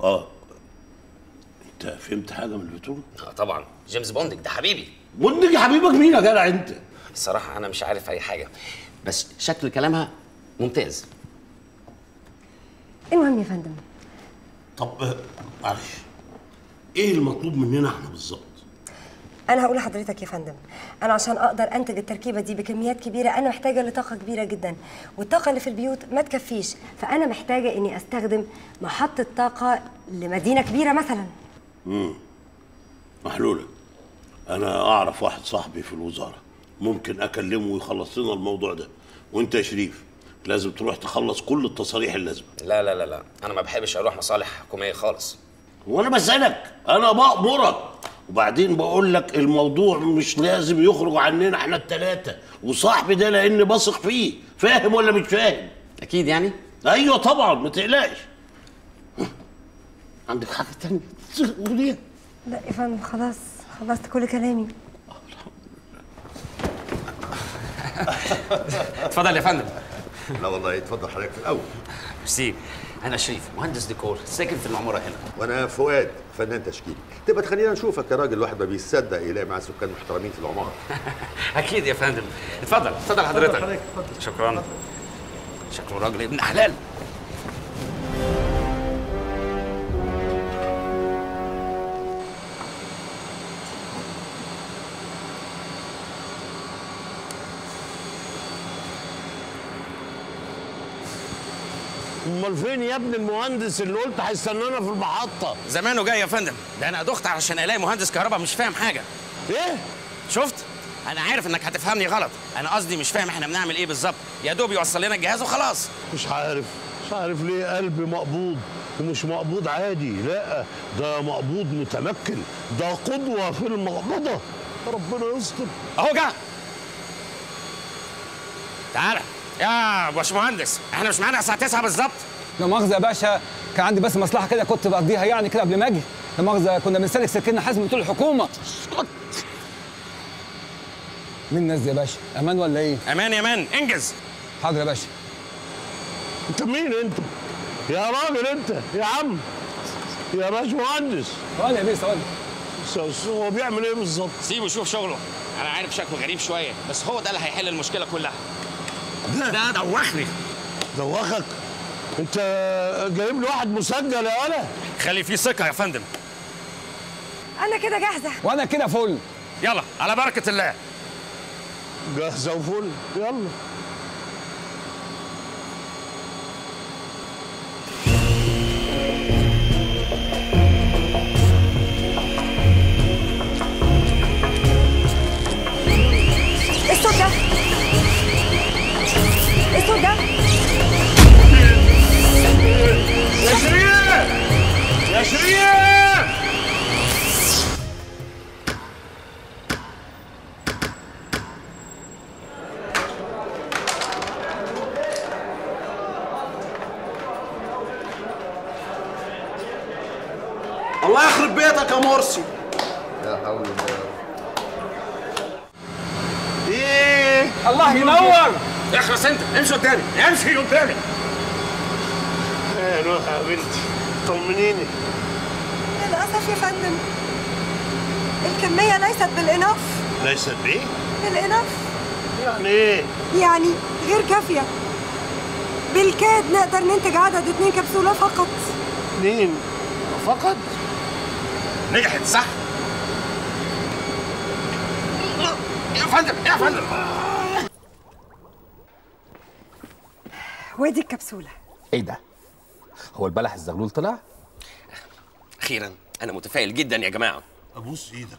اه انت فهمت حاجه من اللي بتقوله؟ اه طبعا، جيمس بوندنج ده حبيبي. بوندنج حبيبك مين يا جدع انت؟ الصراحه انا مش عارف اي حاجه، بس شكل كلامها ممتاز. المهم يا فندم. طب معلش، ايه المطلوب مننا احنا بالظبط؟ انا هقول لحضرتك يا فندم، انا عشان اقدر انتج التركيبه دي بكميات كبيره انا محتاجه لطاقه كبيره جدا، والطاقه اللي في البيوت ما تكفيش، فانا محتاجه اني استخدم محطه طاقه لمدينه كبيره مثلا. محلوله. انا اعرف واحد صاحبي في الوزاره ممكن اكلمه ويخلص لنا الموضوع ده. وانت يا شريف لازم تروح تخلص كل التصاريح اللازمه. لا لا لا لا، انا ما بحبش اروح مصالح حكوميه خالص. وانا بسالك، انا بامرك. وبعدين بقول لك الموضوع مش لازم يخرج عننا احنا الثلاثه وصاحبي ده، لان بثق فيه. فاهم ولا مش فاهم؟ اكيد يعني. ايوه طبعا، ما تقلقش. عندك حاجه ثانيه تقوليها؟ لا يا فندم، خلاص خلصت كل كلامي. اتفضل يا فندم. لا والله اتفضل حضرتك في الاول. ميرسي. انا شريف، مهندس ديكور ساكن في المعموره هنا. وانا فؤاد، فنان تشكيلي. تبقى تخلينا نشوفك يا راجل، الواحد ما بيصدق يلاقي مع سكان محترمين في العماره. اكيد يا فندم. اتفضل اتفضل حضرتك. شكرا. شكله راجل ابن حلال. امال فين يا ابن المهندس اللي قلت هيستنانا في المحطه؟ زمانه جاي يا فندم، ده انا دخت علشان الاقي مهندس كهرباء مش فاهم حاجه. ايه؟ شفت؟ انا عارف انك هتفهمني غلط، انا قصدي مش فاهم احنا بنعمل ايه بالظبط، يا دوب يوصل لنا الجهاز وخلاص. مش عارف ليه قلبي مقبوض، ومش مقبوض عادي، لا ده مقبوض متمكن، ده قدوه في المقبضه. ربنا يستر. اهو جه. تعالى يا باشمهندس، احنا مش معانا الساعه 9 بالظبط. لا مؤاخذه يا باشا، كان عندي بس مصلحه كده كنت بقضيها يعني كده قبل ما اجي. لا مؤاخذه، كنا بنسلك سلكنا حزم بتوع الحكومه. اسكت. مين الناس دي يا باشا؟ امان ولا ايه؟ امان يا مان، انجز. حاضر يا باشا. انت مين انت؟ يا راجل انت يا عم، يا باشمهندس. ثواني يا بيه، ثواني. هو بيعمل ايه بالظبط؟ سيبه يشوف شغله، انا عارف شكله غريب شويه، بس هو ده اللي هيحل المشكله كلها. ده دوخني. دوخك؟ انت جايب لي واحد مسجل يا ولا؟ خلي فيه ثقه يا فندم. انا كده جاهزه. وانا كده فل. يلا على بركه الله. جاهزه وفل، يلا. الله يخرب بيتك يا مرسي. لا حول الله. ايه؟ الله ينور. اخلص انت، امشي قدامي، امشي قدامي. يا نوح يا بنتي طمنيني. للاسف يا فندم الكميه ليست بالاناف. ليست بايه؟ بالاناف. يعني ايه؟ يعني غير كافيه. بالكاد نقدر ننتج عدد 2 كبسوله فقط. 2 فقط؟ نجحت صح؟ يا فندم يا فندم. وادي الكبسولة. ايه ده؟ هو البلح الزغلول طلع؟ أخيرا، أنا متفائل جدا يا جماعة. أبوس إيدك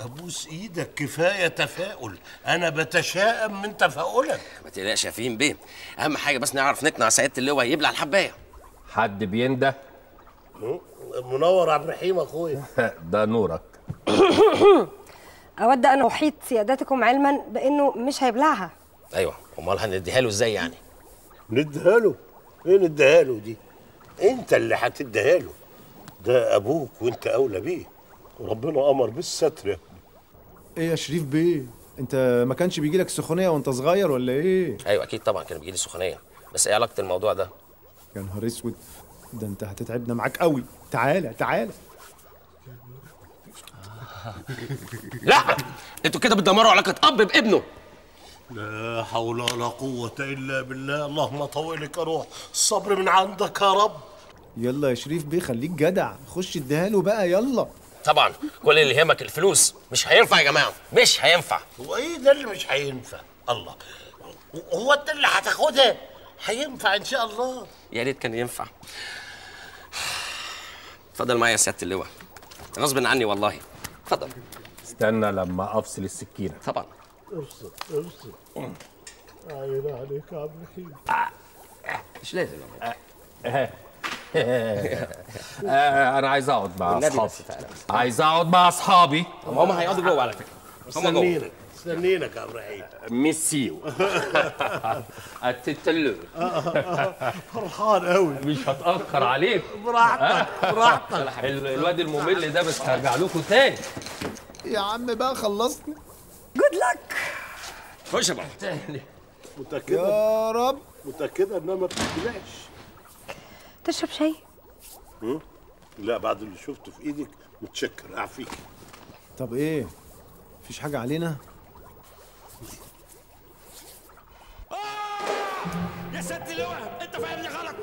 أبوس إيدك، كفاية تفاؤل، أنا بتشائم من تفاؤلك. ما تقلقش يا فهيم بيه، أهم حاجة بس نعرف نقنع سعادة اللواء يبلع الحباية. حد بينده؟ منور عبد الرحيم اخويا. ده نورك. اود ان احيط سيادتكم علما بانه مش هيبلعها. ايوه، امال هنديها له ازاي يعني؟ نديها له؟ ايه نديها له دي؟ انت اللي هتديها له، ده ابوك وانت اولى بيه، وربنا امر بالستر يا ابني. ايه يا شريف بيه؟ انت ما كانش بيجي لك سخونيه وانت صغير ولا ايه؟ ايوه اكيد طبعا كان بيجي لي سخونيه، بس ايه علاقه الموضوع ده؟ يا نهار اسود، ده انت هتتعبنا معاك قوي. تعالى تعالى. لا انتوا كده بتدمروا علاقه اب بابنه. لا حول ولا قوه الا بالله. اللهم طولك اروح، الصبر من عندك يا رب. يلا يا شريف بيه خليك جدع، خش اديها له بقى يلا. طبعا كل اللي يهمك الفلوس. مش هينفع يا جماعه، مش هينفع. هو ايه ده اللي مش هينفع؟ الله، هو انت اللي هتاخدها هينفع ان شاء الله؟ يا ريت كان ينفع. اتفضل معايا يا سياده اللواء، غصب عني والله. اتفضل. استنى لما افصل السكينه. طبعا افصل افصل. عيني عليك يا عبد الحليم. مش لازم يا بابا. انا عايز اقعد مع اصحابي، عايز اقعد مع اصحابي. هم هيقعدوا جوه على فكره. هم جوه. استنينك يا ابراهيم. ميسيو التتلو. فرحان قوي. مش هتاخر عليك. براحتك براحتك. الواد الممل ده بس هرجع لكم تاني يا عم بقى. خلصنا. جود لك. خش يا بابا. متاكده يا رب، متاكده انها ما بتتبلعش؟ تشرب شاي؟ لا، بعد اللي شفته في ايدك متشكر. اعفيك. طب ايه؟ مفيش حاجه علينا؟ يا سياده اللواء انت فاهمني غلط،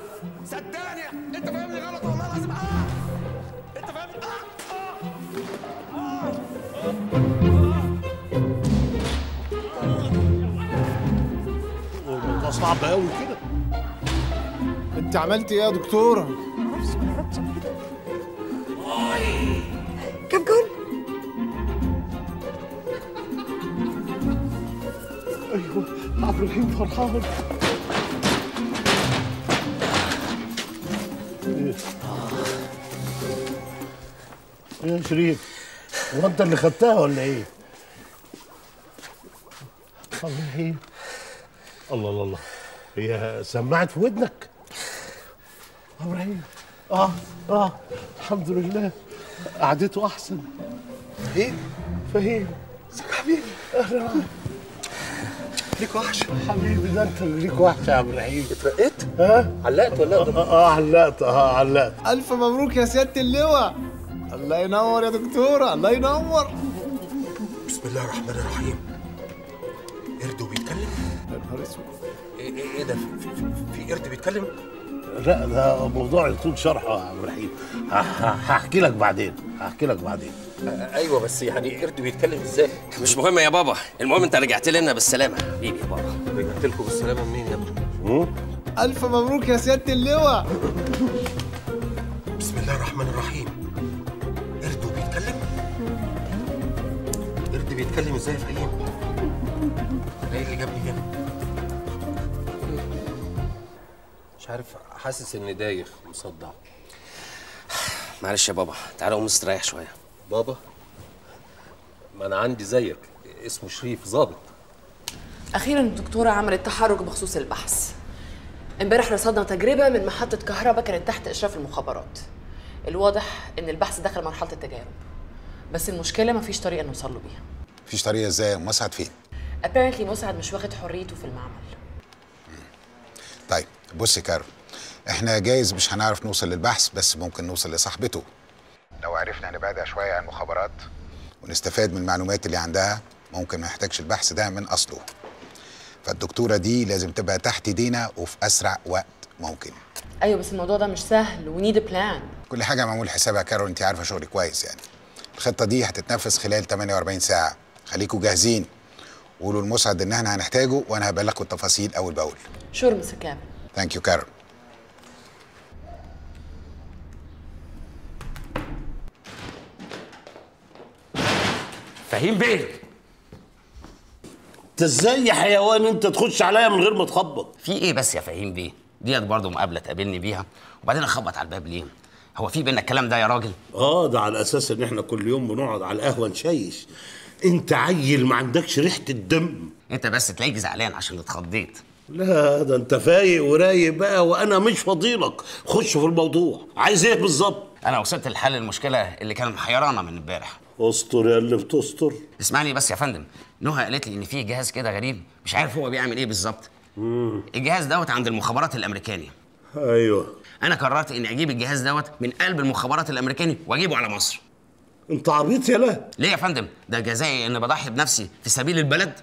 صدقني انت فاهمني غلط والله العظيم. انت فاهمني. الموضوع صعب قوي كده. انت عملت ايه يا دكتوره؟ معرفش، جربت كده. كم جول؟ ايوه عبد الرحيم فرحان. ايه يا شريف؟ هو انت اللي خدتها ولا ايه؟ عبد الرحيم. الله الله الله، هي سماعة في ودنك؟ عبد الرحيم. الحمد لله قعدته احسن. فهيم. فهيم ازيك يا حبيبي؟ اهلا. ليك وحشه حبيبي. ده انت اللي ليك وحشه يا عبد الرحيم. اترقيت؟ ها؟ علقت ولا لا؟ علقت. علقت. الف مبروك يا سياده اللواء. الله ينور يا دكتوره، الله ينور. بسم الله الرحمن الرحيم. قرد وبيتكلم؟ يا نهار اسود. ايه ده؟ في قرد بيتكلم؟ لا ده موضوع يطول شرحه يا عبد الرحيم. هحكي لك بعدين. ايوه بس يعني قرد بيتكلم ازاي؟ مش مهم يا بابا، المهم انت رجعت لنا بالسلامه. حبيبي يا بابا. رجعت لكم بالسلامه منين يا ابني؟ الف مبروك يا سياده اللواء. بسم الله الرحمن الرحيم. قرد بيتكلم؟ قرد بيتكلم ازاي يا فهيم؟ ايه اللي جابني هنا؟ مش عارف، حاسس اني دايخ مصدع. معلش يا بابا، تعالى قوم استريح شويه. بابا؟ ما انا عندي زيك، اسمه شريف، ظابط. اخيرا الدكتوره عملت تحرك بخصوص البحث. امبارح رصدنا تجربه من محطه كهرباء كانت تحت اشراف المخابرات. الواضح ان البحث دخل مرحله التجارب، بس المشكله مفيش طريقه نوصل له بيها. مفيش طريقه ازاي؟ مسعد فين؟ ابيرنتلي مسعد مش واخد حريته في المعمل. طيب بصي كارو، احنا جايز مش هنعرف نوصل للبحث، بس ممكن نوصل لصاحبته لو عرفنا نبعدها شويه عن المخابرات ونستفاد من المعلومات اللي عندها. ممكن ما نحتاجش البحث ده من اصله، فالدكتوره دي لازم تبقى تحت ايدينا وفي اسرع وقت ممكن. ايوه بس الموضوع ده مش سهل ونيد بلان. كل حاجه معمول حسابها كارو، انت عارفه شغلي كويس يعني. الخطه دي هتتنفذ خلال 48 ساعه، خليكوا جاهزين. قولوا لمسعد ان احنا هنحتاجه وانا هبلغكم التفاصيل اول باول. شور مستر كامل. ثانك يو كارل. فهيم بيه، انت ازاي يا حيوان انت تخش عليا من غير ما تخبط؟ في ايه بس يا فهيم بيه؟ ديت برضه مقابله تقابلني بيها وبعدين اخبط على الباب ليه؟ هو في بينا الكلام ده يا راجل؟ ده على اساس ان احنا كل يوم بنقعد على القهوه نشيش. انت عيل ما عندكش ريحه الدم. انت بس تلاقيك زعلان عشان اتخضيت. لا ده انت فايق ورايق بقى وانا مش فاضيلك. خش في الموضوع، عايز ايه بالظبط؟ انا وصلت لحل المشكله اللي كانت محيرانا من امبارح. استر يا اللي بتستر. اسمعني بس يا فندم، نهى قالت لي ان في جهاز كده غريب مش عارف هو بيعمل ايه بالظبط. الجهاز دوت عند المخابرات الامريكاني. ايوه. انا قررت اني اجيب الجهاز دوت من قلب المخابرات الامريكاني واجيبه على مصر. انت عبيط يا لا. ليه يا فندم؟ ده جزائي اني بضحي بنفسي في سبيل البلد.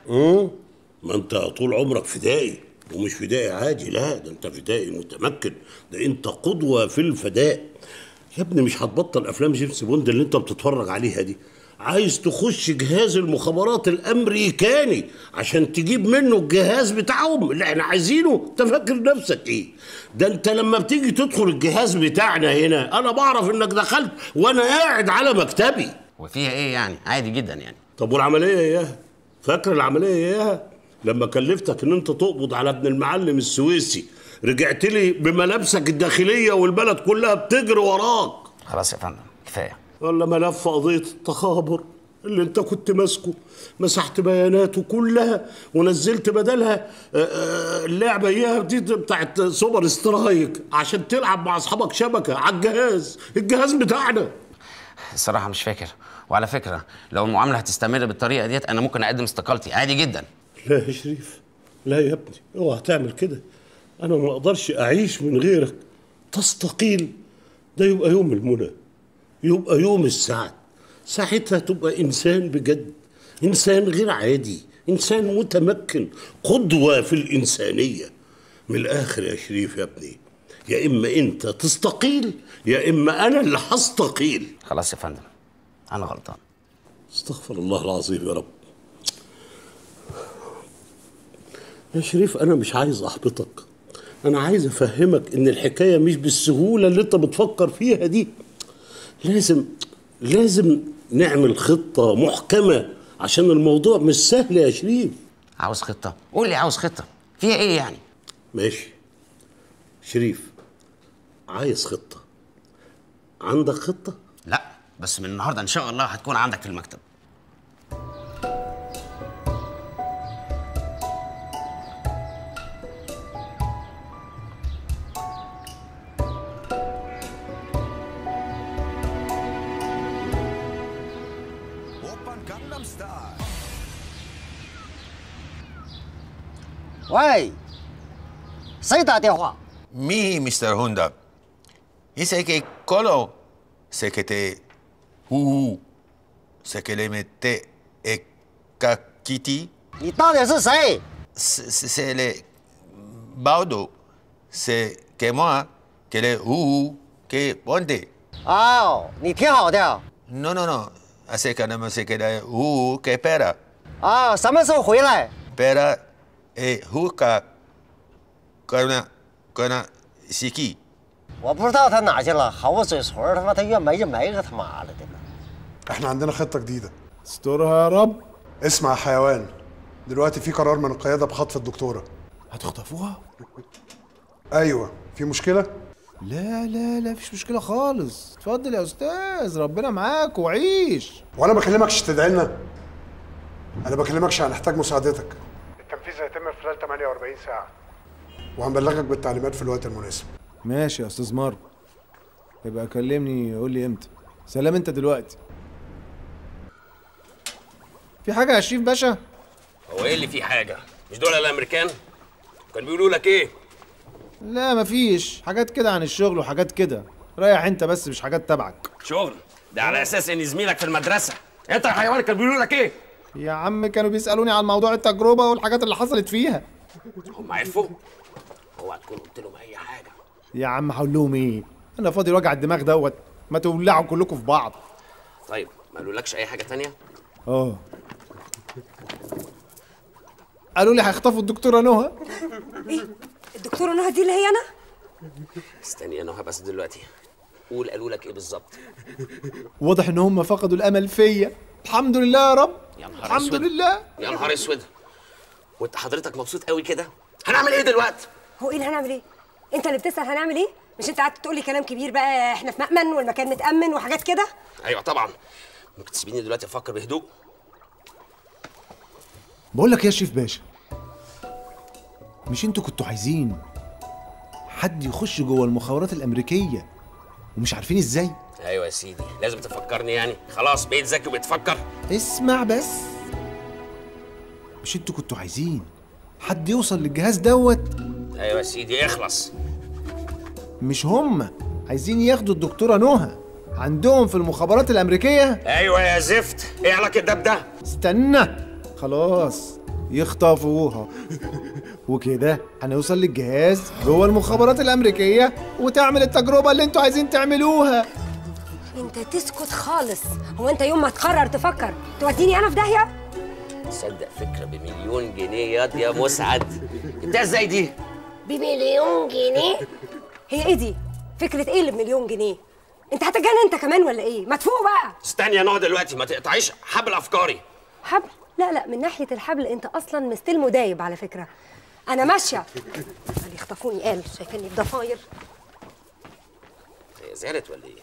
ما انت طول عمرك فدائي، ومش فدائي عادي، لا ده انت فدائي متمكن، ده انت قدوة في الفداء. يا ابني مش هتبطل افلام جيمس بوند اللي انت بتتفرج عليها دي. عايز تخش جهاز المخابرات الامريكاني عشان تجيب منه الجهاز بتاعهم اللي احنا عايزينه. انت فاكر نفسك ايه؟ ده انت لما بتيجي تدخل الجهاز بتاعنا هنا انا بعرف انك دخلت وانا قاعد على مكتبي. وفيها ايه يعني؟ عادي جدا يعني. طب والعمليه اياها؟ فاكر العمليه اياها؟ لما كلفتك ان انت تقبض على ابن المعلم السويسي رجعت لي بملابسك الداخليه والبلد كلها بتجري وراك. خلاص يا فندم كفايه. ولا ملف قضية التخابر اللي انت كنت ماسكه، مسحت بياناته كلها ونزلت بدلها اللعبة اياها دي بتاعت سوبر سترايك عشان تلعب مع اصحابك شبكة على الجهاز بتاعنا. الصراحة مش فاكر، وعلى فكرة لو المعاملة هتستمر بالطريقة ديت انا ممكن اقدم استقالتي عادي جدا. لا يا شريف، لا يا ابني، اوعى تعمل كده. انا ما اقدرش اعيش من غيرك. تستقيل ده يبقى يوم المنى، يبقى يوم السعد. ساعتها تبقى انسان بجد، انسان غير عادي، انسان متمكن، قدوه في الانسانيه. من الاخر يا شريف يا ابني، يا اما انت تستقيل يا اما انا اللي هستقيل. خلاص يا فندم انا غلطان. استغفر الله العظيم يا رب. يا شريف انا مش عايز احبطك، انا عايز افهمك ان الحكايه مش بالسهوله اللي انت بتفكر فيها دي. لازم نعمل خطة محكمة عشان الموضوع مش سهل يا شريف. عاوز خطة؟ قول لي عاوز خطة، فيها إيه يعني؟ ماشي شريف، عايز خطة. عندك خطة؟ لا، بس من النهاردة إن شاء الله هتكون عندك في المكتب.喂，谁打电话 ？Me, Mr. Honda. 你是给高楼，是给的呼，是给你们的一个 Kitty。你到底是谁？是嘞，包đồ，是给我，给嘞呼，给 Bonde。哦，你挺好的。No, no, no. 是给他们，是给嘞呼，给 Pera。啊，什么时候回来 ？Pera。 胡卡，格纳西基，我不知道他哪去了，毫无嘴唇，他妈他越埋越埋个他妈了的。احنا عندنا خطة جديدة. استرها يا رب. اسمع يا حيوان، دلوقتي في قرار من القيادة بخطف الدكتورة. هتخطفوها؟ ايوه. في مشكلة؟ لا لا لا، مفيش مشكلة خالص. اتفضل يا استاذ، ربنا معاك وعيش. وانا بكلمكش تدعي لنا، انا بكلمكش هنحتاج مساعدتك. التنفيذ هيتم خلال 48 ساعة وهنبلغك بالتعليمات في الوقت المناسب. ماشي يا استاذ مارو، يبقى كلمني قول لي امتى. سلام. انت دلوقتي في حاجة يا شريف باشا؟ هو ايه اللي في حاجة؟ مش دول الامريكان؟ كانوا بيقولوا لك ايه؟ لا مفيش، حاجات كده عن الشغل وحاجات كده. رايح انت بس، مش حاجات تبعك. شغل؟ ده على اساس ان زميلك في المدرسة. انت يا حيوان كانوا بيقولوا لك ايه؟ يا عم كانوا بيسألوني عن موضوع التجربة والحاجات اللي حصلت فيها. هم عرفوا؟ اوعى تكون قلت لهم أي حاجة. يا عم هقول لهم إيه؟ أنا فاضي وجع الدماغ دوت، ما تولعوا كلكم في بعض. طيب ما قالولكش أي حاجة تانية؟ آه. قالوا لي هيخطفوا الدكتورة نهى. إيه؟ الدكتورة نهى دي اللي هي أنا؟ استني يا نهى بس دلوقتي. قول قالولك إيه بالظبط؟ واضح إن هم فقدوا الأمل فيا. الحمد لله يا رب. يا نهار اسود، الحمد لله. يا نهار اسود، وانت حضرتك مبسوط قوي كده؟ هنعمل ايه دلوقتي؟ هو ايه اللي هنعمل ايه؟ انت اللي بتسأل هنعمل ايه؟ مش انت قعدت تقول لي كلام كبير بقى احنا في مأمن والمكان متأمن وحاجات كده؟ ايوه طبعا. ممكن تسيبيني دلوقتي افكر بهدوء؟ بقول لك يا شريف باشا، مش انتوا كنتوا عايزين حد يخش جوه المخابرات الأمريكية ومش عارفين ازاي؟ ايوه يا سيدي، لازم تفكرني يعني. خلاص بقيت ذكي وبتفكر. اسمع بس، مش انتوا كنتوا عايزين حد يوصل للجهاز دوت؟ ايوه يا سيدي اخلص. مش هم عايزين ياخدوا الدكتوره نهى عندهم في المخابرات الامريكيه؟ ايوه يا زفت، ايه علاقه ده بده؟ استنى خلاص، يخطفوها وكده هنوصل للجهاز جوه المخابرات الامريكيه وتعمل التجربه اللي انتوا عايزين تعملوها. انت تسكت خالص. هو انت يوم ما تقرر تفكر توديني انا في داهيه؟ تصدق فكره بمليون جنيه يا مسعد. ده ازاي دي؟ بمليون جنيه؟ هي ايه دي؟ فكره ايه اللي بمليون جنيه؟ انت هتتجنن انت كمان ولا ايه؟ ما تفوق بقى. استني انا دلوقتي ما تقطعيش حبل افكاري. حبل؟ لا لا، من ناحيه الحبل انت اصلا مستيل مدايب على فكره. انا ماشيه. اللي يخطفوني قال شايفني بضفاير. هي زعلت ولا ايه؟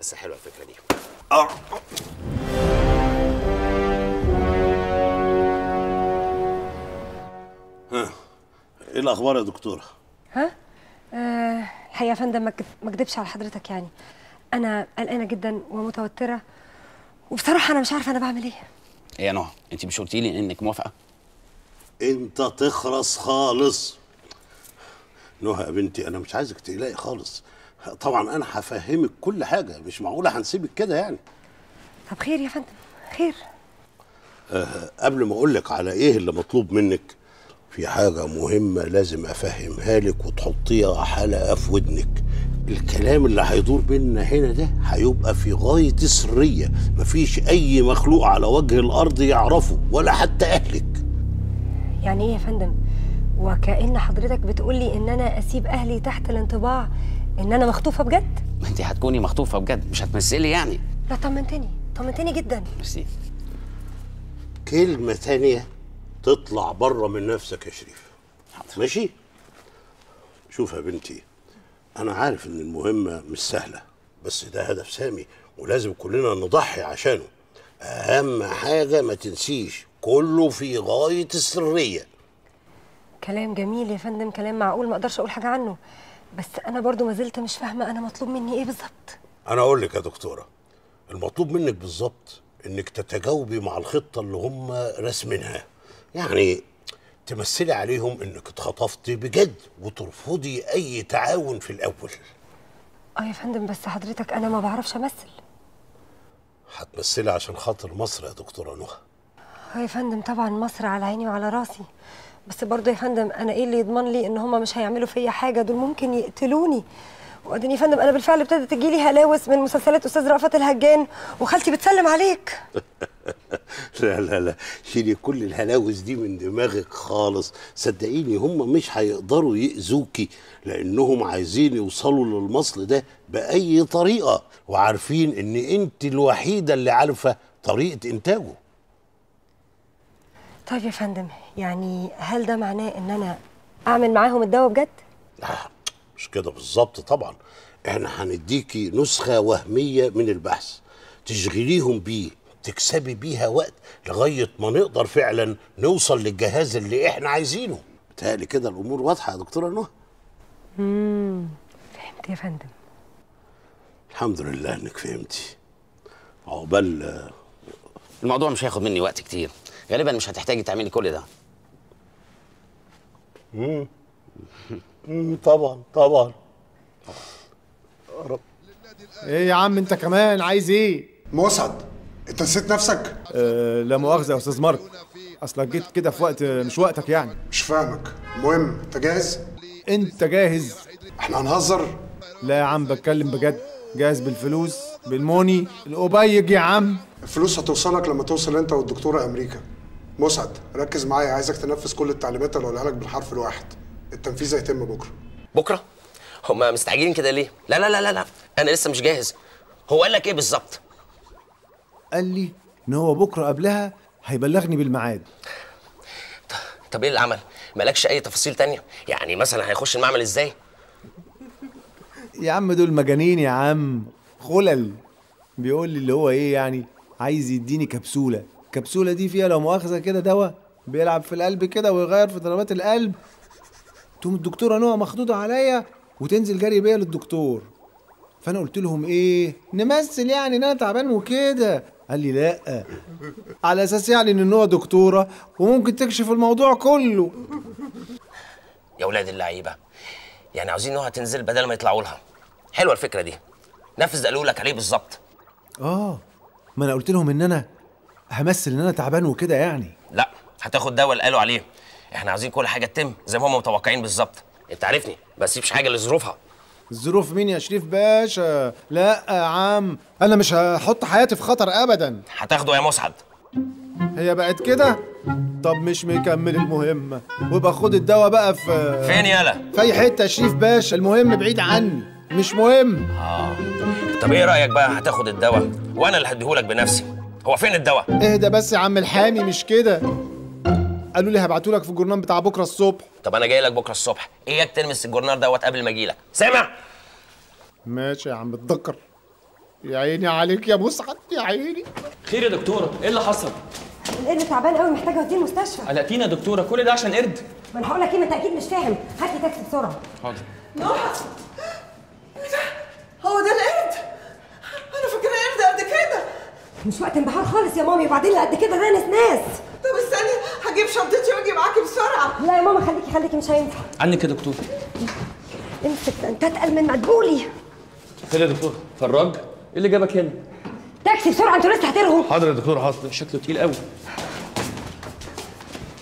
بس حلوه الفكره دي. ها ايه الاخبار يا دكتوره؟ ها؟ الحقيقه يا فندم ما اكدبش على حضرتك، يعني انا قلقانه جدا ومتوتره، وبصراحه انا مش عارفه انا بعمل ايه. ايه يا نهى؟ انت مش قلتي لي انك موافقه؟ انت تخرس خالص. نهى يا بنتي انا مش عايزك تقلقي خالص، طبعا انا هفهمك كل حاجه، مش معقوله هنسيبك كده يعني. طب خير يا فندم خير. قبل ما اقول لك على ايه اللي مطلوب منك، في حاجه مهمه لازم افهمها لك وتحطيها حلقه في ودنك. الكلام اللي هيدور بيننا هنا ده هيبقى في غايه السريه، مفيش اي مخلوق على وجه الارض يعرفه ولا حتى اهلك. يعني ايه يا فندم؟ وكأن حضرتك بتقولي ان انا اسيب اهلي تحت الانطباع ان انا مخطوفه بجد؟ ما انت هتكوني مخطوفه بجد، مش هتمثلي يعني. لا طمنتني طمنتني جدا. ميرسي. كلمه ثانيه تطلع بره من نفسك يا شريف. حاضر. ماشي؟ شوف يا بنتي انا عارف ان المهمه مش سهله، بس ده هدف سامي ولازم كلنا نضحي عشانه. اهم حاجه ما تنسيش كله في غايه السريه. كلام جميل يا فندم، كلام معقول ما اقدرش اقول حاجه عنه، بس انا برضو ما زلت مش فاهمه انا مطلوب مني ايه بالظبط. انا اقول لك يا دكتوره، المطلوب منك بالظبط انك تتجاوبي مع الخطه اللي هم راسمينها، يعني تمثلي عليهم انك اتخطفتي بجد وترفضي اي تعاون في الاول. اه يا فندم بس حضرتك انا ما بعرفش امثل. هتمثلي عشان خاطر مصر يا دكتوره نهى. اه يا فندم طبعا مصر على عيني وعلى راسي، بس برضه يا فندم انا ايه اللي يضمن لي ان هم مش هيعملوا فيا حاجه؟ دول ممكن يقتلوني. وبعدين يا فندم انا بالفعل ابتدت تجيلي هلاوس من مسلسلات استاذ رأفت الهجان وخالتي بتسلم عليك. لا لا لا، شيلي كل الهلاوس دي من دماغك خالص، صدقيني هم مش هيقدروا يأذوكي لانهم عايزين يوصلوا للمصل ده باي طريقه، وعارفين ان انت الوحيده اللي عارفه طريقه انتاجه. طيب يا فندم يعني هل ده معناه ان انا اعمل معاهم الدواء بجد؟ لا مش كده بالظبط طبعا، احنا هنديكي نسخه وهميه من البحث تشغليهم بيه، تكسبي بيها وقت لغايه ما نقدر فعلا نوصل للجهاز اللي احنا عايزينه. بتهيألي كده الامور واضحه يا دكتوره نهى. فهمت يا فندم. الحمد لله انك فهمتي. عقبال الموضوع مش هياخد مني وقت كتير، غالبا مش هتحتاجي تعملي كل ده. طبعا طبعا. ايه يا عم انت كمان عايز ايه؟ مسعد انت نسيت نفسك؟ لا مؤاخذه يا استاذ مارك، اصلك جيت كده في وقت مش وقتك يعني. مش فاهمك. المهم انت جاهز؟ انت جاهز؟ احنا هنهزر؟ لا يا عم بتكلم بجد. جاهز بالفلوس بالموني القبيج يا عم؟ الفلوس هتوصلك لما توصل انت والدكتوره امريكا. مسعد ركز معايا، عايزك تنفذ كل التعليمات اللي هقولها لك بالحرف الواحد. التنفيذ هيتم بكره. بكره؟ هما مستعجلين كده ليه؟ لا لا لا لا انا لسه مش جاهز. هو قال لك ايه بالظبط؟ قال لي ان هو بكره قبلها هيبلغني بالميعاد. طب ايه اللي عمل؟ مالكش اي تفاصيل تانية؟ يعني مثلا هيخش المعمل ازاي؟ يا عم دول مجانين يا عم، خلل. بيقول لي اللي هو ايه يعني، عايز يديني كبسوله، الكبسوله دي فيها لو مؤاخذه كده دواء بيلعب في القلب كده ويغير في ضربات القلب، تقوم الدكتوره نوى مخضوضه عليا وتنزل جري بيا للدكتور. فانا قلت لهم ايه، نمثل يعني ان انا تعبان وكده. قال لي لا، على اساس يعني ان نوى دكتوره وممكن تكشف الموضوع كله. يا ولاد اللعيبه، يعني عاوزين نوى تنزل بدل ما يطلعوا لها. حلوه الفكره دي، نفذ قالوا لك عليه بالظبط. اه ما انا قلت لهم ان انا همثل ان انا تعبان وكده يعني. لا هتاخد دواء اللي قالوا عليه، احنا عاوزين كل حاجه تتم زي ما هم متوقعين بالظبط. انت عارفني ما بسيبش حاجه لظروفها. الظروف مين يا شريف باشا؟ لا يا عم انا مش هحط حياتي في خطر ابدا. هتاخده يا مسعد. هي بقت كده؟ طب مش مكمل المهمه ويبقى خد الدواء بقى في فين يالا؟ في اي حته يا شريف باشا، المهم بعيد عني. مش مهم. طب ايه رايك بقى هتاخد الدواء وانا اللي هديهولك بنفسي. هو فين الدواء؟ اهدى بس يا عم الحامي مش كده. قالوا لي هبعتولك في الجورنال بتاع بكره الصبح. طب انا جاي لك بكره الصبح، اياك تلمس الجورنال دوت قبل ما اجي لك، سامع؟ ماشي يا عم اتذكر. يا عيني عليك يا مسعد، يا عيني. خير يا دكتوره، ايه اللي حصل؟ القرد تعبان قوي محتاج اوديه المستشفى. قلقتينا يا دكتوره، كل ده عشان قرد؟ ما انا هقول لك ايه، ما انت اكيد مش فاهم. هات لي تاكسي بسرعه. حاضر. نوحه هو ده القرد؟ انا فاكره قرد قد كده. مش وقت انبهار خالص يا مامي، وبعدين اللي قد كده ده ناس. طب استني هجيب شنطتي واجي معاكي بسرعه. لا يا ماما خليكي خليكي مش هينفع. عنك يا دكتور. امسك انت اتقل من مدبولي. خير يا دكتور. فراج ايه اللي جابك هنا؟ تاكسي بسرعه انتوا لسه هترهوا. حاضر يا دكتور حاضر. شكله تقيل قوي.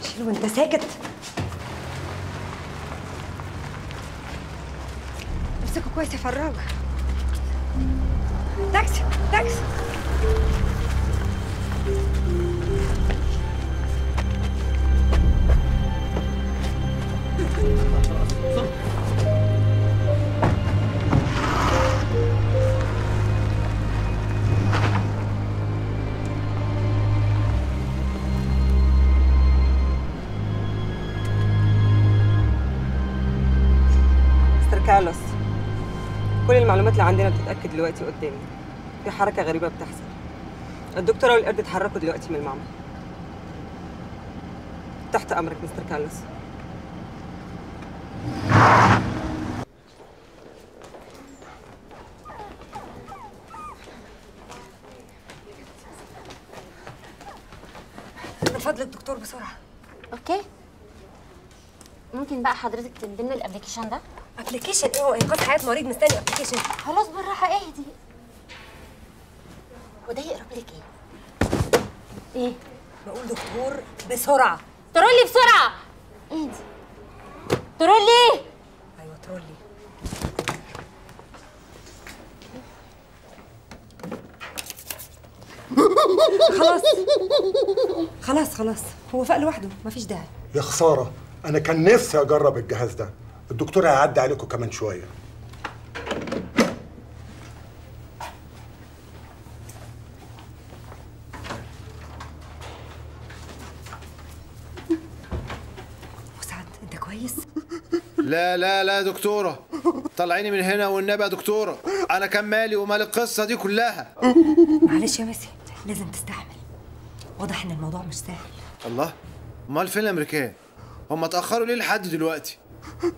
شيله وانت ساكت. امسكه كويس يا فراج. تاكسي تاكسي. مستر كارلوس، كل المعلومات اللي عندنا بتتأكد دلوقتي قدامي. في حركة غريبة بتحصل. الدكتورة والقرد اتحركوا دلوقتي من المعمل. تحت أمرك مستر كارلوس. من فضلك دكتور بسرعة. اوكي. ممكن بقى حضرتك تديلنا الابلكيشن ده؟ ابلكيشن ايه؟ هو انقاذ حياة مريض مستني ابلكيشن؟ خلاص بالراحة اهدي. وده يقرب لك ايه؟ ايه؟ بقول دكتور بسرعة. ترولي بسرعة. اهدي. ترولي. ايوه ترولي. خلاص خلاص خلاص، هو فاق لوحده مفيش داعي. يا خسارة، أنا كان نفسي أجرب الجهاز ده. الدكتور هيعدي عليكم كمان شوية. مسعد أنت كويس؟ لا لا لا دكتورة، طلعيني من هنا والنبي يا دكتورة، أنا كان مالي ومال القصة دي كلها. معلش يا ميسي لازم تستحمل، واضح إن الموضوع مش سهل. الله، أمال فين الأمريكان؟ هم اتأخروا ليه لحد دلوقتي؟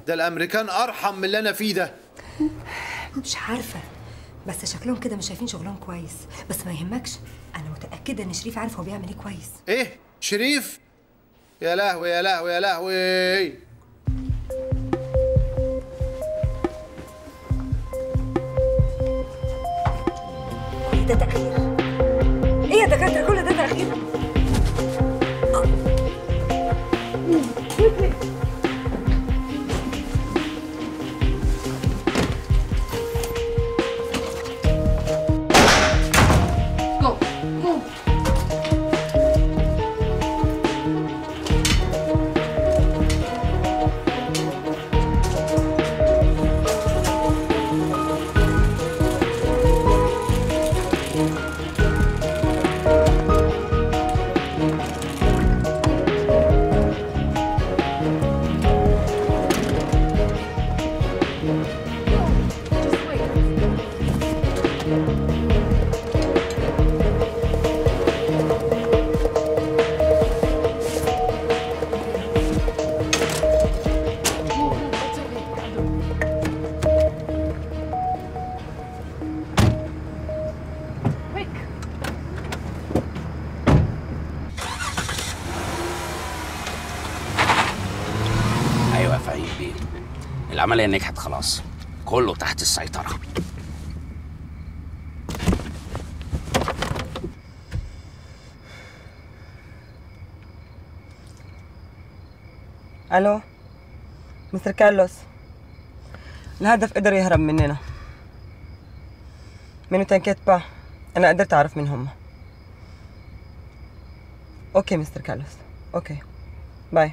ده الأمريكان أرحم من اللي أنا فيه ده. مش عارفة، بس شكلهم كده مش شايفين شغلهم كويس، بس ما يهمكش، أنا متأكدة إن شريف عارف هو بيعمل إيه كويس. إيه؟ شريف؟ يا لهوي يا لهوي يا لهوي. ده تأخير. إيه يا دكاترة كل ده تأخير؟ العملية نجحت خلاص، كله تحت السيطرة. ألو مستر كارلوس، الهدف قدر يهرب مننا، منو تنكت با. أنا قدرت أعرف مين هم. أوكي مستر كارلوس، أوكي باي.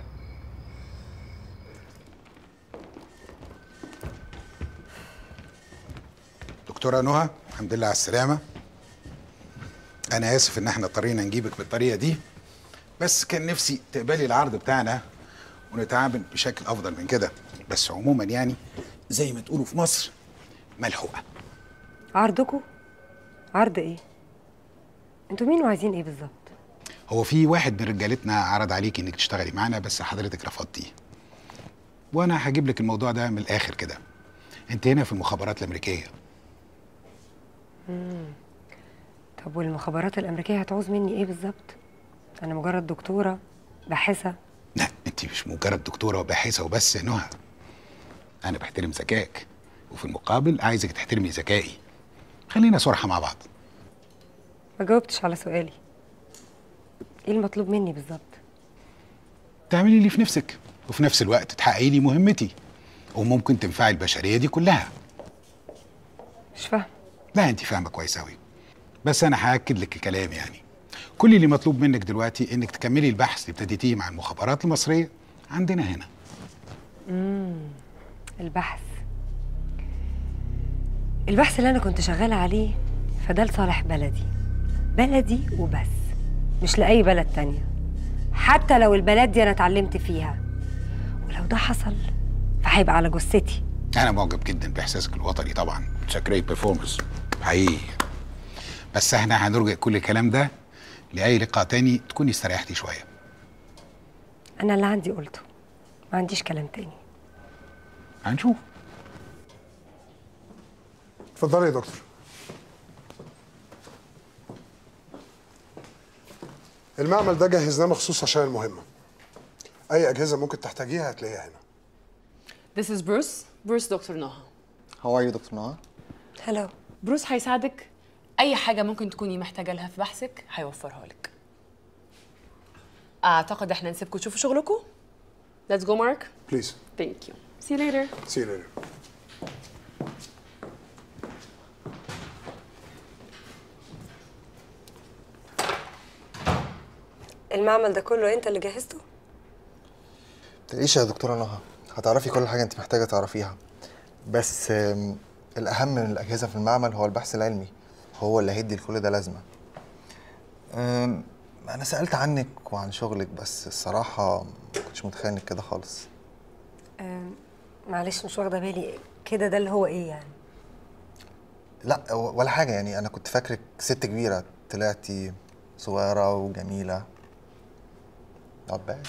دكتورة نهى، الحمد لله على السلامة. أنا آسف إن احنا اضطرينا نجيبك بالطريقة دي، بس كان نفسي تقبلي العرض بتاعنا ونتعامل بشكل أفضل من كده. بس عموما يعني زي ما تقولوا في مصر ملحوقة. عرضكم؟ عرض إيه؟ أنتوا مين وعايزين إيه بالظبط؟ هو في واحد من رجالتنا عرض عليك إنك تشتغلي معانا، بس حضرتك رفضتيه. وأنا هجيب لك الموضوع ده من الآخر كده. أنت هنا في المخابرات الأمريكية. طب والمخابرات الأمريكية هتعوز مني إيه بالظبط؟ أنا مجرد دكتورة باحثة. لا أنت مش مجرد دكتورة وباحثة وبس يا نهى. أنا بحترم ذكائك، وفي المقابل عايزك تحترمي ذكائي. خلينا صراحة مع بعض. ما جاوبتش على سؤالي. إيه المطلوب مني بالظبط؟ تعملي لي في نفسك، وفي نفس الوقت تحققي لي مهمتي، وممكن تنفعي البشرية دي كلها. مش فاهم. لا أنت فاهمة كويس أوي، بس أنا هأكد لك الكلام يعني. كل اللي مطلوب منك دلوقتي إنك تكملي البحث اللي ابتديتيه مع المخابرات المصرية عندنا هنا. البحث اللي أنا كنت شغالة عليه فده لصالح بلدي وبس، مش لأي بلد تانية، حتى لو البلد دي أنا اتعلمت فيها. ولو ده حصل فهيبقى على جثتي. أنا معجب جدا بإحساسك الوطني طبعا، اتس جريت بيرفورمنس حقيقي. بس احنا هنرجع كل الكلام ده لأي لقاء تاني تكوني استريحتي شوية. أنا اللي عندي قلته، ما عنديش كلام تاني. هنشوف. اتفضلي يا دكتور. المعمل ده جهزناه مخصوص عشان المهمة. أي أجهزة ممكن تحتاجيها هتلاقيها هنا. This is Bruce. Bruce دكتور نهى. How are you دكتور نهى؟ Hello. بروس هيساعدك، أي حاجة ممكن تكوني محتاجة لها في بحثك هيوفرها لك. أعتقد إحنا نسيبكم تشوفوا شغلكم. Let's go Mark. Please. Thank you. See you later. See you later. المعمل ده كله انت اللي جهزته؟ متقلقيش يا دكتوره نهى، هتعرفي كل حاجه انت محتاجه تعرفيها. بس الاهم من الاجهزه في المعمل هو البحث العلمي، هو اللي هيدي لكل ده لازمه. انا سالت عنك وعن شغلك، بس الصراحه ما كنتش متخيل انك كده خالص. معلش مش واخده بالي كده. ده اللي هو ايه يعني؟ لا ولا حاجه يعني، انا كنت فاكرك ست كبيره، طلعتي صغيره وجميله. عباد.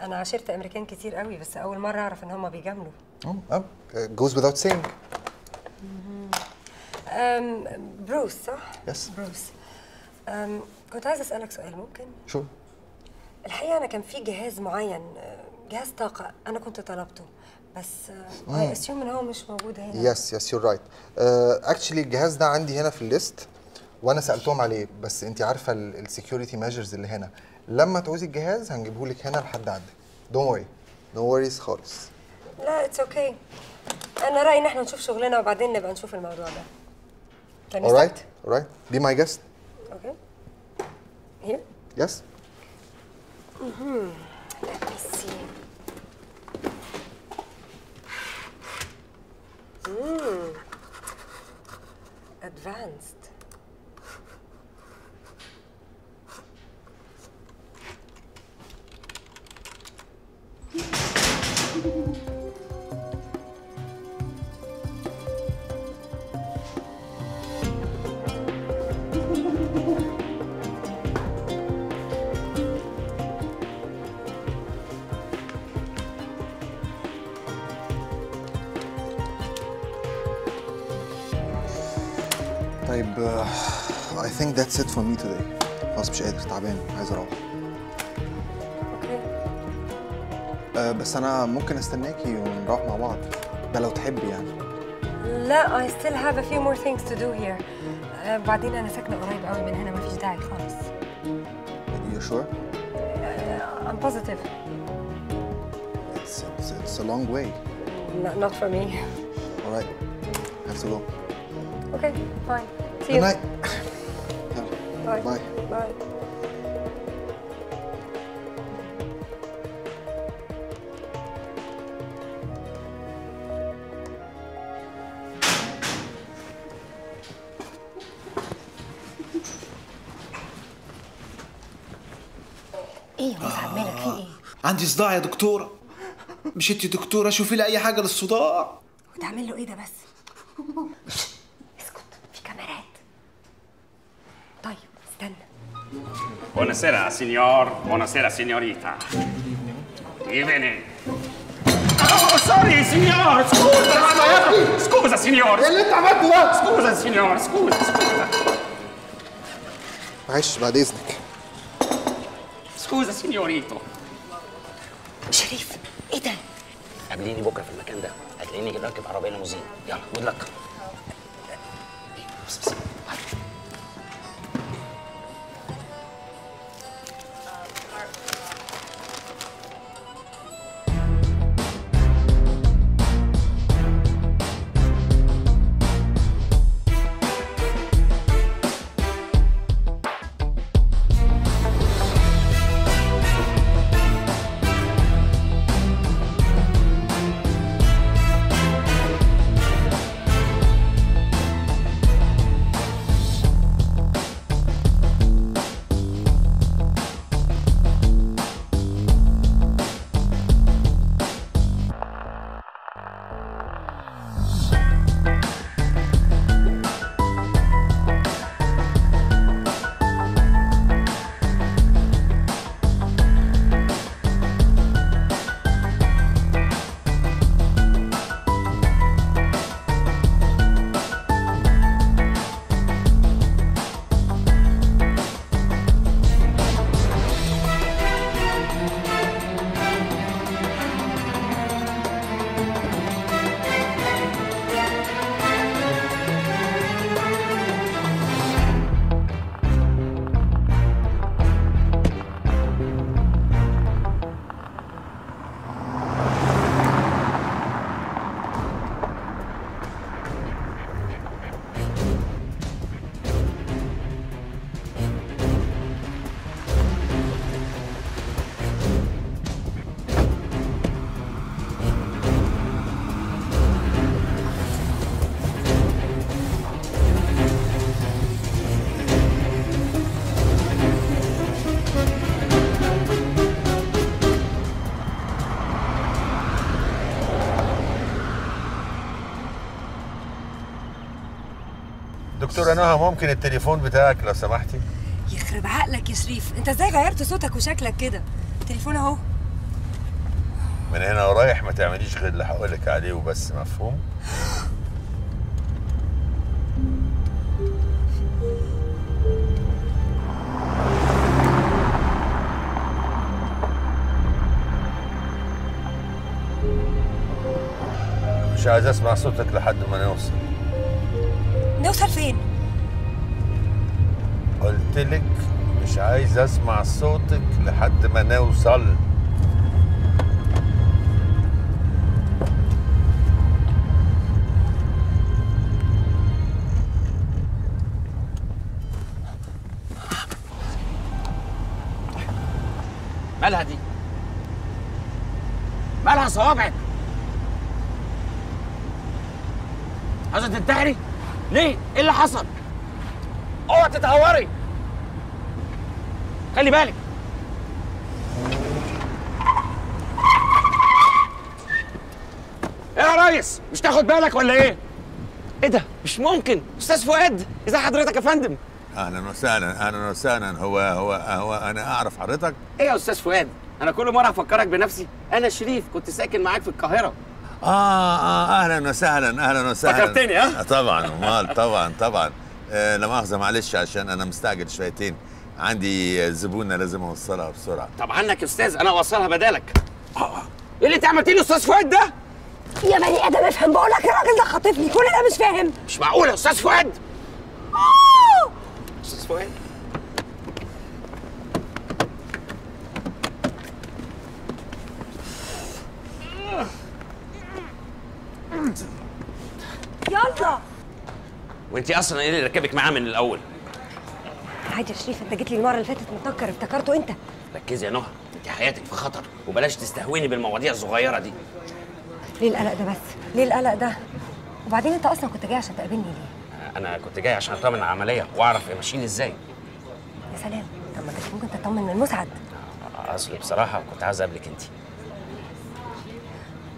أنا عاشرت أمريكان كتير قوي، بس أول مرة أعرف إن هما بيجاملوا. goes without saying. بروس صح؟ يس. بروس. كنت عايزة أسألك سؤال ممكن؟ شو؟ الحقيقة أنا كان في جهاز معين، جهاز طاقة، أنا كنت طلبته، بس I assume إن هو مش موجود هنا. يس يور رايت. اكشلي الجهاز ده عندي هنا في الليست، وانا سالتهم عليه، بس انت عارفه السكيورتي ميجرز اللي هنا. لما تعوزي الجهاز هنجيبه لك هنا لحد عندك. دونت وري، نو وريز خالص. لا اتس اوكي. انا رايي ان احنا نشوف شغلنا وبعدين نبقى نشوف الموضوع ده. اورايت اورايت، بي ماي جيست. اوكي هير. يس. ليت مي سي. ادفانسد. طيب I think that's it for me today. خلاص مش قادر، تعبان، عايز اروح. بس أنا ممكن أستناكي ونروح مع بعض، ده لو تحبي يعني. لا I still have a few more things to do here. بعدين أنا ساكنة قريب قوي من هنا، مفيش داعي خالص. You sure? I'm positive. It's a long way. Not for me. All right, I have to go. Okay, fine. See you. Good night. Bye. Bye. Bye. ايه يا متعب مالك في ايه؟ عندي صداع يا دكتورة. مش انتي دكتورة شوفي لي أي حاجة للصداع. وتعمل له ايه ده بس؟ اسكت، في كاميرات. طيب استنى. بوناسيرا سينيور، بوناسيرا سينيوريتا. ايفيني. سوري سينيور، سكوزا. سكوزا سينيور. ايه اللي انت عملته ده؟ سكوزا سينيور، سكوزا سكوزا. معلش بعد إذنك. سكوزا سينيوريتو. شريف ايه ده؟ قابليني بكره في المكان ده، هتلاقيني جايب راكب عربيه ليموزين. يلا جود لك. بس دكتورة نهى، ممكن التليفون بتاعك لو سمحتي؟ يخرب عقلك يا شريف، انت ازاي غيرت صوتك وشكلك كده؟ التليفون اهو. من هنا ورايح ما تعمليش غير اللي هقولك عليه وبس، مفهوم؟ مش عايز اسمع صوتك لحد ما نوصل. نوصل فين؟ قلتلك مش عايز اسمع صوتك لحد ما نوصل. مالها دي؟ مالها صوابعك؟ عايزة تنتحري؟ ليه؟ ايه اللي حصل؟ اوعى تتهوري. خلي بالك. ايه يا ريس؟ مش تاخد بالك ولا ايه؟ ايه ده؟ مش ممكن. استاذ فؤاد، ازي حضرتك يا فندم؟ اهلا وسهلا، اهلا وسهلا. هو انا اعرف حضرتك؟ ايه يا استاذ فؤاد؟ انا كل مره افكرك بنفسي. انا شريف، كنت ساكن معاك في القاهره. اهلا وسهلا، اهلا وسهلا. فكرتني ها؟ طبعا، امال. طبعا طبعا. لا مؤاخذة، معلش عشان انا مستعجل شويتين، عندي زبونة لازم اوصلها بسرعة. طب عنك يا استاذ، انا اوصلها بدالك. ايه اللي انت عملتيه لي استاذ فؤاد ده؟ يا بني ادم افهم، بقول لك الراجل ده خاطفني، كل ده مش فاهم. مش معقول يا استاذ فؤاد. استاذ فؤاد وانت اصلا ايه اللي ركبك معاه من الاول؟ عادي يا شريف، انت جيت لي المره اللي فاتت متنكر، افتكرته انت. ركزي يا نهى، انت حياتك في خطر وبلاش تستهويني بالمواضيع الصغيره دي. ليه القلق ده بس؟ ليه القلق ده؟ وبعدين انت اصلا كنت جاي عشان تقابلني ليه؟ انا كنت جاي عشان اطمن على العمليه واعرف ماشيين ازاي. يا سلام، طب ما كنت ممكن تطمن من مسعد. اصلي بصراحه كنت عايز اقابلك انت.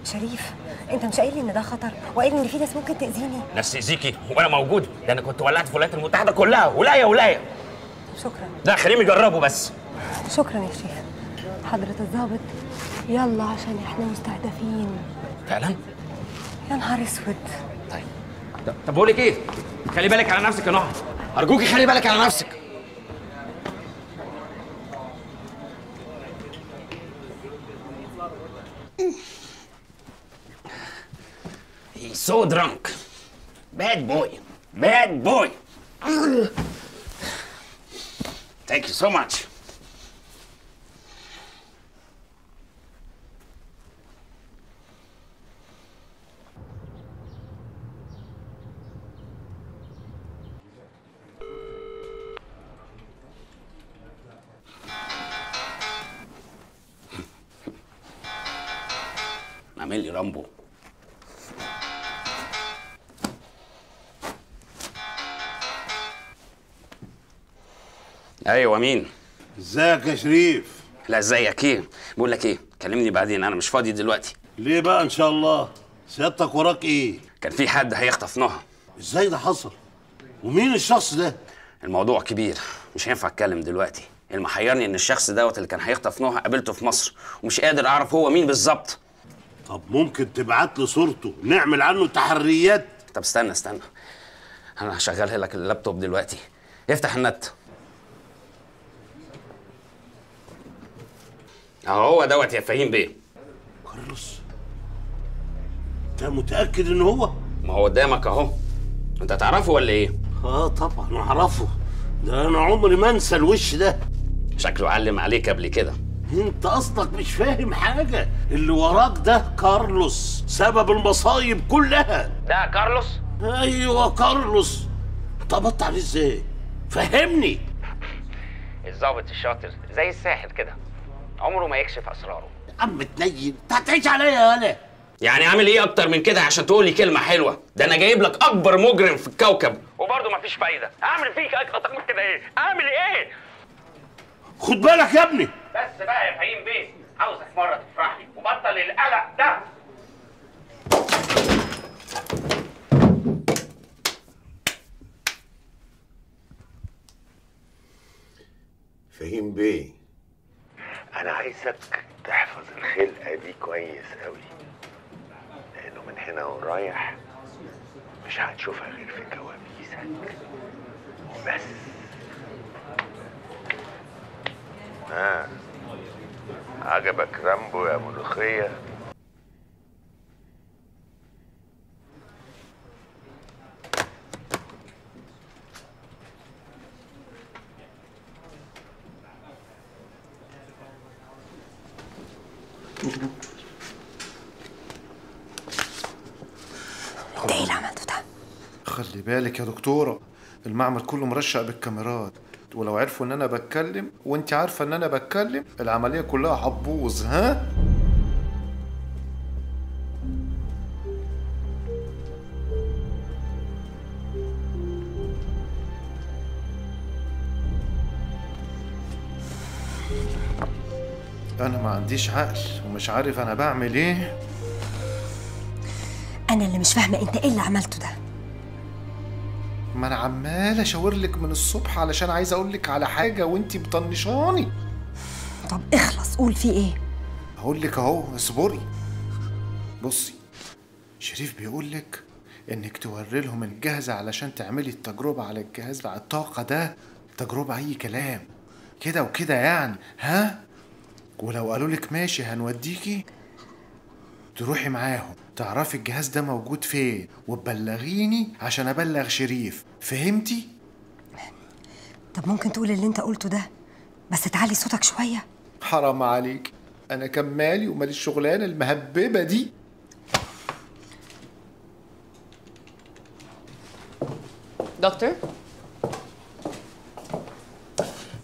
شريف، انت مش قايل لي ان ده خطر وقايل ان في ناس ممكن تاذيني؟ ناس تاذيكي وانا موجوده، ده انا كنت ولعت في الولايات المتحده كلها ولايه. شكرا. لا خليهم يجربوا بس. شكرا يا شيخ. حضرة الضابط، يلا عشان احنا مستهدفين. فعلا؟ يا نهار اسود. طيب طب بقول لك ايه؟ خلي بالك على نفسك يا نهى، ارجوكي خلي بالك على نفسك. He's so drunk. Bad boy. Bad boy. Thank you so much. عامل لي رامبو. ايوه مين؟ ازيك يا شريف؟ لا ازيك ايه؟ بقول لك ايه؟ كلمني بعدين، انا مش فاضي دلوقتي. ليه بقى ان شاء الله؟ سيادتك وراك ايه؟ كان في حد هيخطف نهى. ازاي ده حصل؟ ومين الشخص ده؟ الموضوع كبير، مش هينفع اتكلم دلوقتي. المحيرني ان الشخص دوت اللي كان هيخطف نهى قابلته في مصر ومش قادر اعرف هو مين بالظبط. طب ممكن تبعت لي صورته نعمل عنه تحريات؟ طب استنى انا هشغلها لك اللابتوب دلوقتي. افتح النت اهو. دوت يا فهيم بيه. كارلوس، انت متاكد ان هو؟ ما هو قدامك اهو، انت تعرفه ولا ايه؟ اه طبعا اعرفه، ده انا عمري ما انسى الوش ده. شكله علم عليك قبل كده. انت اصلك مش فاهم حاجه، اللي وراك ده كارلوس سبب المصايب كلها. ده كارلوس؟ ايوه كارلوس. طبطت عليه ازاي؟ فهمني. الضابط الشاطر زي الساحر كده، عمره ما يكشف اسراره. يا عم تنين، انت هتعيش عليا يا ولا؟ يعني اعمل ايه اكتر من كده عشان تقول لي كلمه حلوه؟ ده انا جايب لك اكبر مجرم في الكوكب وبرضه مفيش فايده. اعمل فيك اكتر كده ايه؟ اعمل ايه؟ خد بالك يا ابني. بس بقى يا فهيم بيه، عاوزك مره تفرح لي وبطل القلق ده. فهيم بيه، انا عايزك تحفظ الخلقه دي كويس قوي، لانه من هنا ورايح مش هتشوفها غير في كوابيسك وبس. ها عجبك رامبو يا ملوخيه؟ ده ايه اللي عملته ده؟ خلي بالك يا دكتوره، المعمل كله مرشق بالكاميرات، ولو عرفوا ان انا بتكلم وانت عارفه ان انا بتكلم العمليه كلها هتبوظ. ها انا ما عنديش عقل ومش عارف انا بعمل ايه. انا اللي مش فاهمه انت ايه اللي عملته ده. ما انا عمال اشاور لك من الصبح علشان عايز اقول لك على حاجه وانتي مطنشاني. طب اخلص قول في ايه. هقول لك اهو، اصبري. بصي، شريف بيقول لك انك توري لهم الجهاز علشان تعملي التجربه على الجهاز على الطاقه ده. تجربه اي كلام كده وكده يعني. ها ولو قالوا لك ماشي هنوديكي، تروحي معاهم تعرفي الجهاز ده موجود فين وتبلغيني عشان ابلغ شريف. فهمتي؟ طب ممكن تقول اللي انت قلته ده بس تعلي صوتك شويه؟ حرام عليك، انا كان مالي ومال الشغلانه المهببه دي. Doctor?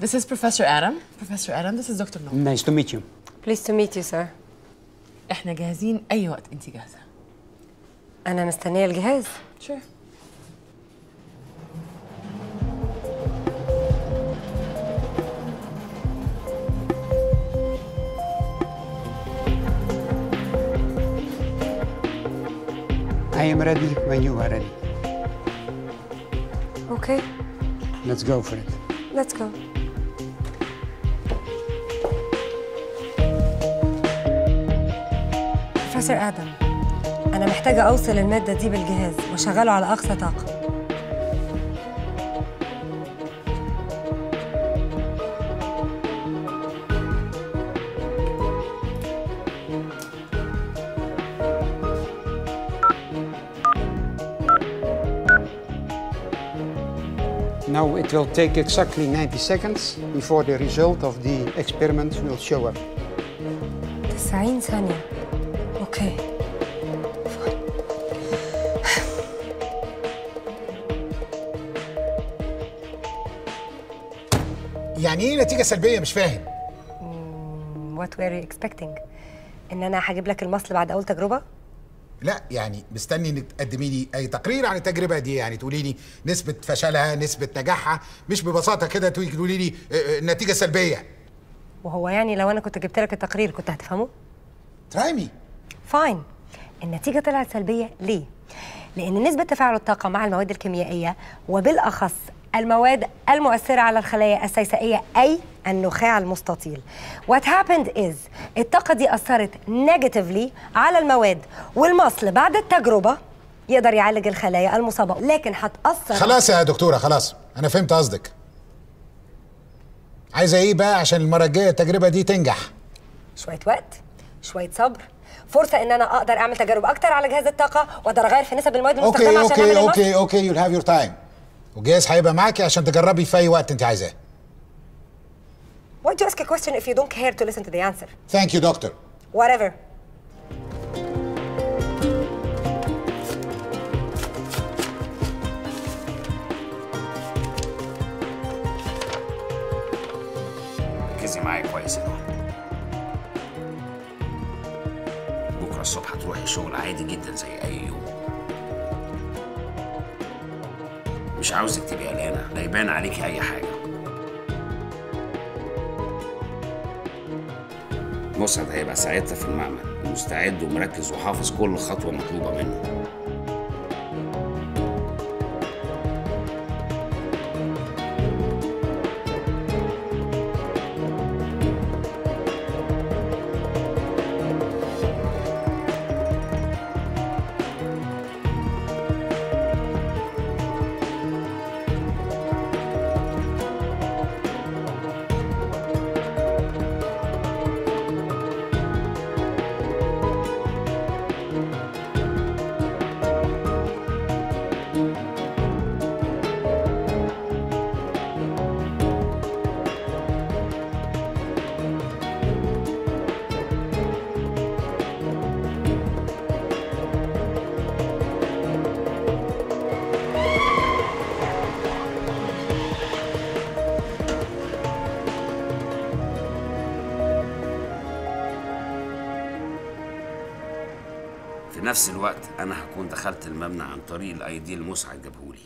This is Professor Adam. Professor Adam, this is Dr. Noor. Nice to meet you. Pleased to meet you, sir. احنا جاهزين أي وقت أنت جاهزة. أنا مستنية الجهاز. Sure. I am ready when you are ready. Okay. Let's go for it. Let's go. Professor Adam, أنا محتاجة أوصل المادة دي بالجهاز وأشغله على أقصى طاقة. Now it will take exactly 90 seconds before the result of the experiment will show up. 90 ثانية. Okay. Fine. يعني إيه نتيجة سلبية؟ مش فاهم. What were you expecting؟ إن أنا هجيب لك المصل بعد أول تجربة؟ لا يعني مستني انك تقدمي لي اي تقرير عن التجربه دي، يعني تقولي لي نسبه فشلها، نسبه نجاحها، مش ببساطه كده تقولي لي النتيجه سلبيه. وهو يعني لو انا كنت جبت لك التقرير كنت هتفهمه؟ try me. fine. النتيجه طلعت سلبيه ليه؟ لان نسبه تفاعل الطاقه مع المواد الكيميائيه وبالاخص المواد المؤثرة على الخلايا السيسائية أي النخاع المستطيل. What happened is الطاقة دي أثرت negatively على المواد، والمصل بعد التجربة يقدر يعالج الخلايا المصابة، لكن هتأثر. خلاص يا دكتورة خلاص، أنا فهمت قصدك. عايزة إيه بقى عشان المرة الجاية التجربة دي تنجح؟ شوية وقت، شوية صبر، فرصة إن أنا أقدر أعمل تجارب أكتر على جهاز الطاقة وأقدر أغير في نسب المواد المستخدمة عشان أعمل المصل. أوكي you'll have your time. والجهاز هيبقى معاكي عشان تجربي في أي وقت أنت عايزاه. Why do you ask a question if you don't care to listen to the answer? Thank you, doctor. Whatever. ركزي معايا كويس يا نور. بكرة الصبح هتروحي الشغل عادي جدا زي أي يوم. مش عاوزك تبقي قلقانة، لا يبان عليكي أي حاجة. مسعد هيبقى ساعتها في المعمل، مستعد ومركز وحافظ كل خطوة مطلوبة منه. في نفس الوقت أنا هكون دخلت المبنى عن طريق الاي دي المسعد جابهولي.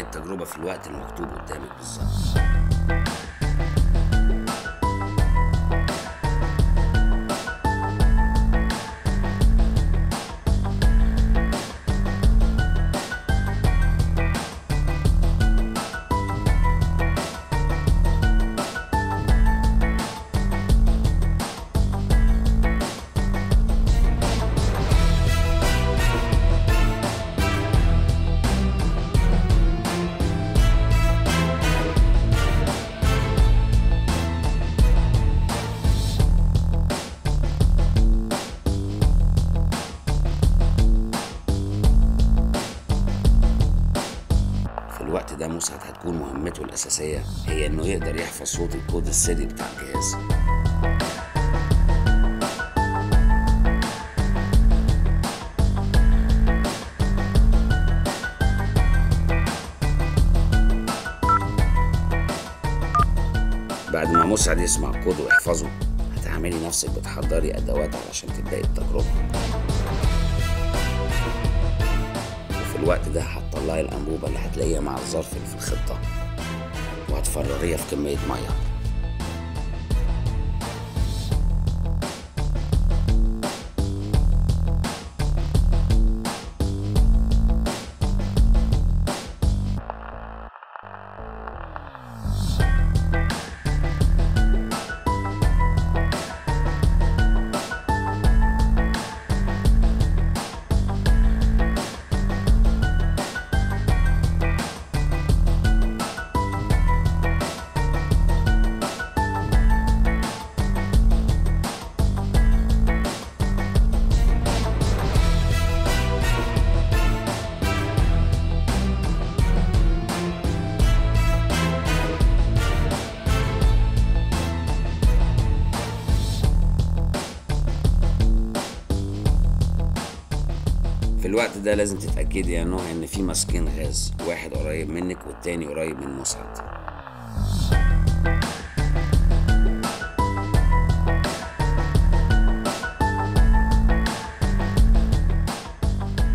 هتبدأ التجربة في الوقت المكتوب قدامك بالظبط. الوقت ده مسعد هتكون مهمته الأساسية هي إنه يقدر يحفظ صوت الكود السري بتاع الجهاز. بعد ما مسعد يسمع الكود ويحفظه هتعملي نفسك بتحضري أدوات علشان تبدأي التجربة. الوقت ده هتطلعي الانبوبه اللي هتلاقيها مع الظرف اللي في الخطه وهتفرغيها في كميه ميه. في الوقت ده لازم تتأكدي يا نهى إن في ماسكين غاز، واحد قريب منك والتاني قريب من مسعد.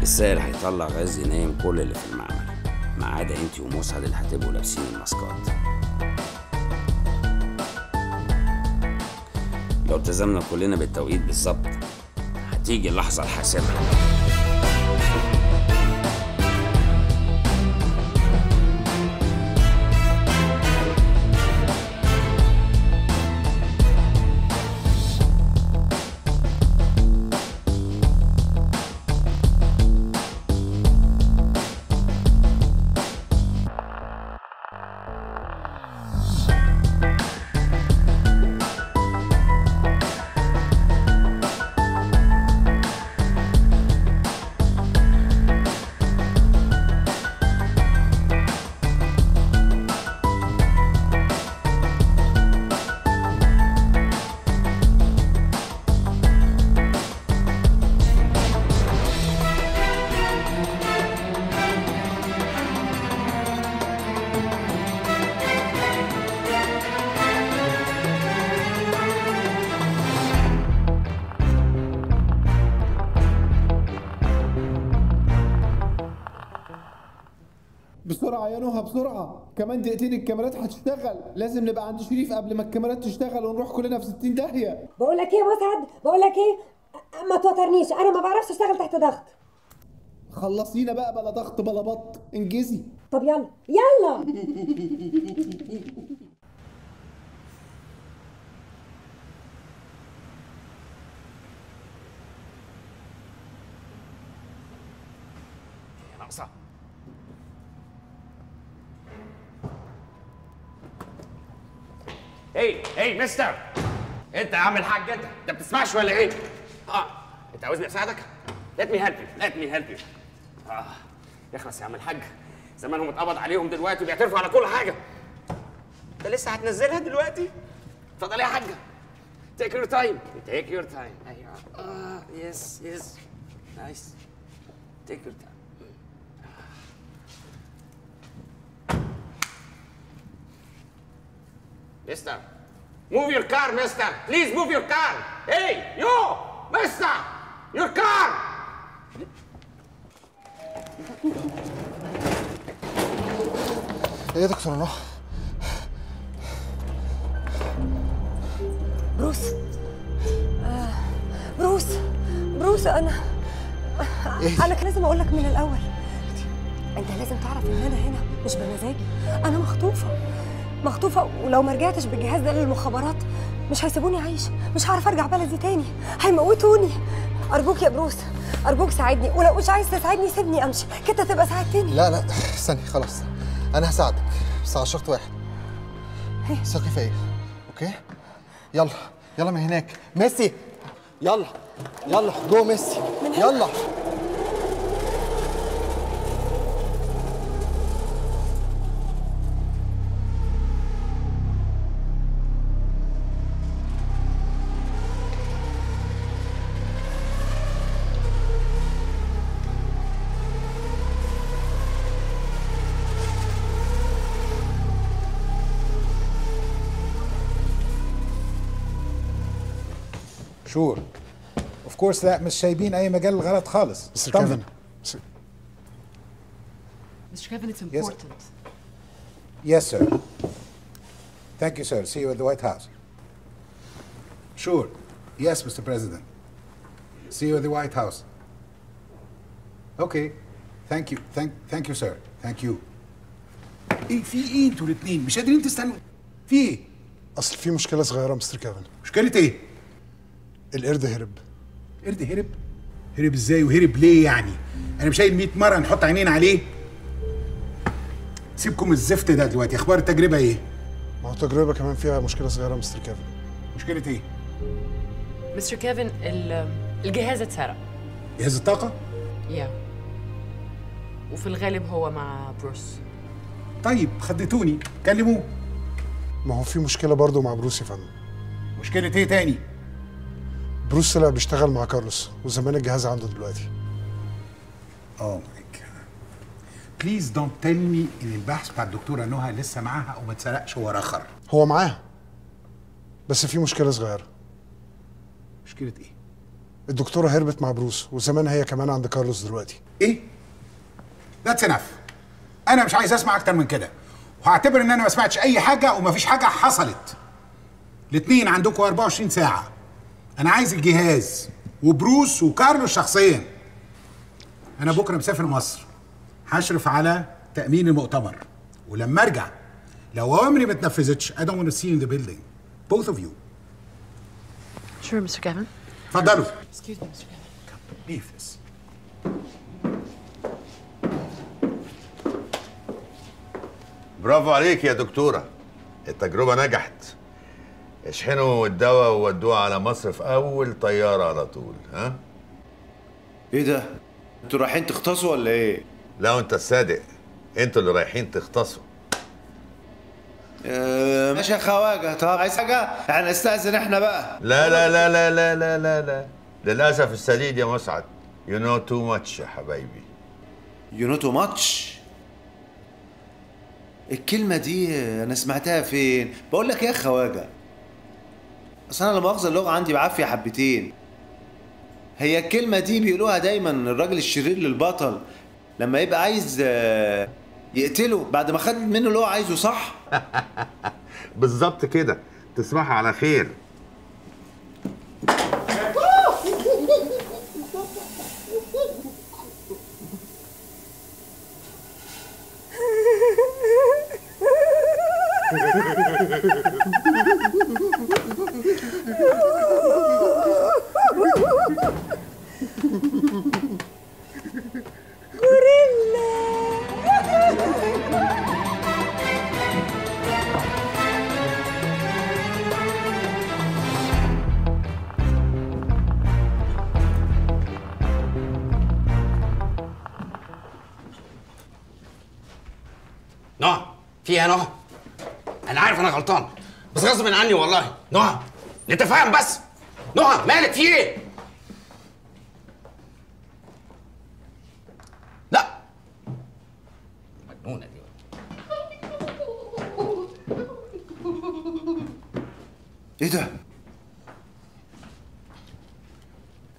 السائل هيطلع غاز ينام كل اللي في المعمل ما عدا انتي ومسعد اللي هتبقوا لابسين الماسكات. لو التزمنا كلنا بالتوقيت بالظبط هتيجي اللحظة الحاسمة. بسرعة يا نهى بسرعة، كمان دقيقتين الكاميرات هتشتغل، لازم نبقى عند شريف قبل ما الكاميرات تشتغل ونروح كلنا في 60 داهية. بقول لك إيه يا مسعد؟ بقول لك إيه؟ ما توترنيش، أنا ما بعرفش أشتغل تحت ضغط. خلصينا بقى بلا ضغط بلا بط، انجزي. طب يلا يلا. يا ناقصة ايه مستر، انت يا عم الحاج انت بتسمعش ولا ايه؟ انت عاوزني اساعدك؟ ليت مي هيلب يو. يخلص يا عم الحاج، زمانهم اتقبض عليهم دلوقتي وبيعترفوا على كل حاجه. انت لسه هتنزلها دلوقتي؟ اتفضلي يا حاجه، تيك يور تايم. ايوه يس نايس، تيك يور تايم. Mister, move your car, mister. Please move your car. Hey, you, mister, your car. هي تكسر النخ. بروس بروس بروس انا إيه؟ انا كان لازم اقول لك من الاول. انت لازم تعرف ان انا هنا مش بمزاجي، انا مخطوفه مخطوفه، ولو ما رجعتش بالجهاز ده للمخابرات مش هيسيبوني اعيش، مش هعرف ارجع بلدي تاني، هيموتوني. ارجوك يا بروس، ارجوك ساعدني، ولو مش عايز تساعدني سيبني امشي كده تبقى ساعدتني. لا لا استني، خلاص انا هساعدك بس على شرط واحد. ايه؟ ثقي فيا. اوكي يلا يلا من هناك ميسي، يلا يلا جو ميسي يلا. شور اوف كورس. لا مش شايبين اي مجال غلط خالص. مستر كيفن، مستر كيفن it's important. Yes sir. Thank you sir. See you at the White House. Sure. Yes Mr. President. See you at the White House. Okay. Thank you. Thank you sir. Thank you. ايه في ايه انتوا الاثنين مش قادرين تستنوا؟ في ايه؟ اصل في مشكلة صغيرة مستر كيفن. مشكلة ايه؟ القرد هرب. القرد هرب؟ هرب ازاي وهرب ليه يعني؟ انا مش شايل 100 مره نحط عينينا عليه؟ سيبكم الزفت ده دلوقتي، اخبار التجربه ايه؟ ما هو التجربه كمان فيها مشكله صغيره يا مستر كيفن. مشكله ايه؟ مستر كيفن الجهاز اتسرق. جهاز الطاقه؟ يا وفي الغالب هو مع بروس. طيب خدتوني، كلموه. ما هو في مشكله برضه مع بروس يا فندم. مشكله ايه تاني؟ بروس طلع بيشتغل مع كارلوس وزمان الجهاز عنده دلوقتي. اوه ماي جاد. بليز دونت تيل مي ان البحث بتاع الدكتوره نهى لسه معاها او ما اتسرقش ورخر. هو معاها. بس في مشكله صغيره. مشكله ايه؟ الدكتوره هربت مع بروس وزمان هي كمان عند كارلوس دلوقتي. ايه؟ ذاتس انف. انا مش عايز اسمع اكتر من كده، وهعتبر ان انا ما سمعتش اي حاجه ومفيش حاجه حصلت. الاثنين عندكم 24 ساعه. أنا عايز الجهاز وبروس وكارلوس شخصياً. أنا بكرة مسافر مصر، هشرف على تأمين المؤتمر، ولما أرجع لو أوامري ما اتنفذتش I don't want to see you in the building. Both of you. Sure, Mr. Gavin. اتفضلوا. Excuse me, Mr. Gavin. Come, leave this. برافو عليك يا دكتورة، التجربة نجحت. اشحنوا الدواء وودوه على مصر في أول طيارة على طول. ها؟ إيه ده؟ أنتوا رايحين تغطسوا ولا إيه؟ لا أنت الصادق، أنتوا اللي رايحين تغطسوا. ماشي يا خواجة. طب عايز حاجة؟ هنستأذن إحنا بقى. لا لا لا لا لا لا لا لا للأسف الشديد يا مسعد. You know too much يا حبايبي. You know too much؟ الكلمة دي أنا سمعتها فين؟ بقول لك يا خواجة، أصل أنا لا مؤاخذة اللغة عندي بعافية حبتين. هي الكلمة دي بيقولوها دايما الراجل الشرير للبطل لما يبقى عايز يقتله بعد ما خد منه اللي هو عايزه، صح؟ بالظبط كده، تسمعها على خير. نهى، في ايه يا نهى؟ أنا عارف أنا غلطان بس غصب عني والله. نهى نتفاهم بس. نهى مالك في ايه؟ لا مجنونة دي. ايه ده؟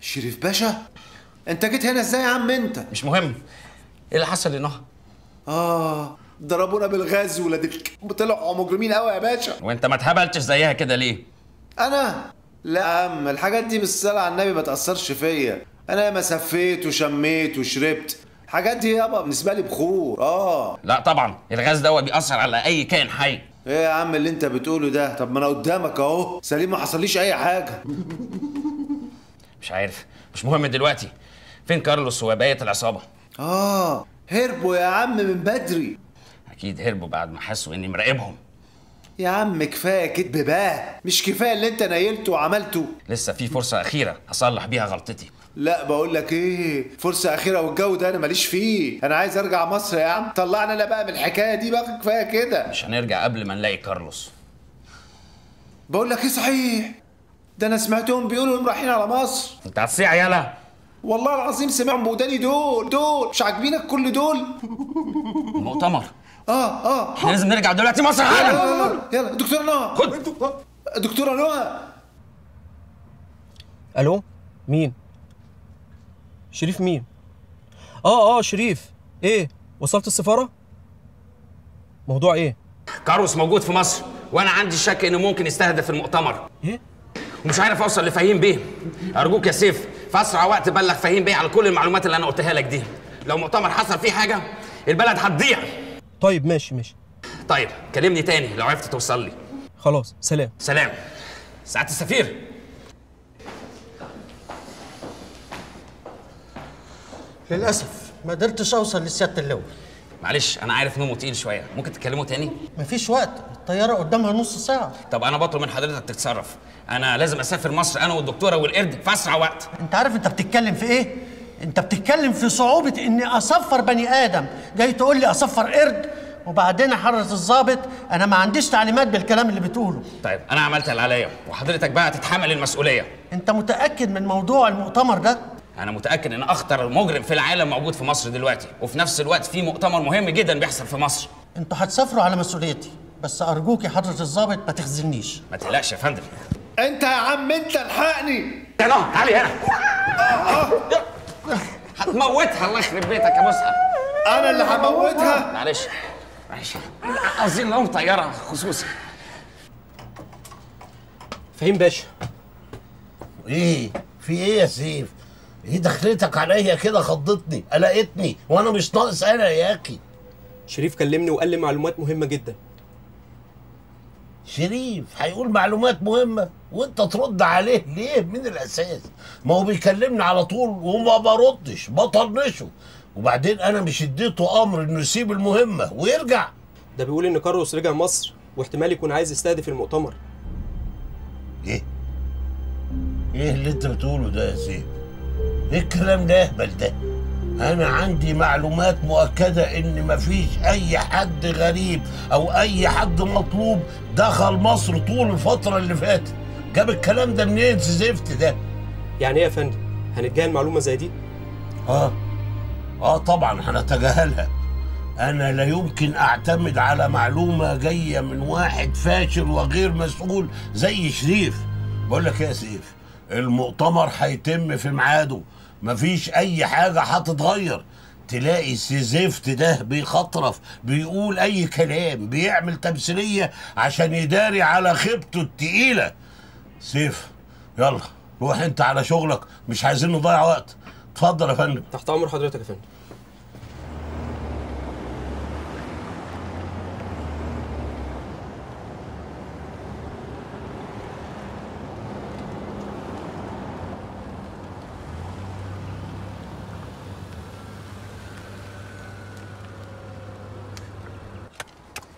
شريف باشا انت جيت هنا ازاي يا عم انت؟ مش مهم. ايه اللي حصل يا نهى؟ ضربونا بالغاز ولادك، طلعوا مجرمين قوي يا باشا. وانت ما اتهبلتش زيها كده ليه؟ انا؟ لا يا عم، الحاجات دي بالصلاة على النبي ما تأثرش فيا. انا ما سفيت وشميت وشربت، الحاجات دي يابا بالنسبة لي بخور. لا طبعا، الغاز دوت بيأثر على أي كائن حي. ايه يا عم اللي انت بتقوله ده؟ طب ما انا قدامك اهو سليم، ما حصليش اي حاجة. مش عارف، مش مهم دلوقتي. فين كارلوس وبقية العصابة؟ هربوا يا عم من بدري. اكيد هربوا بعد ما حسوا اني مراقبهم. يا عم كفايه كدب بقى، مش كفايه اللي انت نيلته وعملته؟ لسه في فرصه اخيره هصلح بيها غلطتي. لا بقول لك ايه، فرصه اخيره والجو ده انا ماليش فيه، انا عايز ارجع مصر يا عم. طلعنا انا بقى من الحكايه دي بقى، كفايه كده. مش هنرجع قبل ما نلاقي كارلوس. بقول لك ايه صحيح، ده انا سمعتهم بيقولوا انهم رايحين على مصر. انت هتصيع يالا؟ والله العظيم سمعهم بوداني. دول مش عاجبينك كل دول؟ المؤتمر. احنا لازم نرجع دلوقتي مصر حالا. يلا دكتورة نهى، خد دكتورة نهى. الو، مين؟ شريف. مين؟ شريف. ايه، وصلت السفارة؟ موضوع ايه؟ كاروس موجود في مصر، وانا عندي شك انه ممكن يستهدف المؤتمر. ايه؟ ومش عارف اوصل لفهيم بيه. ارجوك يا سيف، في اسرع وقت بلغ فهيم بيه على كل المعلومات اللي انا قلتها لك دي. لو مؤتمر حصل فيه حاجة البلد هتضيع. طيب ماشي. طيب كلمني تاني لو عرفت توصل لي. خلاص، سلام. سعادة السفير. للأسف ما قدرتش أوصل لسيادة اللواء. معلش، أنا عارف نومه تقيل شوية، ممكن تكلمه تاني؟ مفيش وقت، الطيارة قدامها نص ساعة. طب أنا بطلب من حضرتك تتصرف، أنا لازم أسافر مصر أنا والدكتورة والقرد في أسرع وقت. أنت عارف أنت بتتكلم في إيه؟ أنت بتتكلم في صعوبة إني أصفر بني آدم، جاي تقول لي أصفر قرد، وبعدين حرة الظابط. أنا ما عنديش تعليمات بالكلام اللي بتقوله. طيب أنا عملت اللي عليا، وحضرتك بقى تتحمل المسؤولية. أنت متأكد من موضوع المؤتمر ده؟ أنا متأكد إن أخطر مجرم في العالم موجود في مصر دلوقتي، وفي نفس الوقت في مؤتمر مهم جدا بيحصل في مصر. أنتوا هتسافروا على مسؤوليتي، بس أرجوك يا حرة الظابط ما تخذلنيش. ما تقلقش يا فندم. أنت يا عم أنت الحقني. يلا تعالي هنا. هتموتها، الله يخرب بيتك يا مسعد. انا اللي هموتها؟ معلش، قصدي لهم طياره خصوصي. فهيم باشا. ايه في ايه يا سيف؟ ايه دخلتك عليا كده؟ خضتني، قلقتني، وانا مش ناقص قلق يا اخي. شريف كلمني وقال لي معلومات مهمه جدا. شريف هيقول معلومات مهمة وانت ترد عليه ليه من الأساس؟ ما هو بيكلمني على طول وما بردش، بطنشه. وبعدين أنا مش اديته أمر إنه يسيب المهمة ويرجع. ده بيقول إن كارلوس رجع مصر واحتمال يكون عايز يستهدف المؤتمر. إيه؟ إيه اللي أنت بتقوله ده يا سيف؟ إيه الكلام ده يهبل ده؟ أنا عندي معلومات مؤكدة إن مفيش أي حد غريب أو أي حد مطلوب دخل مصر طول الفترة اللي فاتت. جاب الكلام ده منين زفت ده؟ يعني إيه يا فندم؟ هنتجاهل معلومة زي دي؟ طبعًا هنتجاهلها. أنا لا يمكن أعتمد على معلومة جاية من واحد فاشل وغير مسؤول زي شريف. بقول لك يا سيف، المؤتمر هيتم في ميعاده. مفيش أي حاجة هتتغير. تلاقي الزفت ده بيخطرف، بيقول أي كلام، بيعمل تمثيلية عشان يداري على خيبته التقيلة. سيف يلا روح أنت على شغلك، مش عايزين نضيع وقت. اتفضل يا فندم. تحت أمر حضرتك يا فندم.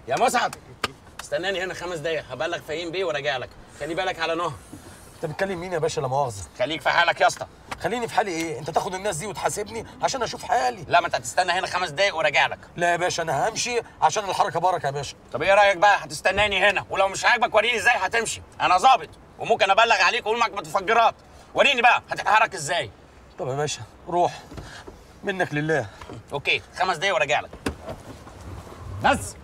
يا مسعد استناني هنا 5 دقايق، هبلغ فهيم بيه وراجع لك. خلي بالك على نهى. انت بتكلم مين يا باشا؟ لا مؤاخذه. خليك في حالك يا اسطى. خليني في حالي ايه؟ انت تاخد الناس دي وتحاسبني عشان اشوف حالي؟ لا، ما انت هتستنى هنا 5 دقايق وراجع لك. لا يا باشا، انا همشي عشان الحركه بركه يا باشا. طب ايه رايك بقى، هتستناني هنا؟ ولو مش عاجبك وريني ازاي هتمشي، انا ظابط وممكن ابلغ عليك واقول انك متفجرات. وريني بقى هتتحرك ازاي. طب يا باشا روح، منك لله. اوكي، 5 دقايق وراجع لك. بس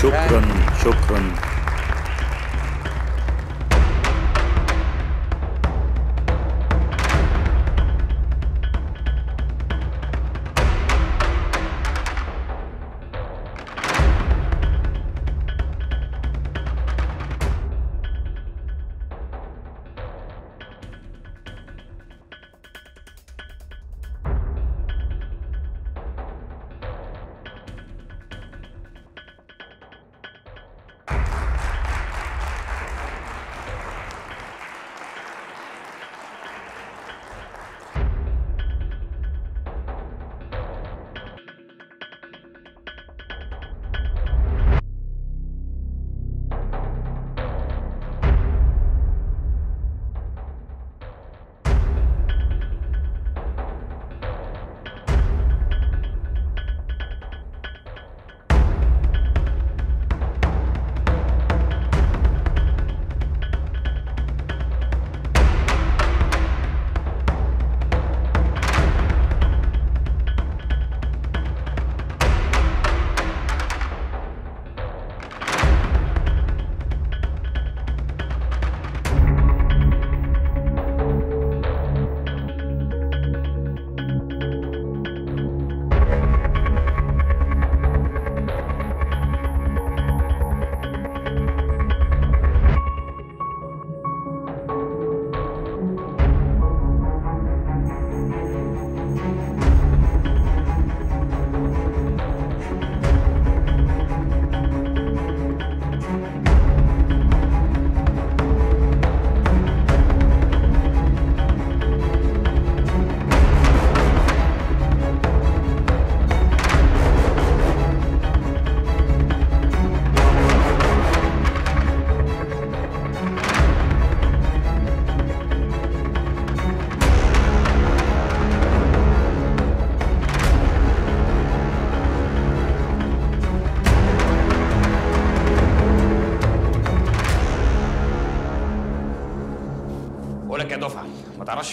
شكرا شكرا.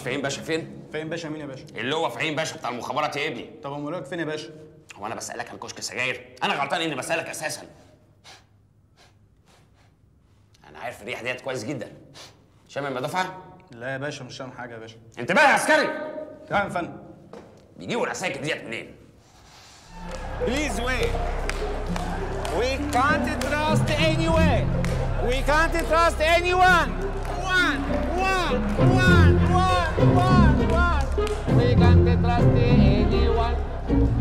فهيم باشا فين؟ فهيم باشا مين يا باشا؟ اللي هو فهيم باشا بتاع المخابرات يا ابني. طب امال رايك فين يا باشا؟ هو انا بسالك عن كشك سجاير؟ انا غلطان اني بسالك اساسا. انا عارف الريحه ديت كويس جدا. شامم ما دفعه؟ لا يا باشا مش شامم حاجه يا باشا. انتبه يا عسكري. تمام يا فندم. بيجيبوا العساكر ديت منين؟ بليز ويت. وي كانت تراست اني وان. وي كانت تراست اني وان. وان وان وان. One. We can't trust anyone.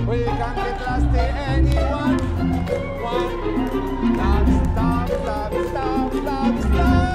We can't trust anyone. One. Stop, stop, stop, stop,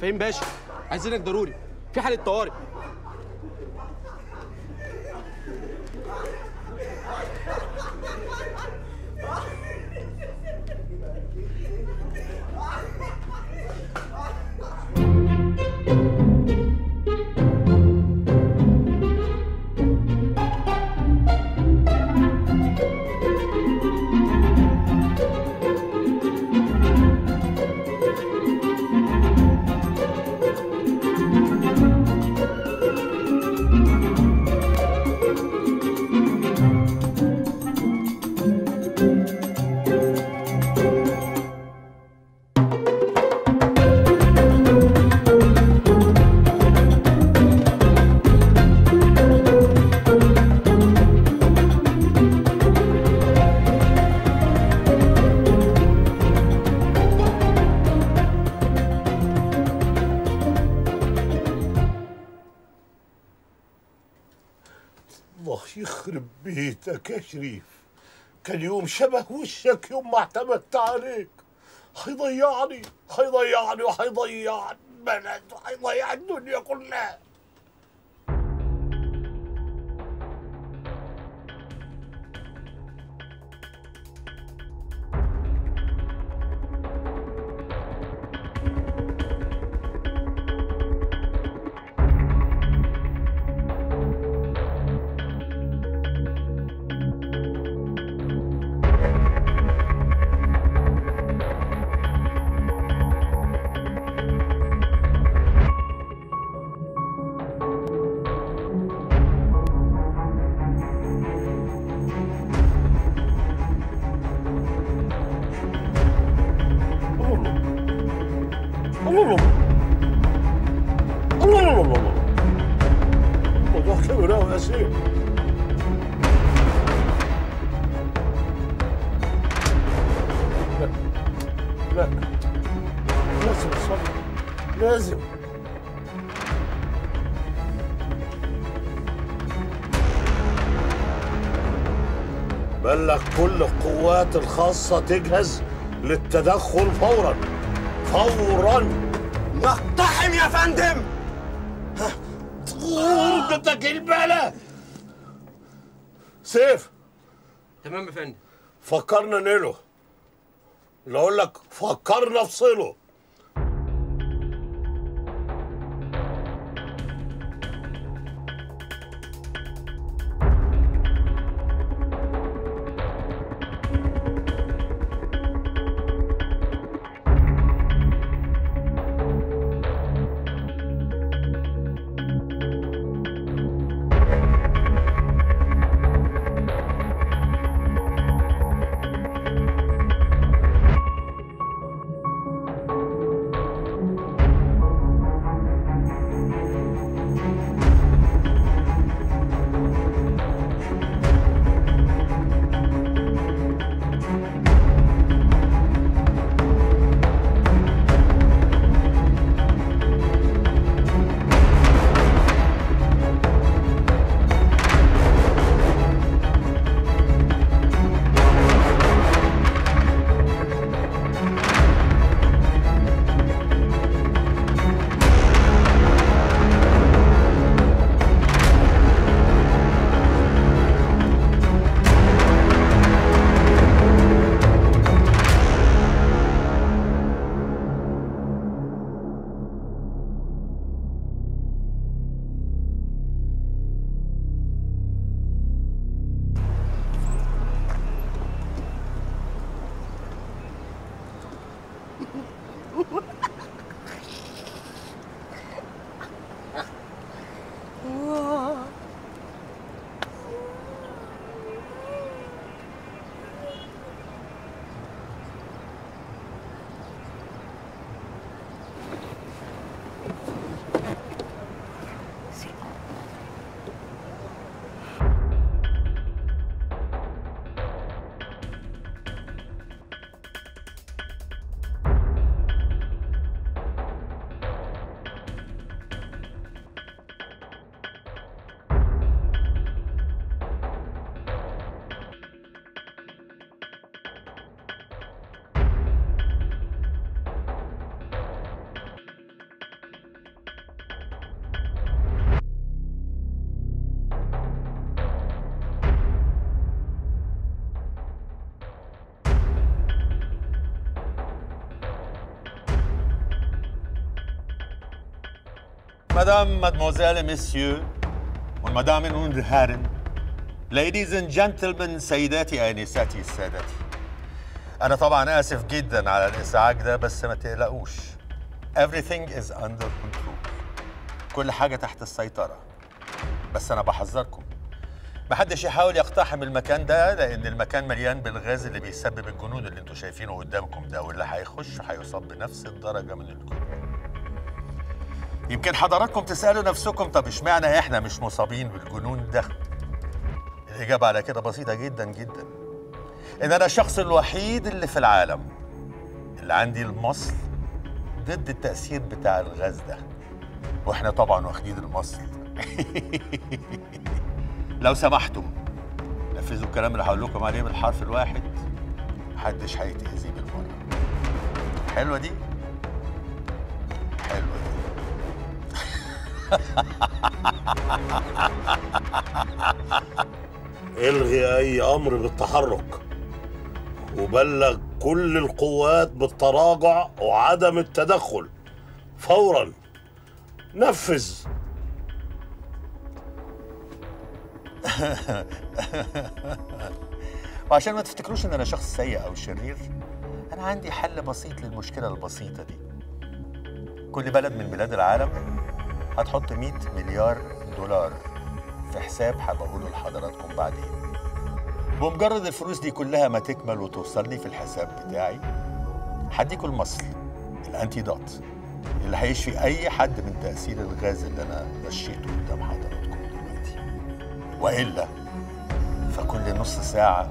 فهيم باشا عايزينك ضروري في حاله طوارئ. الله يخرب بيتك يا شريف، كان يوم شبه وشك يوم ما اعتمدت عليك. هيضيعني هيضيعني وهيضيع البلد وهيضيع الدنيا كلها. كل القوات الخاصة تجهز للتدخل فوراً فوراً. نقتحم يا فندم. طوردتك البلة. سيف. تمام يا فندم. فكرنا نيله. اللي أقول لك فكرنا فصله. Madame, mademoiselle et messieurs, والمدام من الهارم. Ladies and gentlemen, سيداتي آنساتي السادتي. أنا طبعاً آسف جداً على الإزعاج ده، بس ما تقلقوش. Everything is under control. كل حاجة تحت السيطرة. بس أنا بحذركم، محدش يحاول يقتحم المكان ده، لأن المكان مليان بالغاز اللي بيسبب الجنون اللي انتوا شايفينه قدامكم ده، واللي هيخش هيصاب بنفس الدرجة من الجنون. يمكن حضراتكم تسألوا نفسكم، طب اشمعنى احنا مش مصابين بالجنون ده؟ الإجابة على كده بسيطة جدا جدا. إن أنا الشخص الوحيد اللي في العالم اللي عندي المصل ضد التأثير بتاع الغاز ده، وإحنا طبعا واخدين المصل. لو سمحتم نفذوا الكلام اللي هقول لكم عليه بالحرف الواحد، محدش هيتأذي بالمرة. حلوة دي؟ حلوة دي. الغي أي أمر بالتحرك، وبلغ كل القوات بالتراجع وعدم التدخل فوراً. نفذ. وعشان ما تفتكروش إن أنا شخص سيء أو شرير، أنا عندي حل بسيط للمشكلة البسيطة دي. كل بلد من بلاد العالم هتحط 100 مليار دولار في حساب هبقوله لحضراتكم بعدين. بمجرد الفلوس دي كلها ما تكمل وتوصل لي في الحساب بتاعي، هديكوا المصل الانتيدوت اللي هيشفي أي حد من تأثير الغاز اللي أنا رشيته قدام حضراتكم دلوقتي. وإلا فكل نص ساعة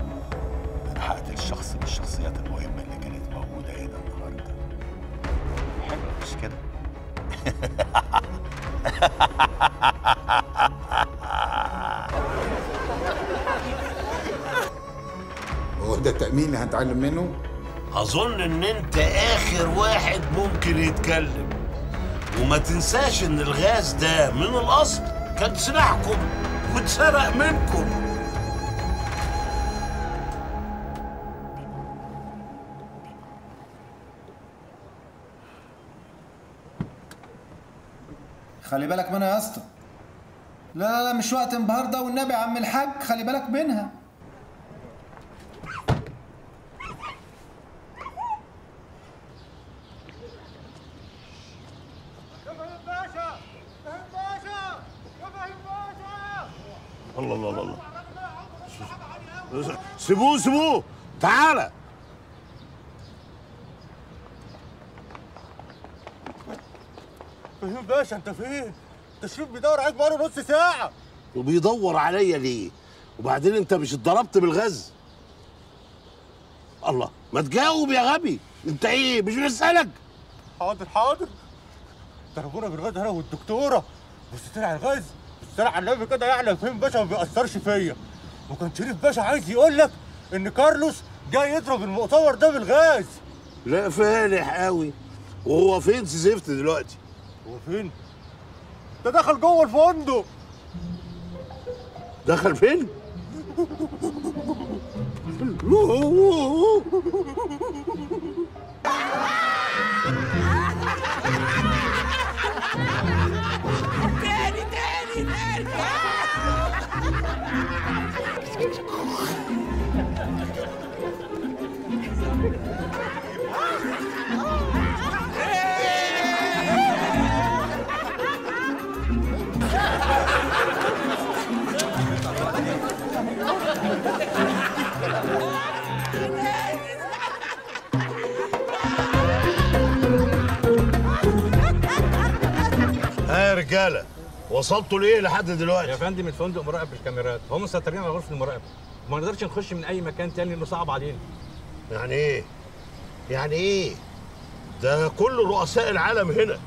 أنا هقتل الشخص من الشخصيات المهمة اللي كانت موجودة هنا النهارده. حلو مش كده؟ هو ده التأمين اللي هنتعلم منه؟ أظن إن أنت آخر واحد ممكن يتكلم، وما تنساش إن الغاز ده من الأصل كان سلاحكم واتسرق منكم. خلي بالك منها يا اسطى. لا لا لا، مش وقت النهارده والنبي يا عم الحاج، خلي بالك منها. الله الله الله الله، سيبوه سيبوه، تعالى. فهيم باشا انت فين؟ التشريف بيدور عليك بقاله نص ساعة. وبيدور عليا ليه؟ وبعدين انت مش اتضربت بالغاز؟ الله، ما تجاوب يا غبي، انت ايه؟ مش بنسألك. حاضر حاضر. ضربونا بالغاز انا والدكتورة، بصيت لي على الغاز، السلام على النبي كده يعلم فهيم باشا ما بيأثرش فيا. وكان شريف باشا عايز يقول لك ان كارلوس جاي يضرب المؤتمر ده بالغاز. لا فالح قوي. وهو فين سيزفت دلوقتي؟ هو فين؟ ده دخل جوه الفندق. دخل فين؟ يا رجاله وصلتوا ليه لحد دلوقتي؟ يا فندم الفندق مراقب بالكاميرات، هم مسيطرين على غرفه المراقبه، ما نقدرش نخش من اي مكان تاني لانه صعب علينا. يعني ايه؟ يعني ايه؟ ده كل رؤساء العالم هنا،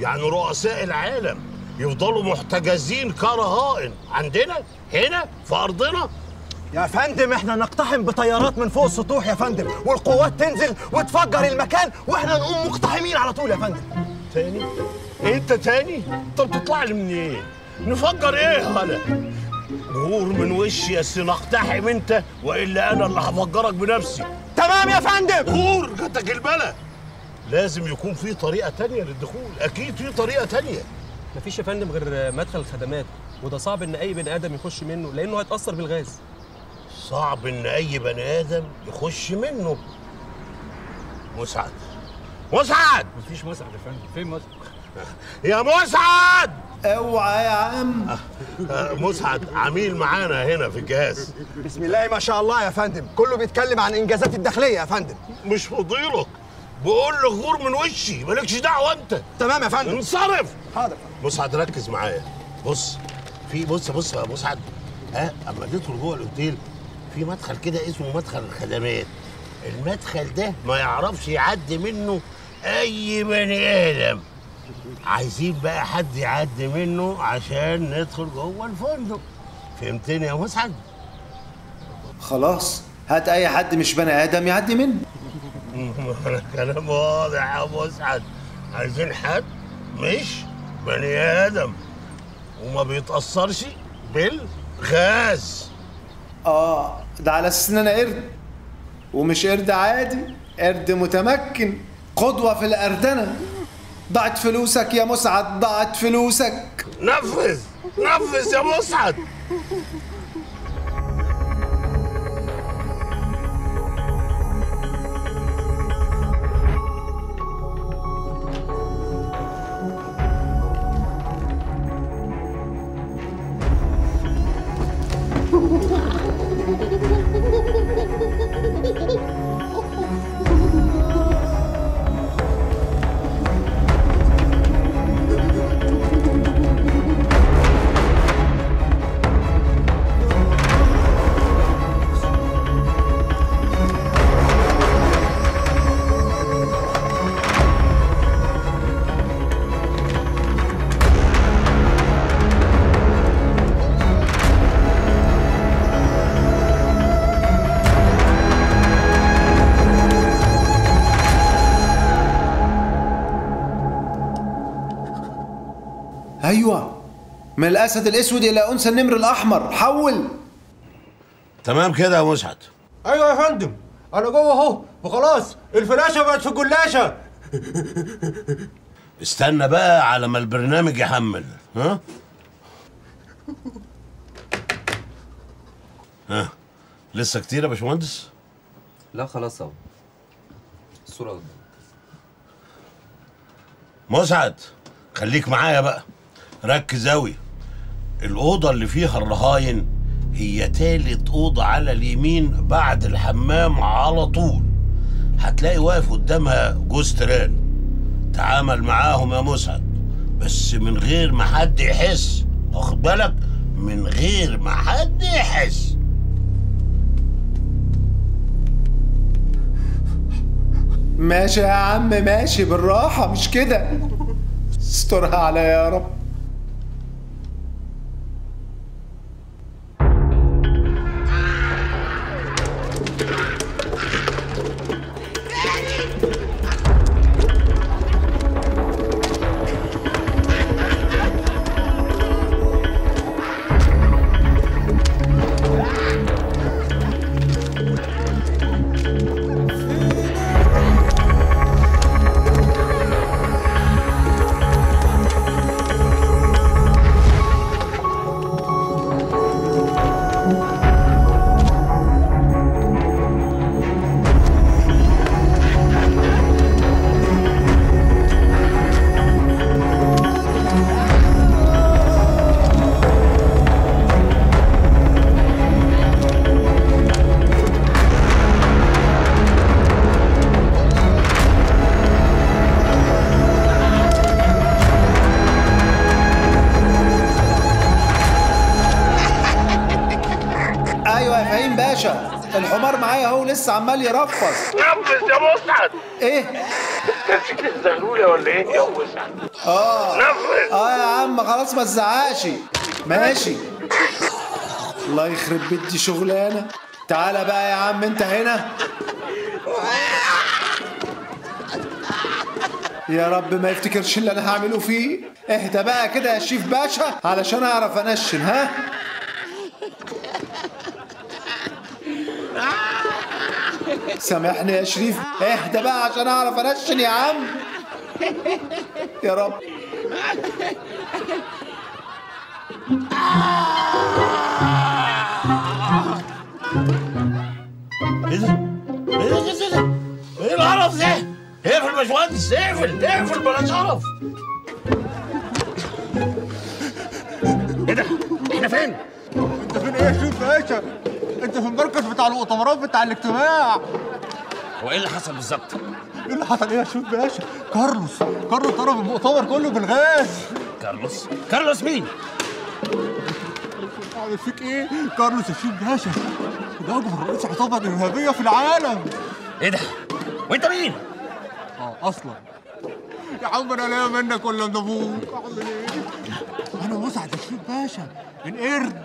يعني رؤساء العالم يفضلوا محتجزين كرهائن عندنا هنا في ارضنا؟ يا فندم احنا نقتحم بطيارات من فوق السطوح يا فندم، والقوات تنزل وتفجر المكان واحنا نقوم مقتحمين على طول يا فندم. تاني؟ انت تاني؟ طب تطلع لي منين؟ ايه؟ نفجر ايه انا؟ غور من وشي يا سي، نقتحم انت والا انا اللي هفجرك بنفسي. تمام يا فندم. غور جاتك البلا. لازم يكون في طريقه تانيه للدخول، اكيد في طريقه تانيه. مفيش يا فندم غير مدخل الخدمات، وده صعب ان اي بني ادم يخش منه لانه هيتاثر بالغاز. صعب ان اي بني ادم يخش منه. مسعد مسعد. مفيش مسعد يا فندم. فين مسعد؟ يا مسعد اوعى يا عم. مسعد عميل معانا هنا في الجهاز. بسم الله ما شاء الله يا فندم، كله بيتكلم عن انجازات الداخليه يا فندم. مش فضيلك، بقول له غور من وشي، مالكش دعوه انت. تمام يا فندم. انصرف. حاضر. مسعد ركز معايا، بص في بص يا مسعد، اما تدخل جوه الاوتيل في مدخل كده اسمه مدخل الخدمات. المدخل ده ما يعرفش يعدي منه اي بني ادم. عايزين بقى حد يعدي منه عشان ندخل جوه الفندق. فهمتني يا مسعد؟ خلاص هات اي حد مش بني ادم يعدي منه. كلام واضح يا مسعد، عايزين حد مش بني ادم وما بيتاثرش بالغاز. اه ده على اساس ان انا قرد، ومش قرد عادي، قرد متمكن، قدوه في الاردنه. ضاعت فلوسك يا مسعد، ضاعت فلوسك. نفذ نفذ يا مسعد. ايوه، من الاسد الاسود الى انثى النمر الاحمر. حول. تمام كده يا مسعد. ايوه يا فندم، انا جوه اهو، وخلاص الفلاشه بقت في الجلاشه. استنى بقى على ما البرنامج يحمل. ها ها، لسه كتير يا باشمهندس؟ لا خلاص اهو، الصوره قدامك. مسعد خليك معايا بقى، ركز أوي. الأوضة اللي فيها الرهاين هي تالت أوضة على اليمين بعد الحمام على طول. هتلاقي واقف قدامها جوز تران. تعامل معاهم يا مسعد، بس من غير ما حد يحس، واخد بالك؟ من غير ما حد يحس. ماشي يا عم ماشي، بالراحة مش كده. استرها عليا يا رب. الحمار معايا اهو لسه عمال يرفص. نفذ يا مسعد. ايه؟ تمسكني الزغلوله ولا ايه يا مسعد؟ اه نفذ. اه يا عم خلاص ما تزعقش. ماشي. الله يخرب بيت دي شغلانه. تعالى بقى يا عم انت هنا. يا رب ما يفتكرش اللي انا هعمله فيه. اهدى بقى كده يا شيف باشا علشان اعرف انشن. ها؟ سامحني يا شريف، اهدى بقى عشان اعرف انشن يا عم. يا رب. ايه ده؟ ايه ده؟ ايه ده؟ ايه القرف ده؟ اقفل يا باشمهندس، اقفل اقفل بلاش قرف. ايه ده؟ احنا فين؟ انت فين ايه يا شريف باشا؟ انت في المركز بتاع المؤتمرات بتاع الاجتماع. هو ايه اللي حصل بالظبط؟ ايه اللي حصل ايه يا شيخ باشا؟ كارلوس ضرب المؤتمر كله بالغاز. كارلوس مين؟ عامل فيك ايه؟ كارلوس يا شيخ باشا ده اكبر رئيس عصابه ارهابيه في العالم. ايه ده؟ وانت مين؟ اه اصلا يا عم انا لاقي منك ولا من ابوك. اعمل ايه؟ انا مسعد الشريف باشا القرد،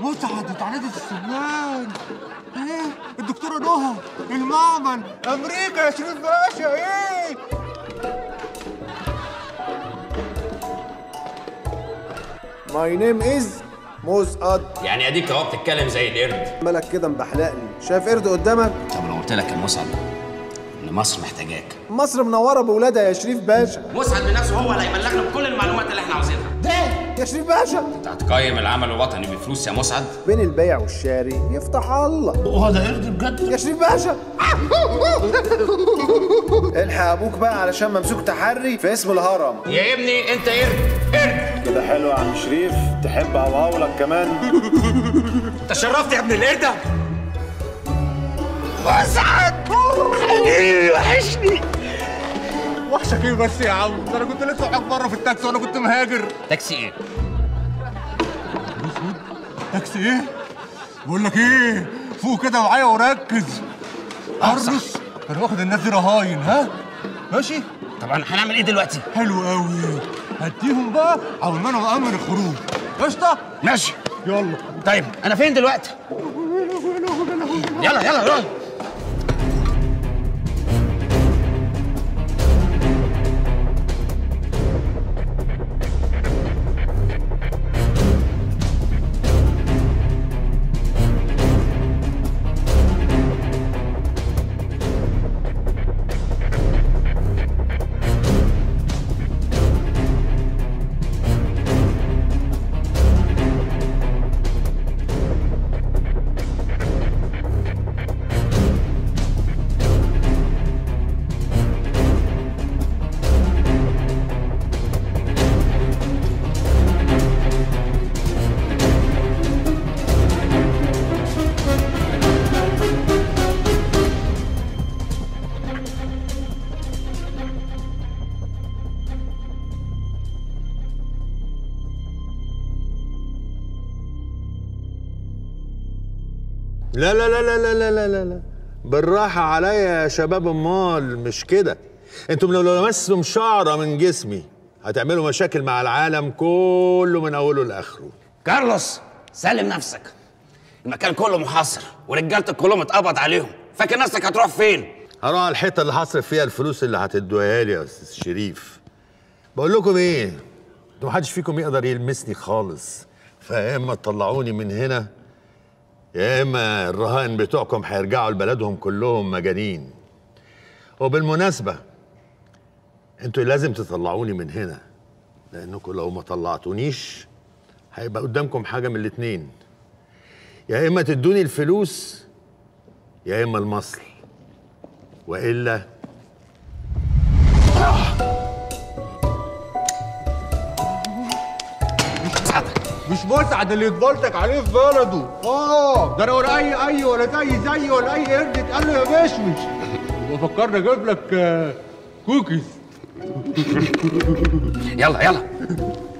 مسعد اتعرضت السجان. ايه؟ الدكتوره نهى، المعمل، امريكا يا شريف باشا. ايه؟ ماي نيم از مسقط. يعني اديك اهو بتتكلم زي القرد. مالك كده مبحلقني؟ شايف قرد قدامك؟ طب لو قلت لك يا مسعد ان مصر محتاجاك. مصر منوره بولادها يا شريف باشا. مسعد بنفسه هو اللي هيبلغنا بكل المعلومات اللي احنا عاوزينها. ده يا شريف باشا انت هتقيم العمل الوطني بفلوس يا مسعد؟ بين البيع والشاري يفتح الله. هو ده قرد بجد يا شريف باشا؟ الحق ابوك بقى علشان ممسوك تحري في اسم الهرم. يا ابني انت قرد قرد كده. حلو يا عم شريف، تحب اقولك كمان؟ تشرفت يا ابن القرده. مسعد حبيبي وحشني. وحشك ايه بس يا عم؟ ده انا كنت لسه معاك بره في التاكسي وانا كنت مهاجر. تاكسي ايه؟ تاكسي ايه؟ بقول لك ايه؟ فوق كده معايا وركز. ارجس كان واخد الناس دي رهاين. ها؟ ماشي؟ طبعا هنعمل ايه دلوقتي؟ حلو قوي، هديهم بقى اول ما انا امر الخروج. قشطه؟ ماشي يلا. طيب انا فين دلوقتي؟ يلا يلا يلا. لا لا لا لا لا لا لا لا بالراحة عليا يا شباب. امال مش كده انتم لو لمستم شعرة من جسمي هتعملوا مشاكل مع العالم كله من اوله لاخره. كارلوس سلم نفسك، المكان كله محاصر ورجالتك كلهم اتقبض عليهم، فاكر نفسك هتروح فين؟ هروح على الحتة اللي هصرف فيها الفلوس اللي هتدوها لي يا استاذ شريف. بقول لكم ايه، انتم محدش فيكم يقدر يلمسني خالص، فيا اما تطلعوني من هنا يا إما الرهائن بتوعكم هيرجعوا لبلدهم كلهم مجانين. وبالمناسبة انتوا لازم تطلعوني من هنا، لأنكم لو ما طلعتونيش هيبقى قدامكم حاجة من الاتنين، يا إما تدوني الفلوس يا إما المصل، وإلا مش مسعد اللي اتبلتك عليه في بلده. ده انا ولا اي ولا زي ولا اي قرد اتقال له يا مشمش. وفكرني اجيب لك كوكيز. يلا يلا.